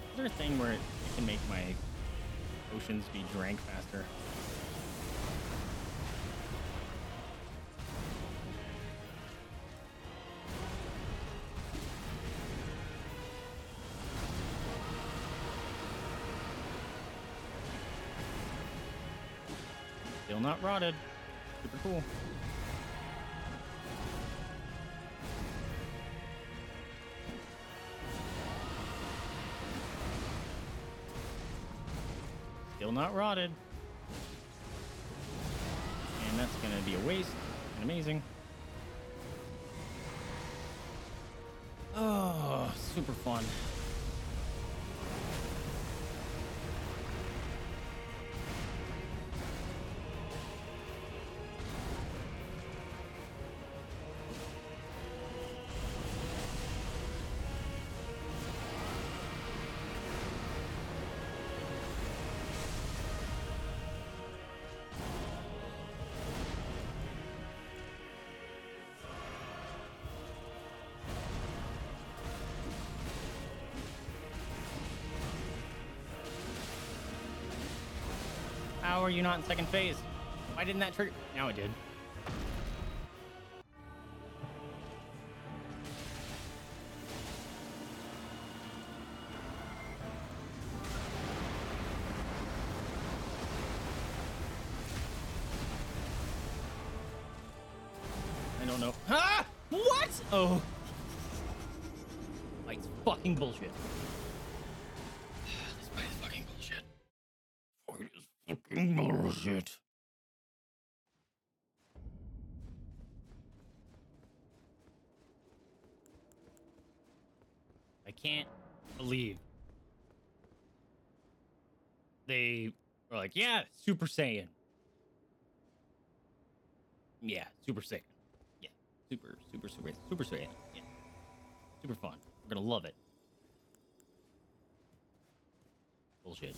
Is there a thing where it can make my potions be drank faster? Still not rotted. Super cool. Still not rotted. And that's gonna be a waste. And amazing. Oh, super fun. How are you not in second phase? Why didn't that trigger? Now it did. don't know. Ah! What? Oh. Like fucking bullshit. This fight is fucking bullshit. Fuck is fucking bullshit. I can't believe they were like, yeah, Super Saiyan. Yeah, Super Saiyan. Yeah, super, super, super, super Saiyan. Yeah, super fun. We're gonna love it. Bullshit.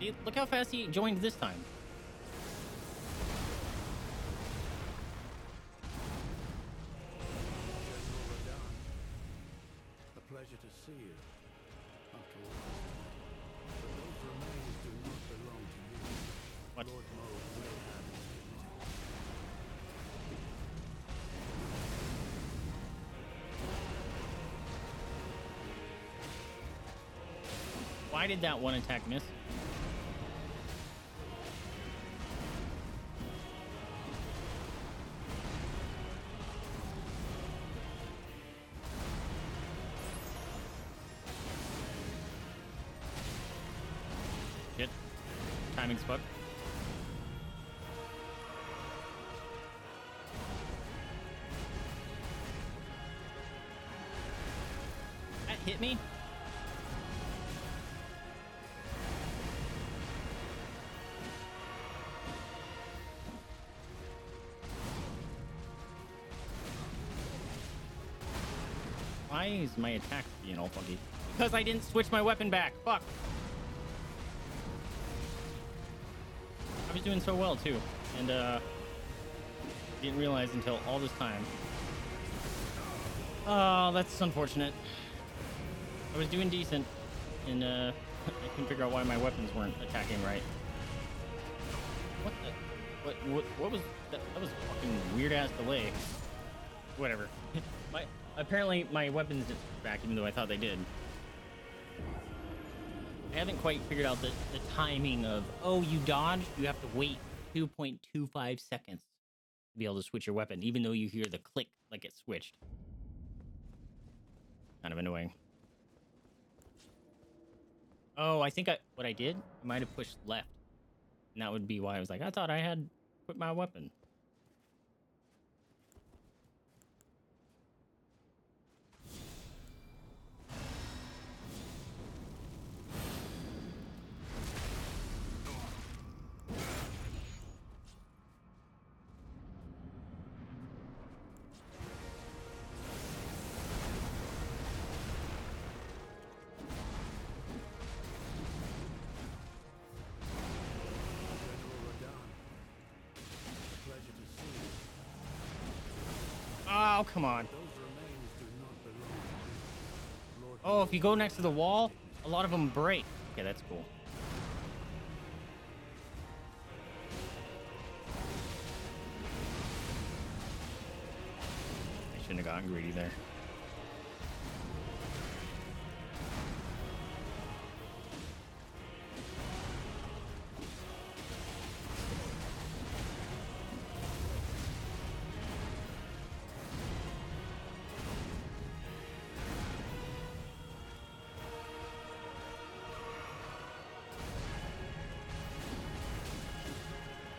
See, look how fast he joined this time. Why did that one attack miss? Shit. Timing's fucked. That hit me? Why is my attack being all funky? Because I didn't switch my weapon back. Fuck. I was doing so well too, and uh, didn't realize until all this time. Oh, that's unfortunate. I was doing decent, and uh, I couldn't figure out why my weapons weren't attacking right. What the? What? What, what was that? That was a fucking weird ass delay. Whatever. my. Apparently, my weapons didn't switch back, even though I thought they did. I haven't quite figured out the, the timing of, oh, you dodged, you have to wait two point two five seconds to be able to switch your weapon, even though you hear the click like it switched. Kind of annoying. Oh, I think I what I did, I might have pushed left. And that would be why I was like, I thought I had quit my weapon. Oh, come on. Oh, if you go next to the wall, a lot of them break. Okay, that's cool. I shouldn't have gotten greedy there.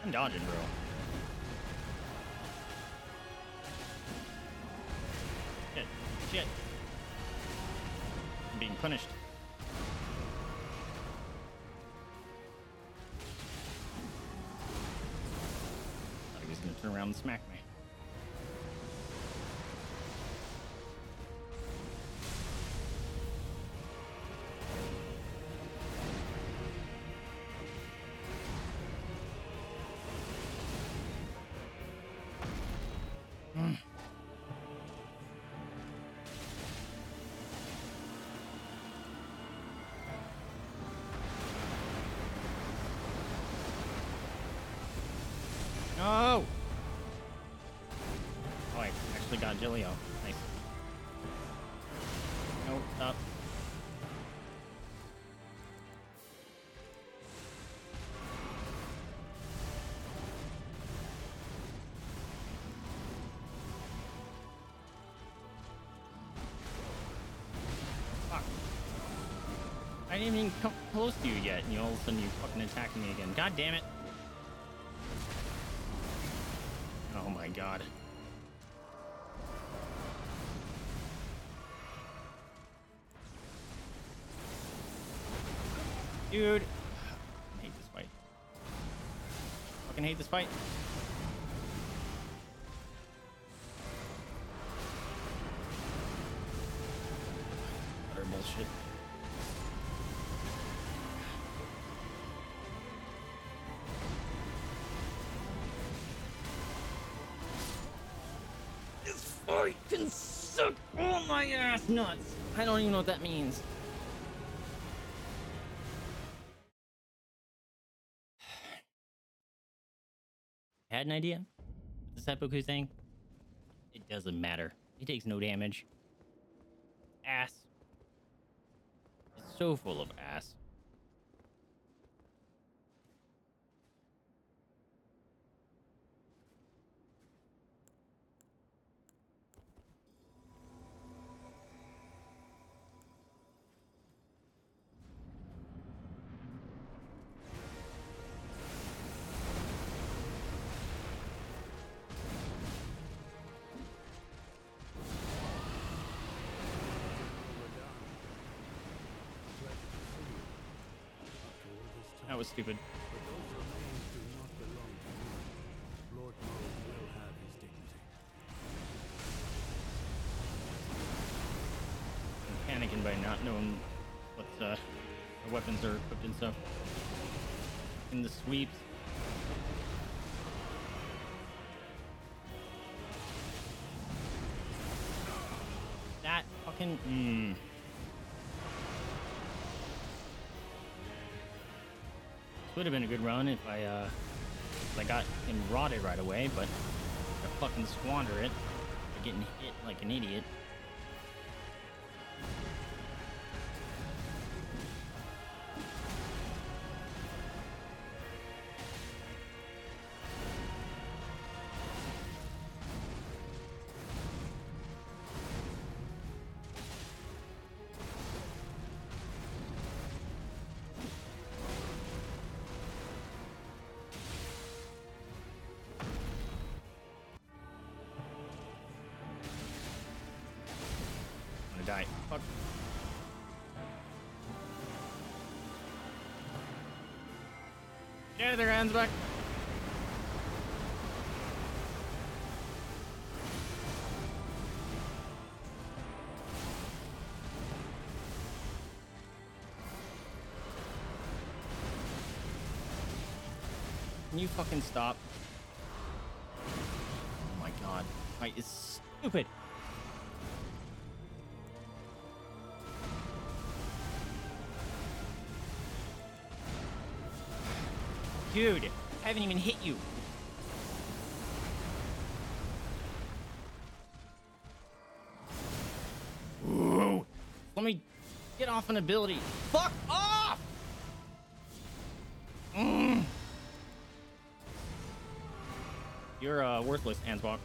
I'm dodging, bro. Shit. Shit. I'm being punished. I thought he was gonna turn around and smack me. No! Oh, I actually got Jillio. Nice. I didn't even come close to you yet, and you all of a sudden you fucking attacking me again. God damn it. Oh my god. Dude. I hate this fight. Fucking hate this fight. Utter bullshit. I can suck all my ass nuts. I don't even know what that means. Had an idea? The seppuku thing? It doesn't matter. He takes no damage. Ass. It's so full of ass. That was stupid. But those remains do not belong to you. Lord Mode will have his dignity. I'm panicking by not knowing what uh, the weapons are equipped and stuff. In the sweeps. That fucking. Mm. Would have been a good run if I uh if I got him rotted right away, but I fucking squander it by getting hit like an idiot. Die. Fuck. Get out of there, Ansbach. Can you fucking stop? Oh my god. This fight is stupid. Dude, I haven't even hit you. Ooh. Let me get off an ability. Fuck off! Mm. You're uh, worthless, Ansbach.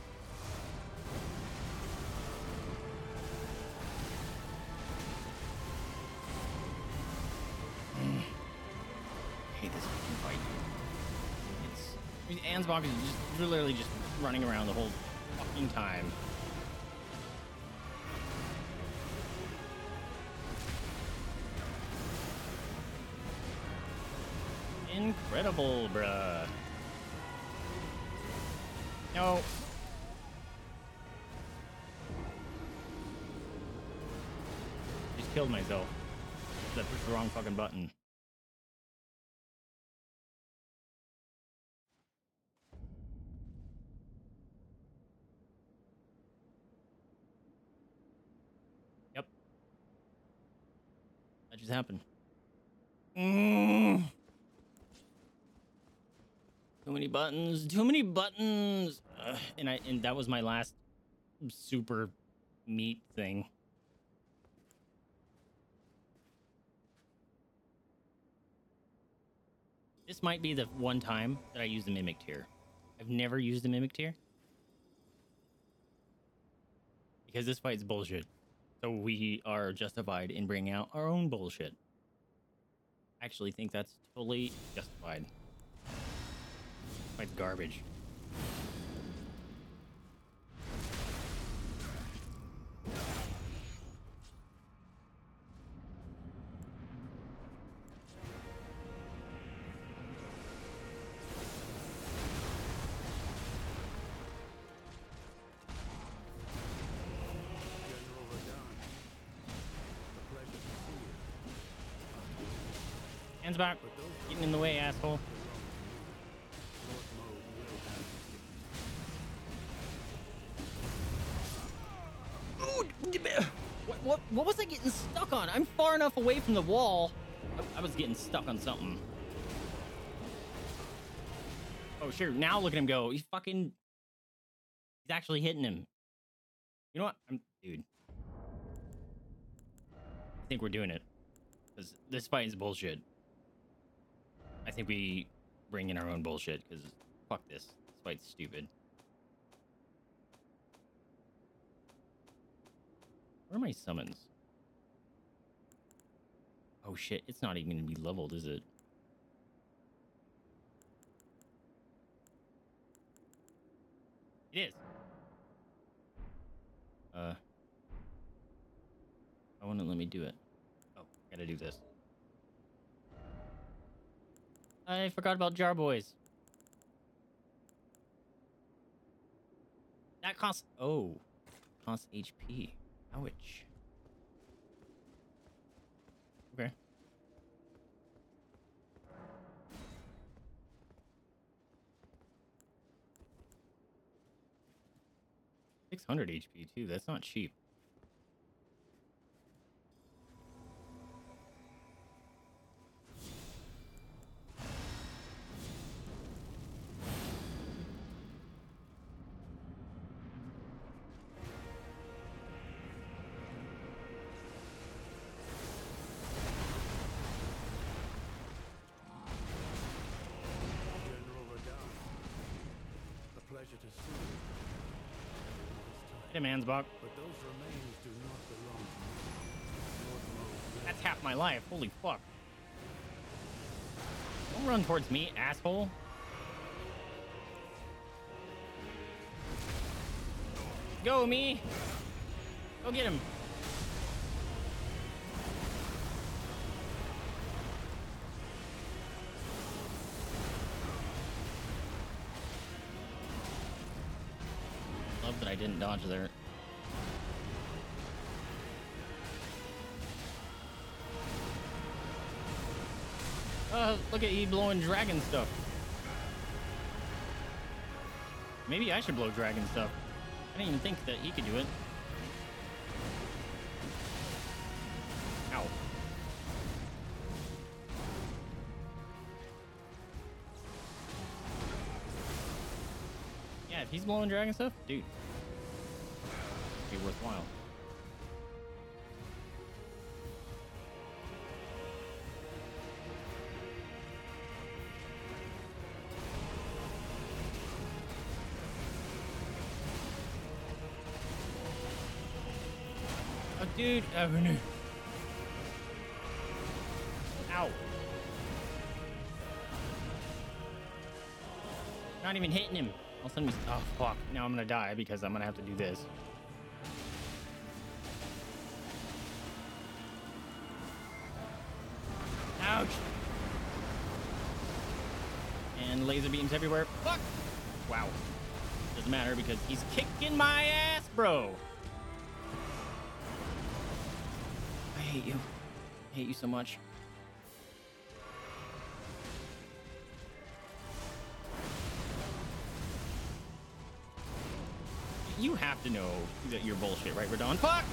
Ansbach is just literally just running around the whole fucking time. Incredible, bruh. No. Just killed myself. I pushed the wrong fucking button. Just happened. Mm. Too many buttons. Too many buttons. Ugh. And I and that was my last super meat thing. This might be the one time that I use the mimic tier. I've never used the mimic tier because this fight's bullshit. So we are justified in bringing out our own bullshit. actually think that's totally justified. Quite garbage. Ansbach, getting in the way, asshole. Ooh, what, what, what was I getting stuck on? I'm far enough away from the wall. I, I was getting stuck on something. Oh, sure. Now look at him go. He's fucking... He's actually hitting him. You know what? I'm... Dude. I think we're doing it. Because this fight is bullshit. I think we bring in our own bullshit, because fuck this. This fight's stupid. Where are my summons? Oh shit, it's not even going to be leveled, is it? It is. Uh, I want to let me do it. Oh, I gotta do this. I forgot about Jar Boys. That costs... Oh. Costs H P. Ouch. Okay. six hundred H P, too. That's not cheap. Ansbach. That's half my life. Holy fuck. Don't run towards me, asshole. Go, me. Go get him. Love that I didn't dodge there. Uh, look at E blowing dragon stuff. Maybe I should blow dragon stuff. I didn't even think that he could do it. Ow. Yeah, if he's blowing dragon stuff, dude, it'd be worthwhile. Dude, oh no. Ow. Not even hitting him. All of a sudden he's, oh fuck. Now I'm gonna die because I'm gonna have to do this. Ouch. And laser beams everywhere. Fuck. Wow. Doesn't matter because he's kicking my ass, bro. I hate you. I hate you so much. You have to know that you're bullshit, right, Radahn? Fuck!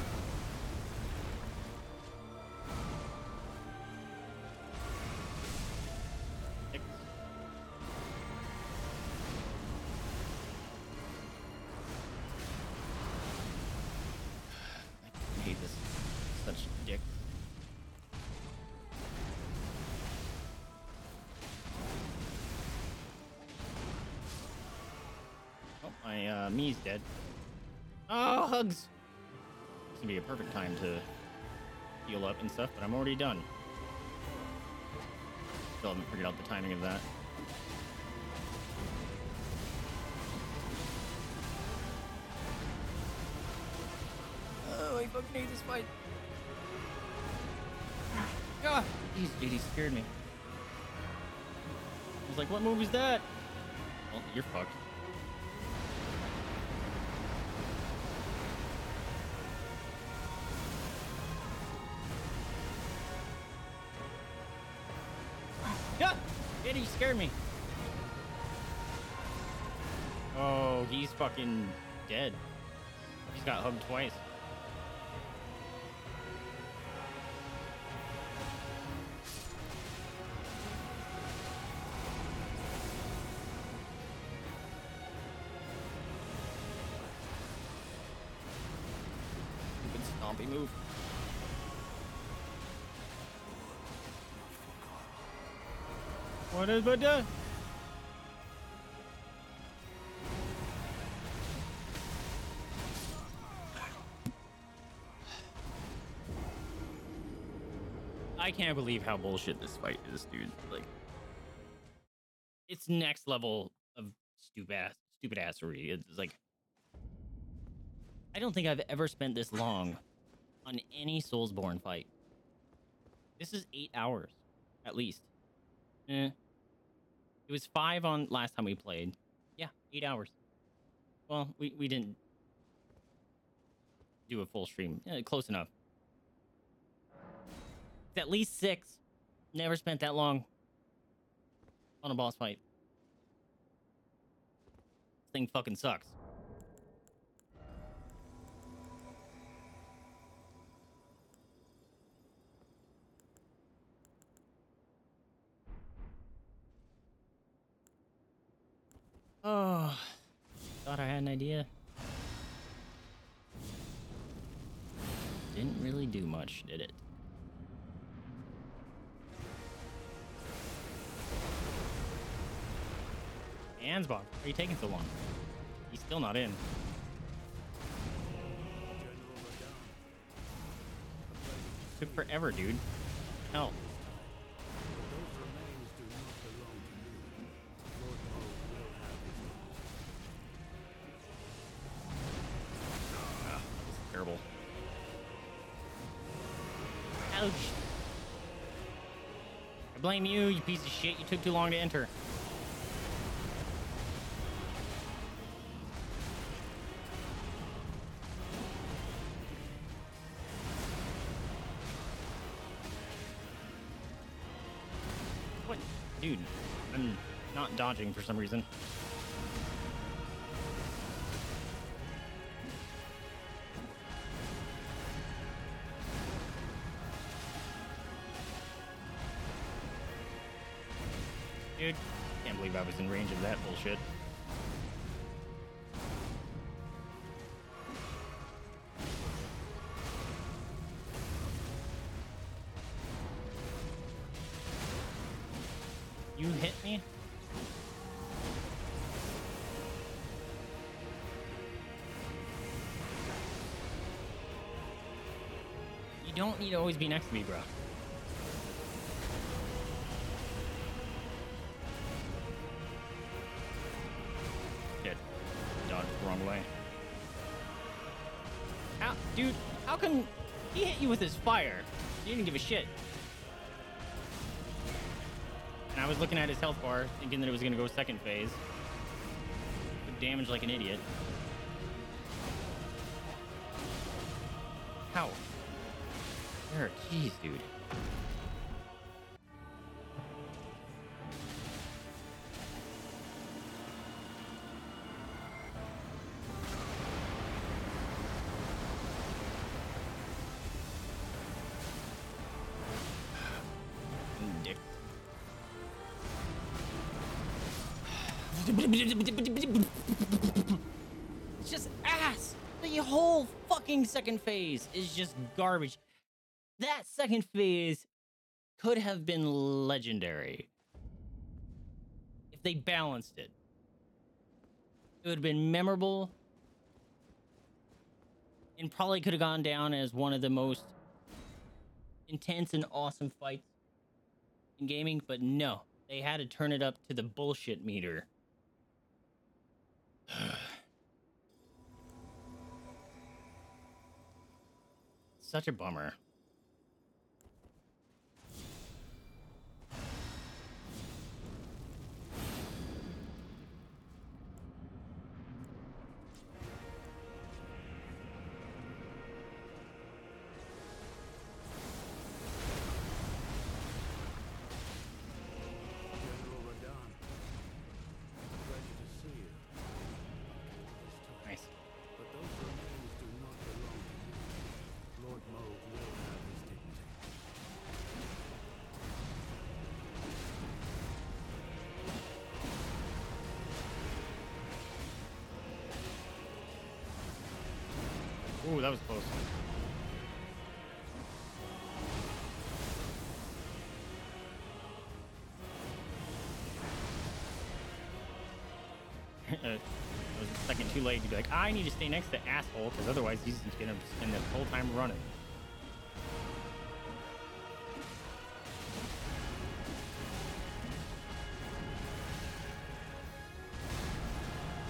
Me's dead. Oh, hugs! This would be a perfect time to heal up and stuff, but I'm already done. Still haven't figured out the timing of that. Oh, I fucking hate this fight. God, geez, dude, he scared me. I was like, what movie's that? Well, you're fucked. He scared me. Oh, he's fucking dead. He's got hugged twice. Stupid stompy move. What is it done? I can't believe how bullshit this fight is, dude. Like, it's next level of stupid ass, stupid assery. It's like, I don't think I've ever spent this long on any Soulsborne fight. This is eight hours, at least. Eh. It was five on last time we played. Yeah, eight hours. Well, we, we didn't do a full stream. Yeah, close enough. It's at least six. Never spent that long on a boss fight. This thing fucking sucks. Oh, thought I had an idea. Didn't really do much, did it? Ansbach, why are you taking so long? He's still not in. Took forever, dude. Hell. Blame you, you piece of shit. You took too long to enter. What? Dude, I'm not dodging for some reason. I was in range of that bullshit. You hit me? You don't need to always be next to me, bro. Dude, how can he hit you with his fire? He didn't give a shit. And I was looking at his health bar, thinking that it was gonna go second phase. Took damage like an idiot. How? There, jeez, dude. It's just ass. The whole fucking second phase is just garbage. That second phase could have been legendary if they balanced it. It would have been memorable and probably could have gone down as one of the most intense and awesome fights in gaming, but no, they had to turn it up to the bullshit meter. Such a bummer. Ooh, that was close. It was a second too late to be like, I need to stay next to asshole, because otherwise he's just gonna spend the whole time running.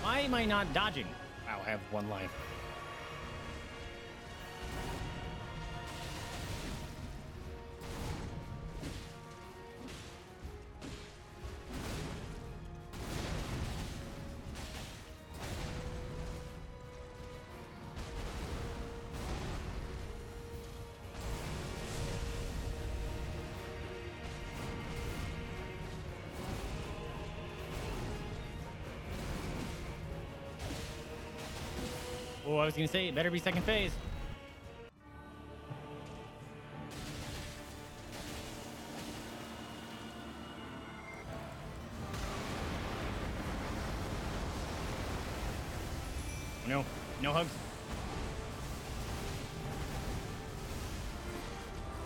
Why am I not dodging? Wow, I have one life. Oh, I was gonna say, it better be second phase. No, no hugs.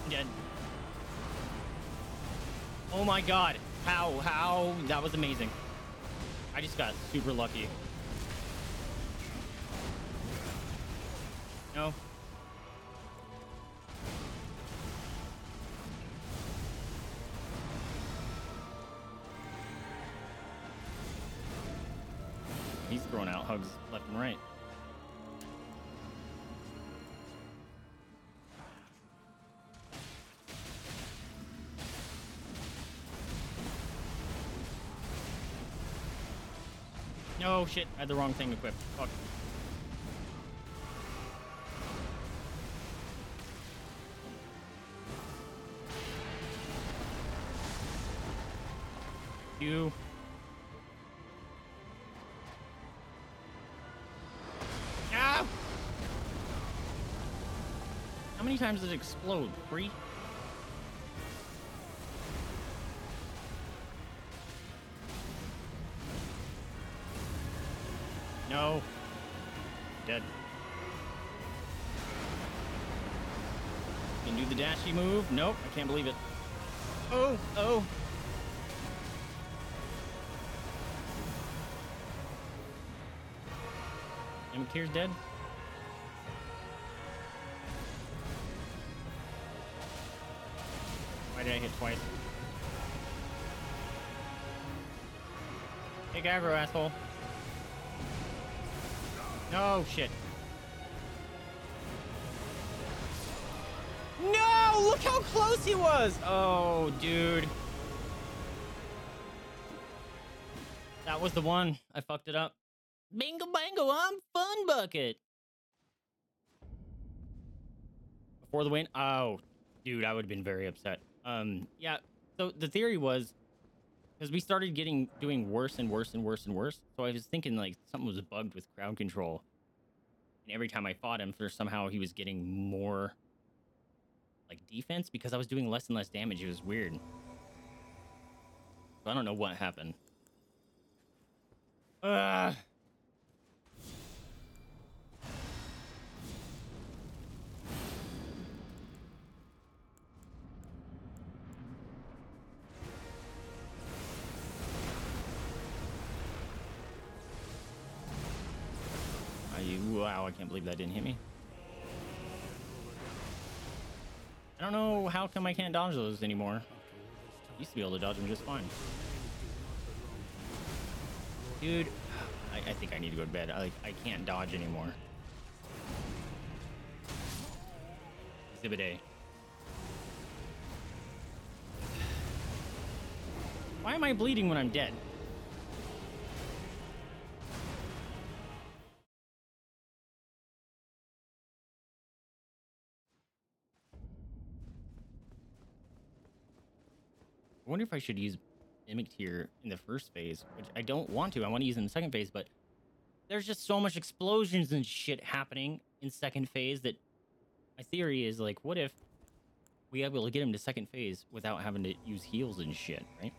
I'm dead. Oh my God, how, how, that was amazing. I just got super lucky. No. He's throwing out hugs left and right. No shit, I had the wrong thing equipped. Fuck. You. Ah! How many times did it explode? Three? No. Dead. Can do the dashy move? Nope, I can't believe it. Oh, oh. And Kier's dead. Why did I hit twice? Take aggro, asshole. No shit. No! Look how close he was! Oh, dude. That was the one. I fucked it up. Bingo bango, I'm Fun Bucket. Before the win? Oh, dude, I would have been very upset. Um, yeah, so the theory was, because we started getting, doing worse and worse and worse and worse, so I was thinking, like, something was bugged with crowd control. And every time I fought him, for somehow he was getting more, like, defense, because I was doing less and less damage. It was weird. So I don't know what happened. Ugh. Wow, I can't believe that didn't hit me. I don't know how come I can't dodge those anymore. Used to be able to dodge him just fine. Dude, I, I think I need to go to bed. I, like, I can't dodge anymore. Exhibit A. Why am I bleeding when I'm dead? I wonder if I should use Mimic Tear in the first phase, which I don't want to. I want to use it in the second phase, but there's just so much explosions and shit happening in second phase that my theory is, like, what if we able to get him to second phase without having to use heals and shit, right?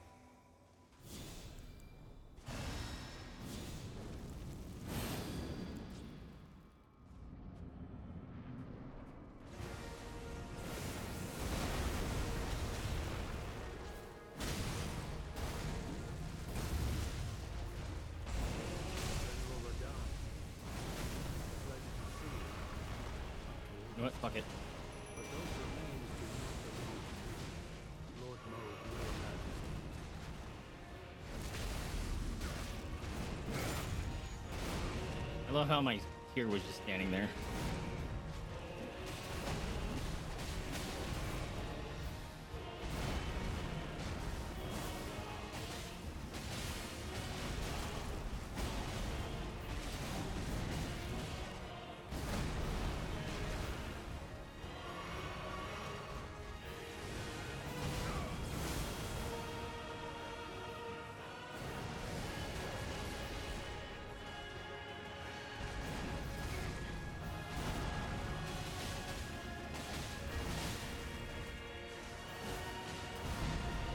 I love how my tier was just standing there.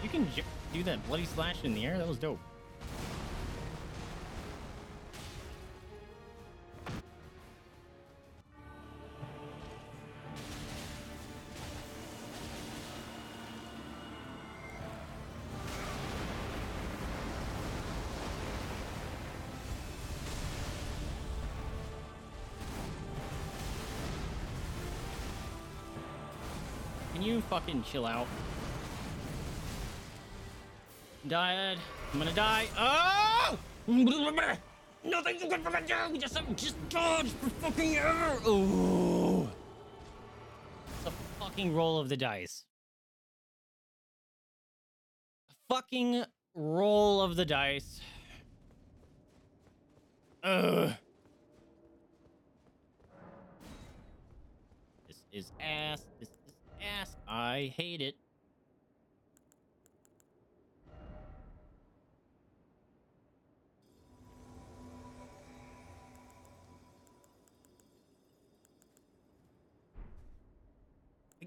You can do that bloody slash in the air. That was dope. Can you fucking chill out? Died. I'm gonna die. Oh! Nothing's good for me. Just, just dodge for fucking air. Oh! It's a fucking roll of the dice. A fucking roll of the dice. Ugh. This is ass. This is ass. I hate it.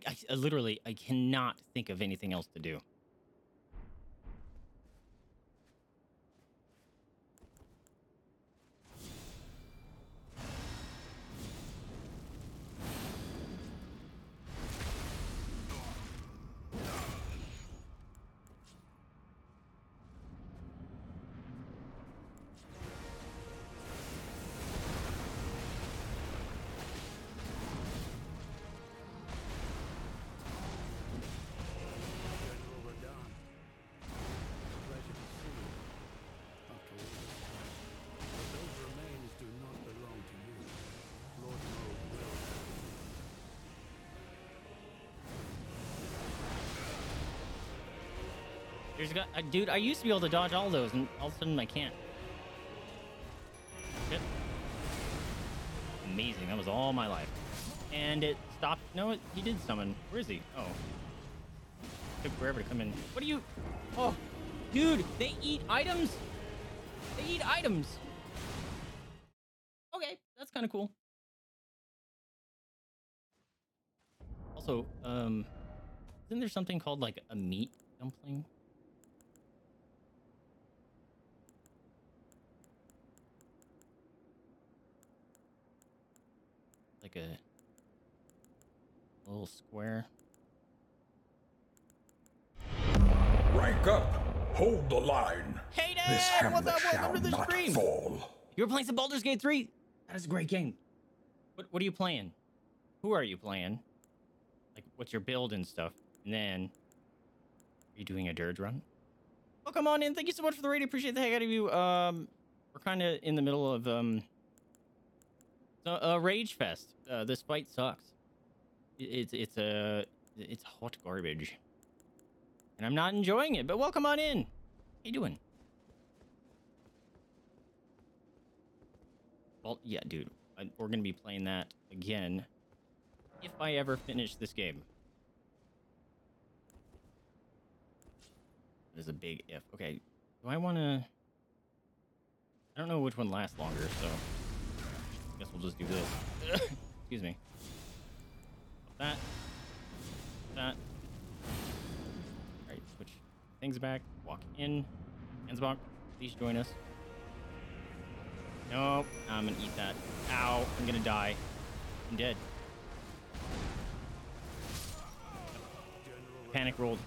I, I literally, I cannot think of anything else to do. There's got, uh, dude, I used to be able to dodge all those, and all of a sudden I can't. Shit. Amazing. That was all my life. And it stopped. No, it, he did summon. Where is he? Oh. It took forever to come in. What are you? Oh, dude, they eat items. They eat items. Okay, that's kind of cool. Also, um, isn't there something called like a meat dumpling? Like a little square. Rank up, hold the line. Hey Dad, what's up? Welcome to the stream. You're playing some Baldur's Gate three. That is a great game. What What are you playing? Who are you playing? Like, what's your build and stuff? And then Are you doing a dirge run? Well, come on in. Thank you so much for the raid. Appreciate the heck out of you. Um, we're kind of in the middle of um, a, a rage fest. Uh, this fight sucks. It, it's it's a it's hot garbage, and I'm not enjoying it. But welcome on in. How you doing? Well, yeah, dude. I, we're gonna be playing that again if I ever finish this game. That is a big if. Okay, do I want to? I don't know which one lasts longer, so I guess we'll just do this. Excuse me. That. That. All right, switch things back. Walk in. Ansbach, please join us. Nope, I'm gonna eat that. Ow, I'm gonna die. I'm dead. Panic rolled.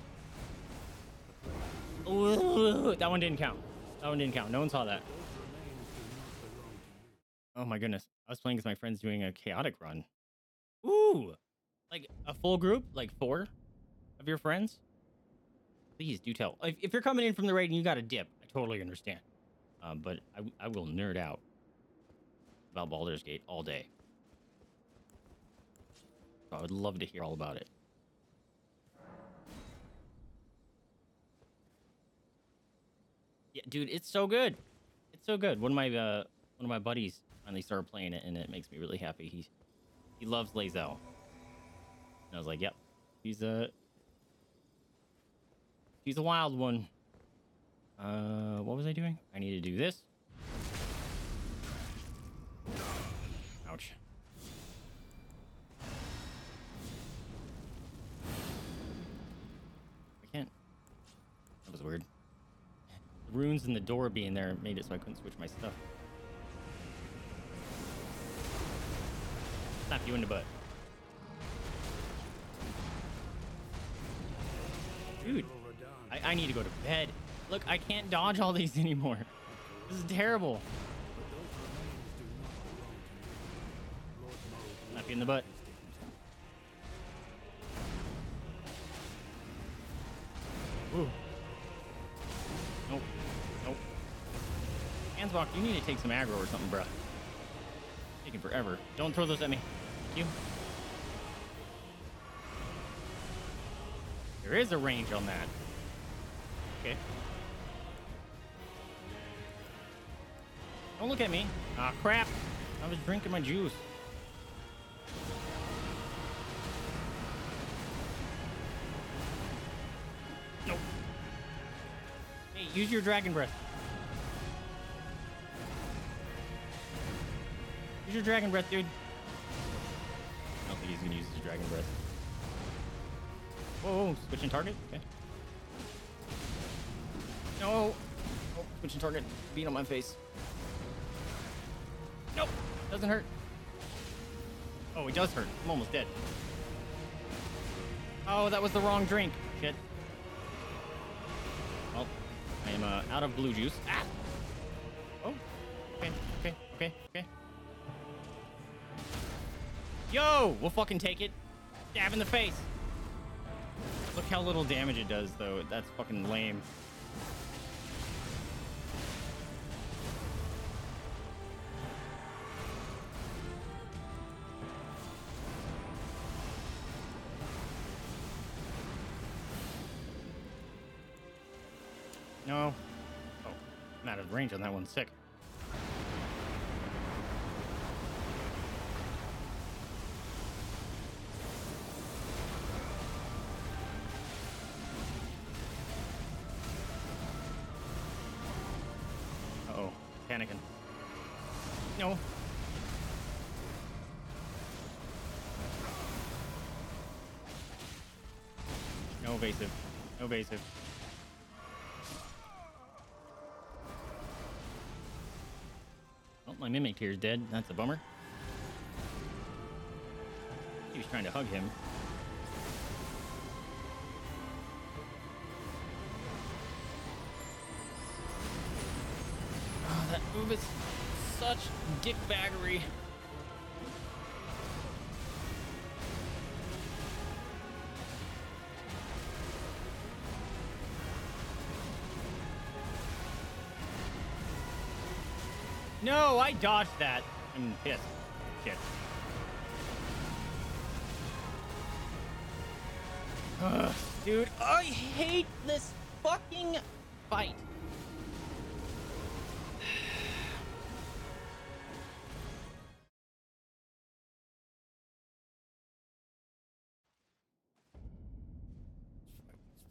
Ooh, that one didn't count. That one didn't count. No one saw that. Oh my goodness. I was playing with my friends doing a chaotic run. Ooh, like a full group, like four of your friends. Please do tell. If, if you're coming in from the raid and you got a dip, I totally understand. Uh, but I, I will nerd out about Baldur's Gate all day. So I would love to hear all about it. Yeah, dude, it's so good. It's so good. One of my uh, one of my buddies finally started playing it, and it makes me really happy. He he loves Lazel. And I was like, yep, he's a he's a wild one. Uh, what was I doing? I need to do this. Ouch. I can't. That was weird. Runes in the door being there made it so I couldn't switch my stuff. Snap you in the butt. Dude, I, I need to go to bed. Look, I can't dodge all these anymore. This is terrible. Snap you in the butt. Ooh. Nope. Nope. Ansbach, you need to take some aggro or something, bruh. Taking forever. Don't throw those at me. Thank you. There is a range on that. Okay. Don't look at me. Ah, crap. I was drinking my juice. Nope. Hey, use your dragon breath. Use your dragon breath, dude. I don't think he's gonna use his dragon breath. Whoa, whoa, switching target? Okay. No. Oh, switching target. Beat on my face. Nope. Doesn't hurt. Oh, it does hurt. I'm almost dead. Oh, that was the wrong drink. Shit. Well, I am uh, out of blue juice. Ah! Oh. Okay, okay, okay, okay. Yo! We'll fucking take it. Stab in the face. Look how little damage it does, though. That's fucking lame. No. Oh, I'm out of range on that one. Sick. Uh-oh. Panicking. No. No Vaesive. No Vaesive. My mimic here is dead. That's a bummer. He was trying to hug him. Oh, that move is such dickbaggery. No, I dodged that. I'm pissed. Shit. Ugh, dude, I hate this fucking fight.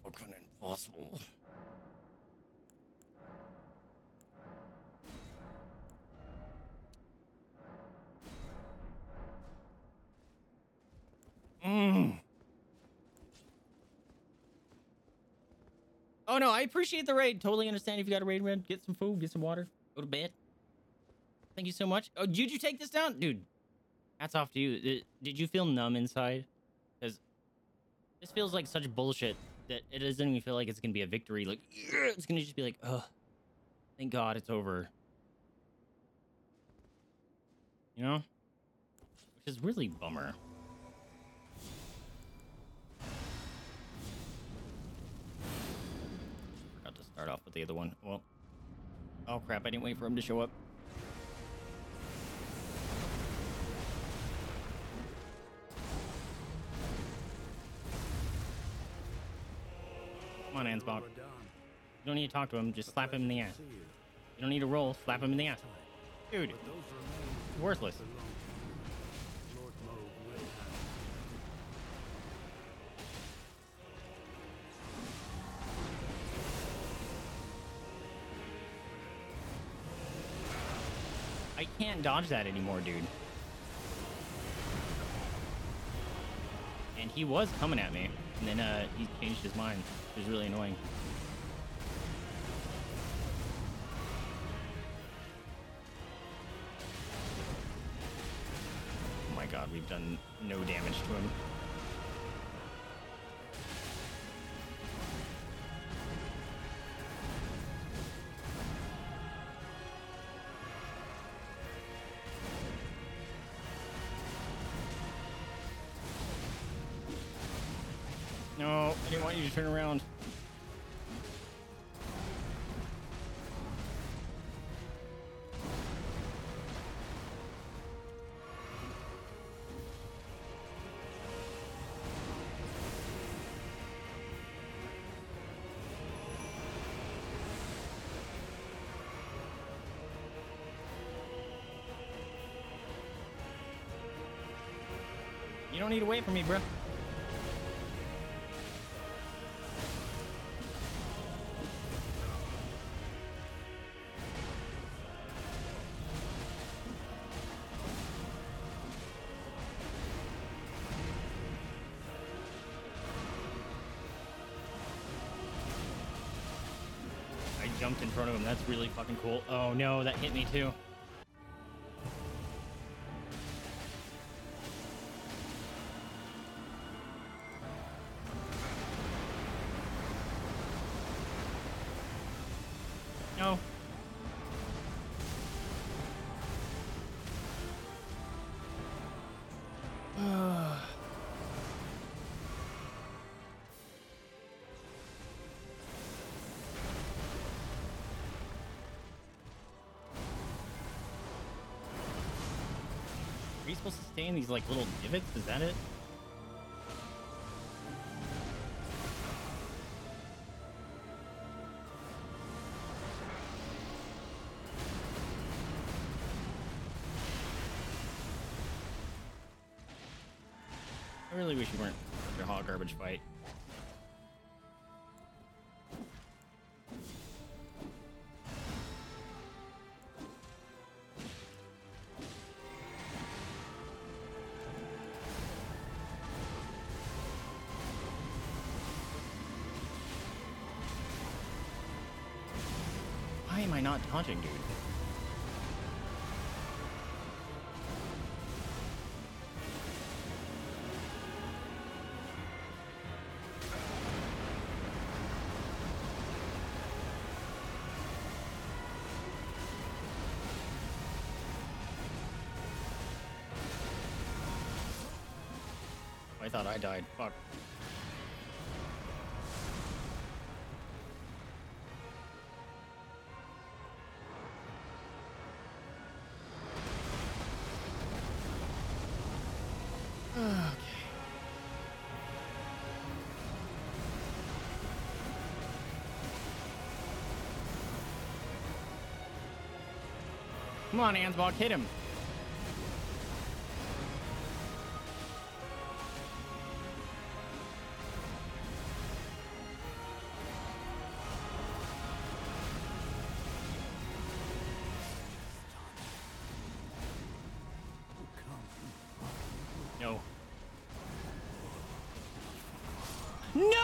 It's fucking impossible. Mmm. Oh no, I appreciate the raid. Totally understand if you got a raid, man. Get some food, get some water, go to bed. Thank you so much. Oh, did you take this down? Dude, hats off to you. Did you feel numb inside? Because this feels like such bullshit that it doesn't even feel like it's going to be a victory. Like, it's going to just be like, oh, thank God it's over. You know? Which is really a bummer. Start off with the other one. Well, oh crap, I didn't wait for him to show up. Come on, Ansbach. You don't need to talk to him, just slap him in the ass. You don't need to roll, slap him in the ass. Dude, it's worthless. I can't dodge that anymore, dude. And he was coming at me, and then uh, he changed his mind. It was really annoying. Oh my God, we've done no damage to him. No, I didn't want you to turn around. You don't need to wait for me, bro. Jumped in front of him. That's really fucking cool. Oh no, that hit me too. No. Are you supposed to stay in these like little divots? Is that it? I really wish you weren't such a hot garbage fight. Why am I not dodging, dude? I thought I died. Fuck. Come on, Ansbach, hit him. No. No!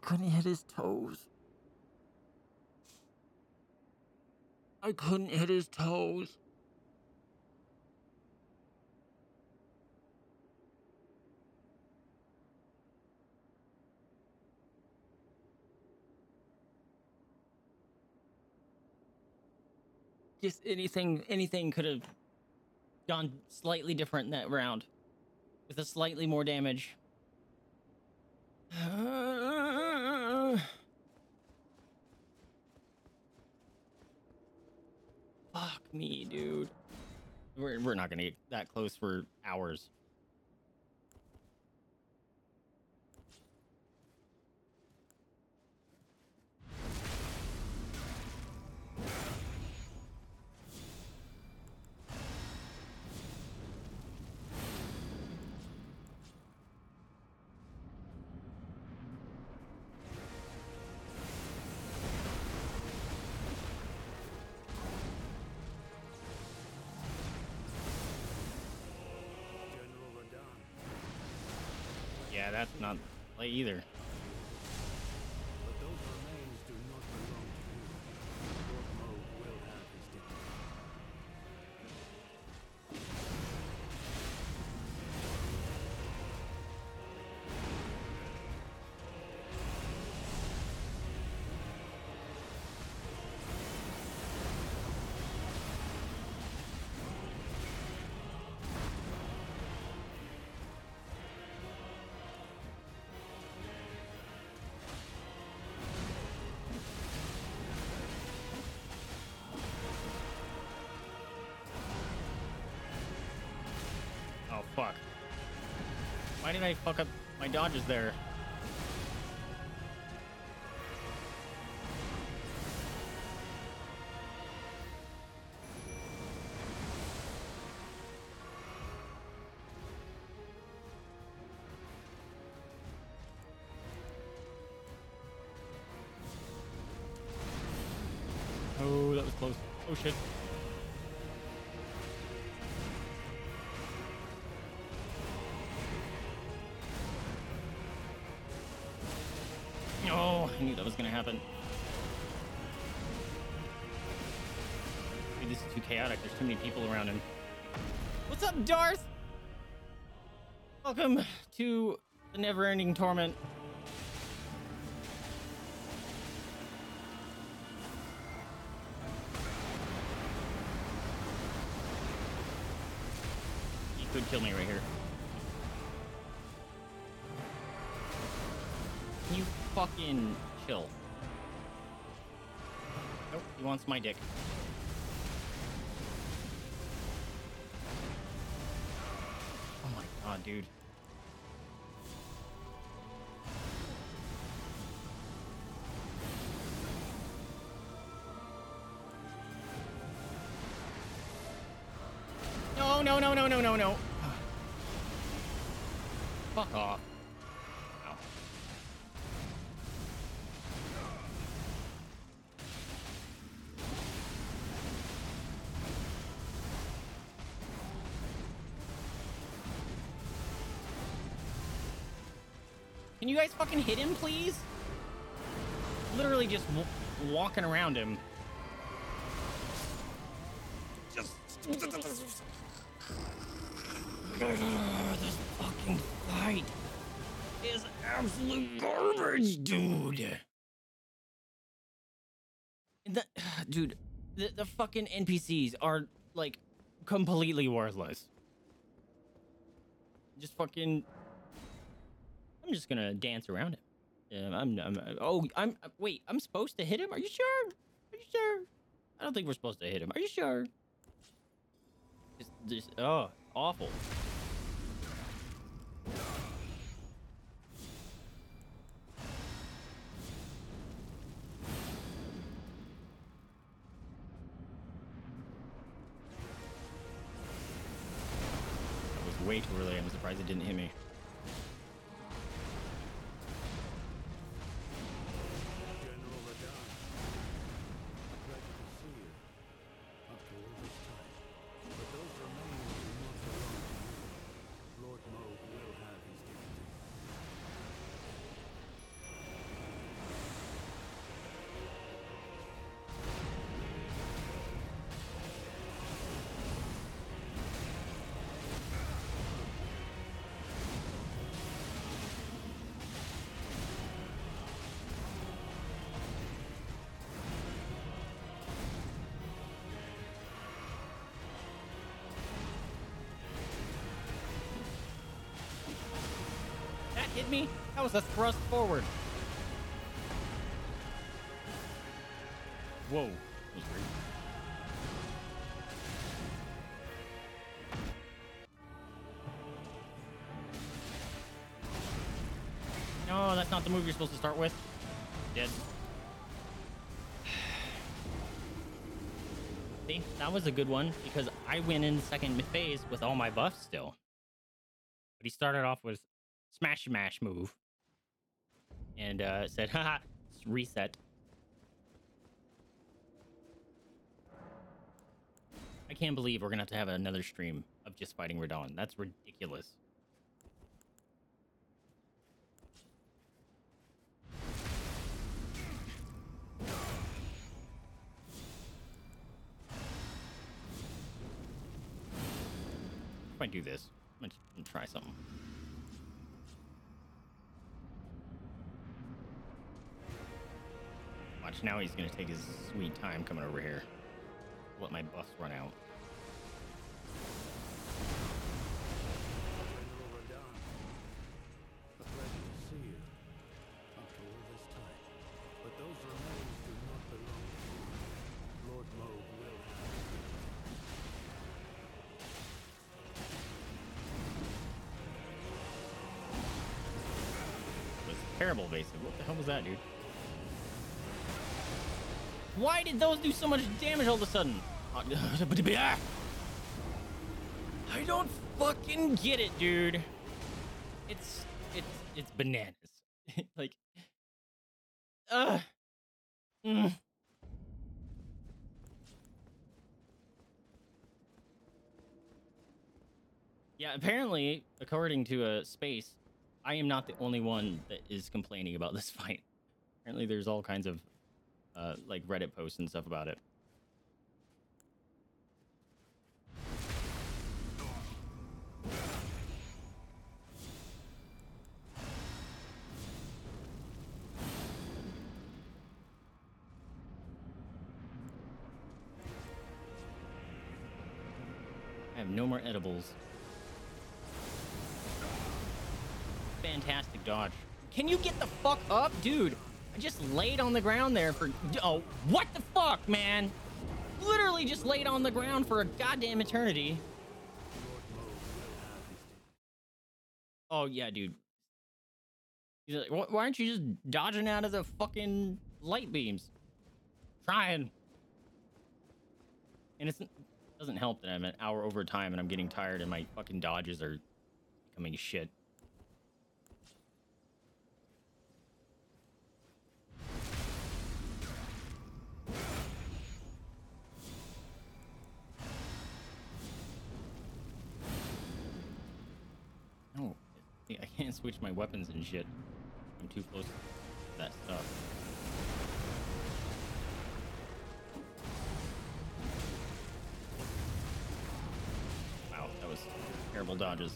Couldn't hit his toes. I couldn't hit his toes. Just anything, anything could have gone slightly different that round with a slightly more damage. Fuck me, dude. We're, we're not gonna get that close for hours. Yeah, that's not play either. But those remains do not belong to you. Your mode will have his fuck. Why did I fuck up my dodges there? Oh, that was close. Oh shit. I knew that was gonna happen. Dude, this is too chaotic. There's too many people around him. What's up, Darth? Welcome to the never-ending torment. He could kill me right here. You fucking... Kill. Nope, he wants my dick. Oh my god, dude. No, no, no, no, no, no, no. Fuck off. Can you guys fucking hit him, please? Literally just w walking around him. Just... This fucking fight is absolute garbage, dude. The, dude, the, the fucking N P Cs are, like, completely worthless. Just fucking... I'm just gonna dance around it. Yeah, I'm, I'm, I'm. Oh, I'm. Wait, I'm supposed to hit him? Are you sure? Are you sure? I don't think we're supposed to hit him. Are you sure? It's, it's, oh, awful. Way too early. I'm surprised it didn't hit me. General Radahn, I'm glad to see you after all this time. But those remaining do not belong to you. Lord Mo will have his hit me? That was a thrust forward. Whoa. That was great. No, that's not the move you're supposed to start with. Dead. See, that was a good one because I went in second phase with all my buffs still. But he started off with smash smash move and uh said haha reset. I can't believe we're gonna have to have another stream of just fighting Radahn. That's ridiculous. If I do this, I'm gonna try something. Now he's gonna take his sweet time coming over here. Let my buffs run out. It was terrible, Vaesive. What the hell was that, dude? Why did those do so much damage all of a sudden? I don't fucking get it, dude. It's it's it's bananas. Like, uh, mm. Yeah. Apparently, according to a uh, space, I am not the only one that is complaining about this fight. Apparently, there's all kinds of Uh, like Reddit posts and stuff about it. I have no more edibles. Fantastic dodge. Can you get the fuck up, dude? Just laid on the ground there for oh what the fuck, man. Literally just laid on the ground for a goddamn eternity. Oh yeah, dude. He's like, why aren't you just dodging out of the fucking light beams? Trying. And it's, it doesn't help that I'm an hour over time and I'm getting tired and my fucking dodges are becoming shit. I can't switch my weapons and shit. I'm too close to that stuff. Wow, that was terrible dodges.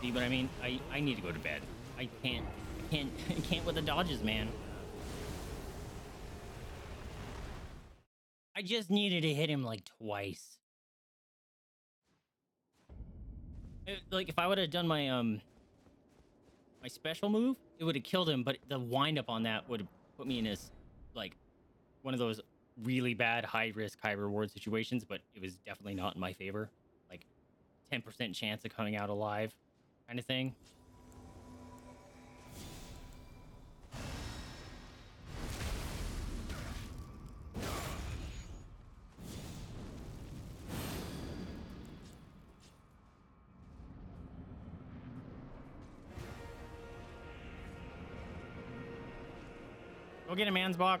See, but I mean, I, I need to go to bed. I can't, I can't, I can't with the dodges, man. I just needed to hit him like twice. It, like, if I would have done my um my special move, it would have killed him, but the windup on that would have put me in his, like, one of those really bad high-risk, high-reward situations, but it was definitely not in my favor. Like, ten percent chance of coming out alive kind of thing. Go get him, Ansbach.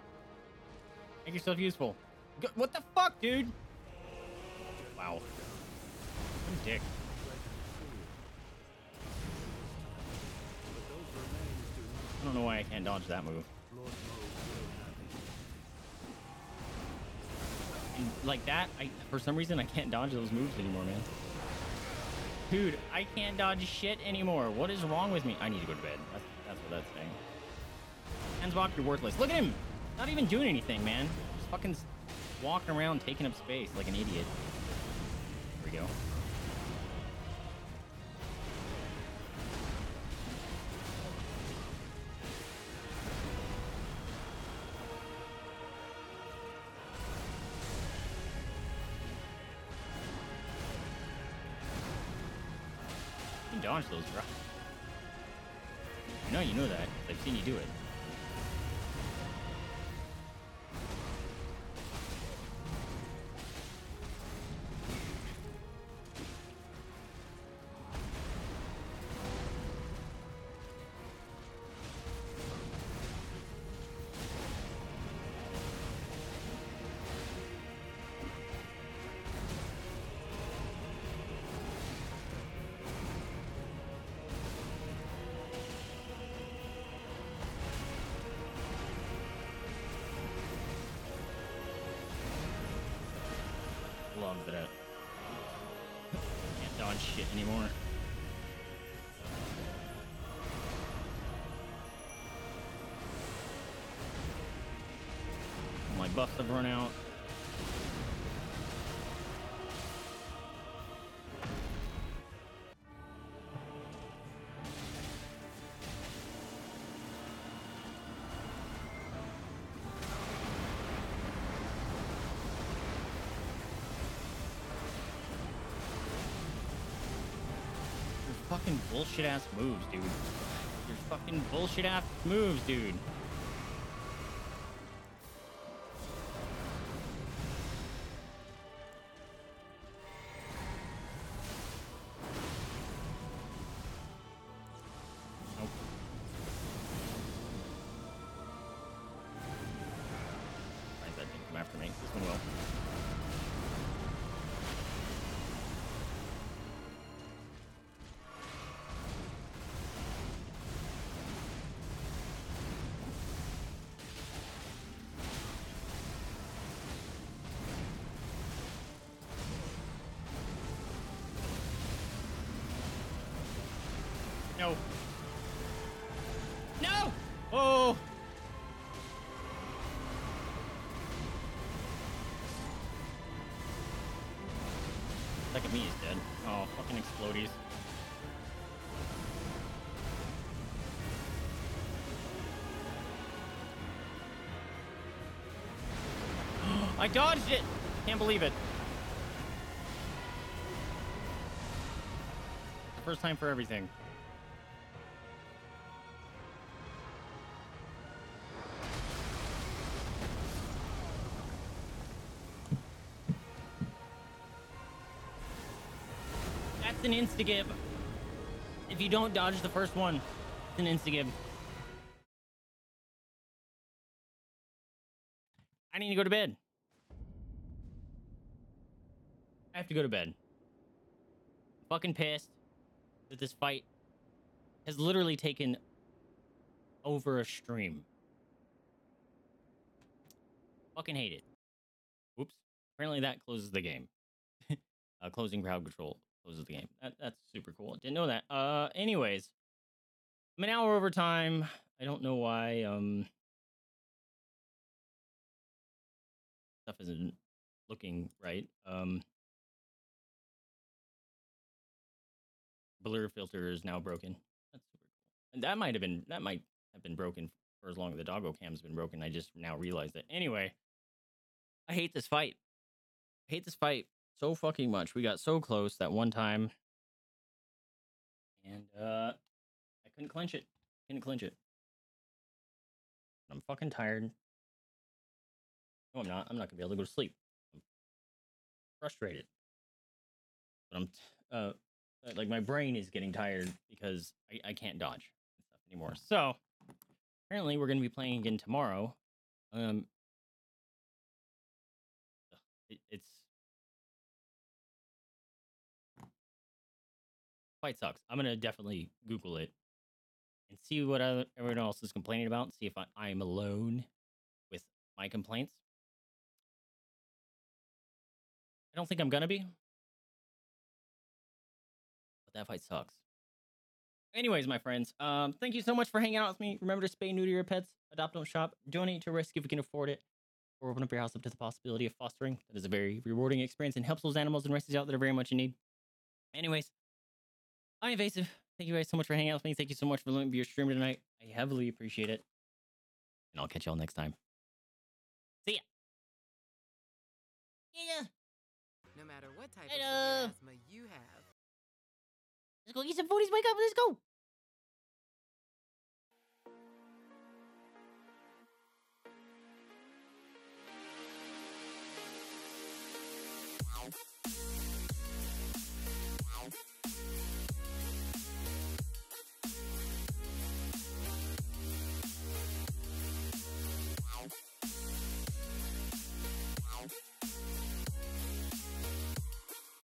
Make yourself useful. Go, what the fuck, dude? Wow. What a dick. I don't know why I can't dodge that move. And like that, I for some reason I can't dodge those moves anymore, man. Dude, I can't dodge shit anymore. What is wrong with me? I need to go to bed. That's, that's what that's saying. Ansbach, you're worthless. Look at him. Not even doing anything, man. Just fucking walking around, taking up space like an idiot. There we go. You can dodge those rocks. I know you know that. I've seen you do it. That out. Can't dodge shit anymore. My buffs have run out. Fucking bullshit ass moves, dude. Your fucking bullshit ass moves, dude. Nope. Alright, that didn't come after me. This one will. No. No! Oh! Second me is dead. Oh, fucking explodies. I dodged it! Can't believe it. First time for everything. An insta-gib. If you don't dodge the first one, it's an insta-gib. I need to go to bed. I have to go to bed. I'm fucking pissed that this fight has literally taken over a stream. Fucking hate it. Oops. Apparently that closes the game. uh, closing crowd control. Closes the game. That, that's super cool. Didn't know that. Uh, anyways, I'm an hour over time. I don't know why. Um, stuff isn't looking right. Um, blur filter is now broken. That's super cool. And that might have been that might have been broken for as long as the doggo cam's been broken. I just now realized that. Anyway, I hate this fight. I hate this fight so fucking much. We got so close that one time, and uh, I couldn't clinch it. Couldn't clinch it. I'm fucking tired. No, I'm not. I'm not gonna be able to go to sleep. I'm frustrated. But I'm, uh, like my brain is getting tired because I, I can't dodge and stuff anymore. So apparently we're gonna be playing again tomorrow. Um, it, it's quite sucks. I'm gonna definitely Google it and see what other, everyone else is complaining about. And see if I, I'm alone with my complaints. I don't think I'm gonna be. That fight sucks. Anyways, my friends, um, thank you so much for hanging out with me. Remember to spay new to your pets, adopt, don't shop, donate to rescue if you can afford it, or open up your house up to the possibility of fostering. That is a very rewarding experience and helps those animals and rescues out that are very much in need. Anyways, I'm Vaesive. Thank you guys so much for hanging out with me. Thank you so much for letting me be your streamer tonight. I heavily appreciate it. And I'll catch y'all next time. See ya. Yeah. No matter what type Hello. of asthma you have. Let's go get some foodies, wake up, let's go! Wow.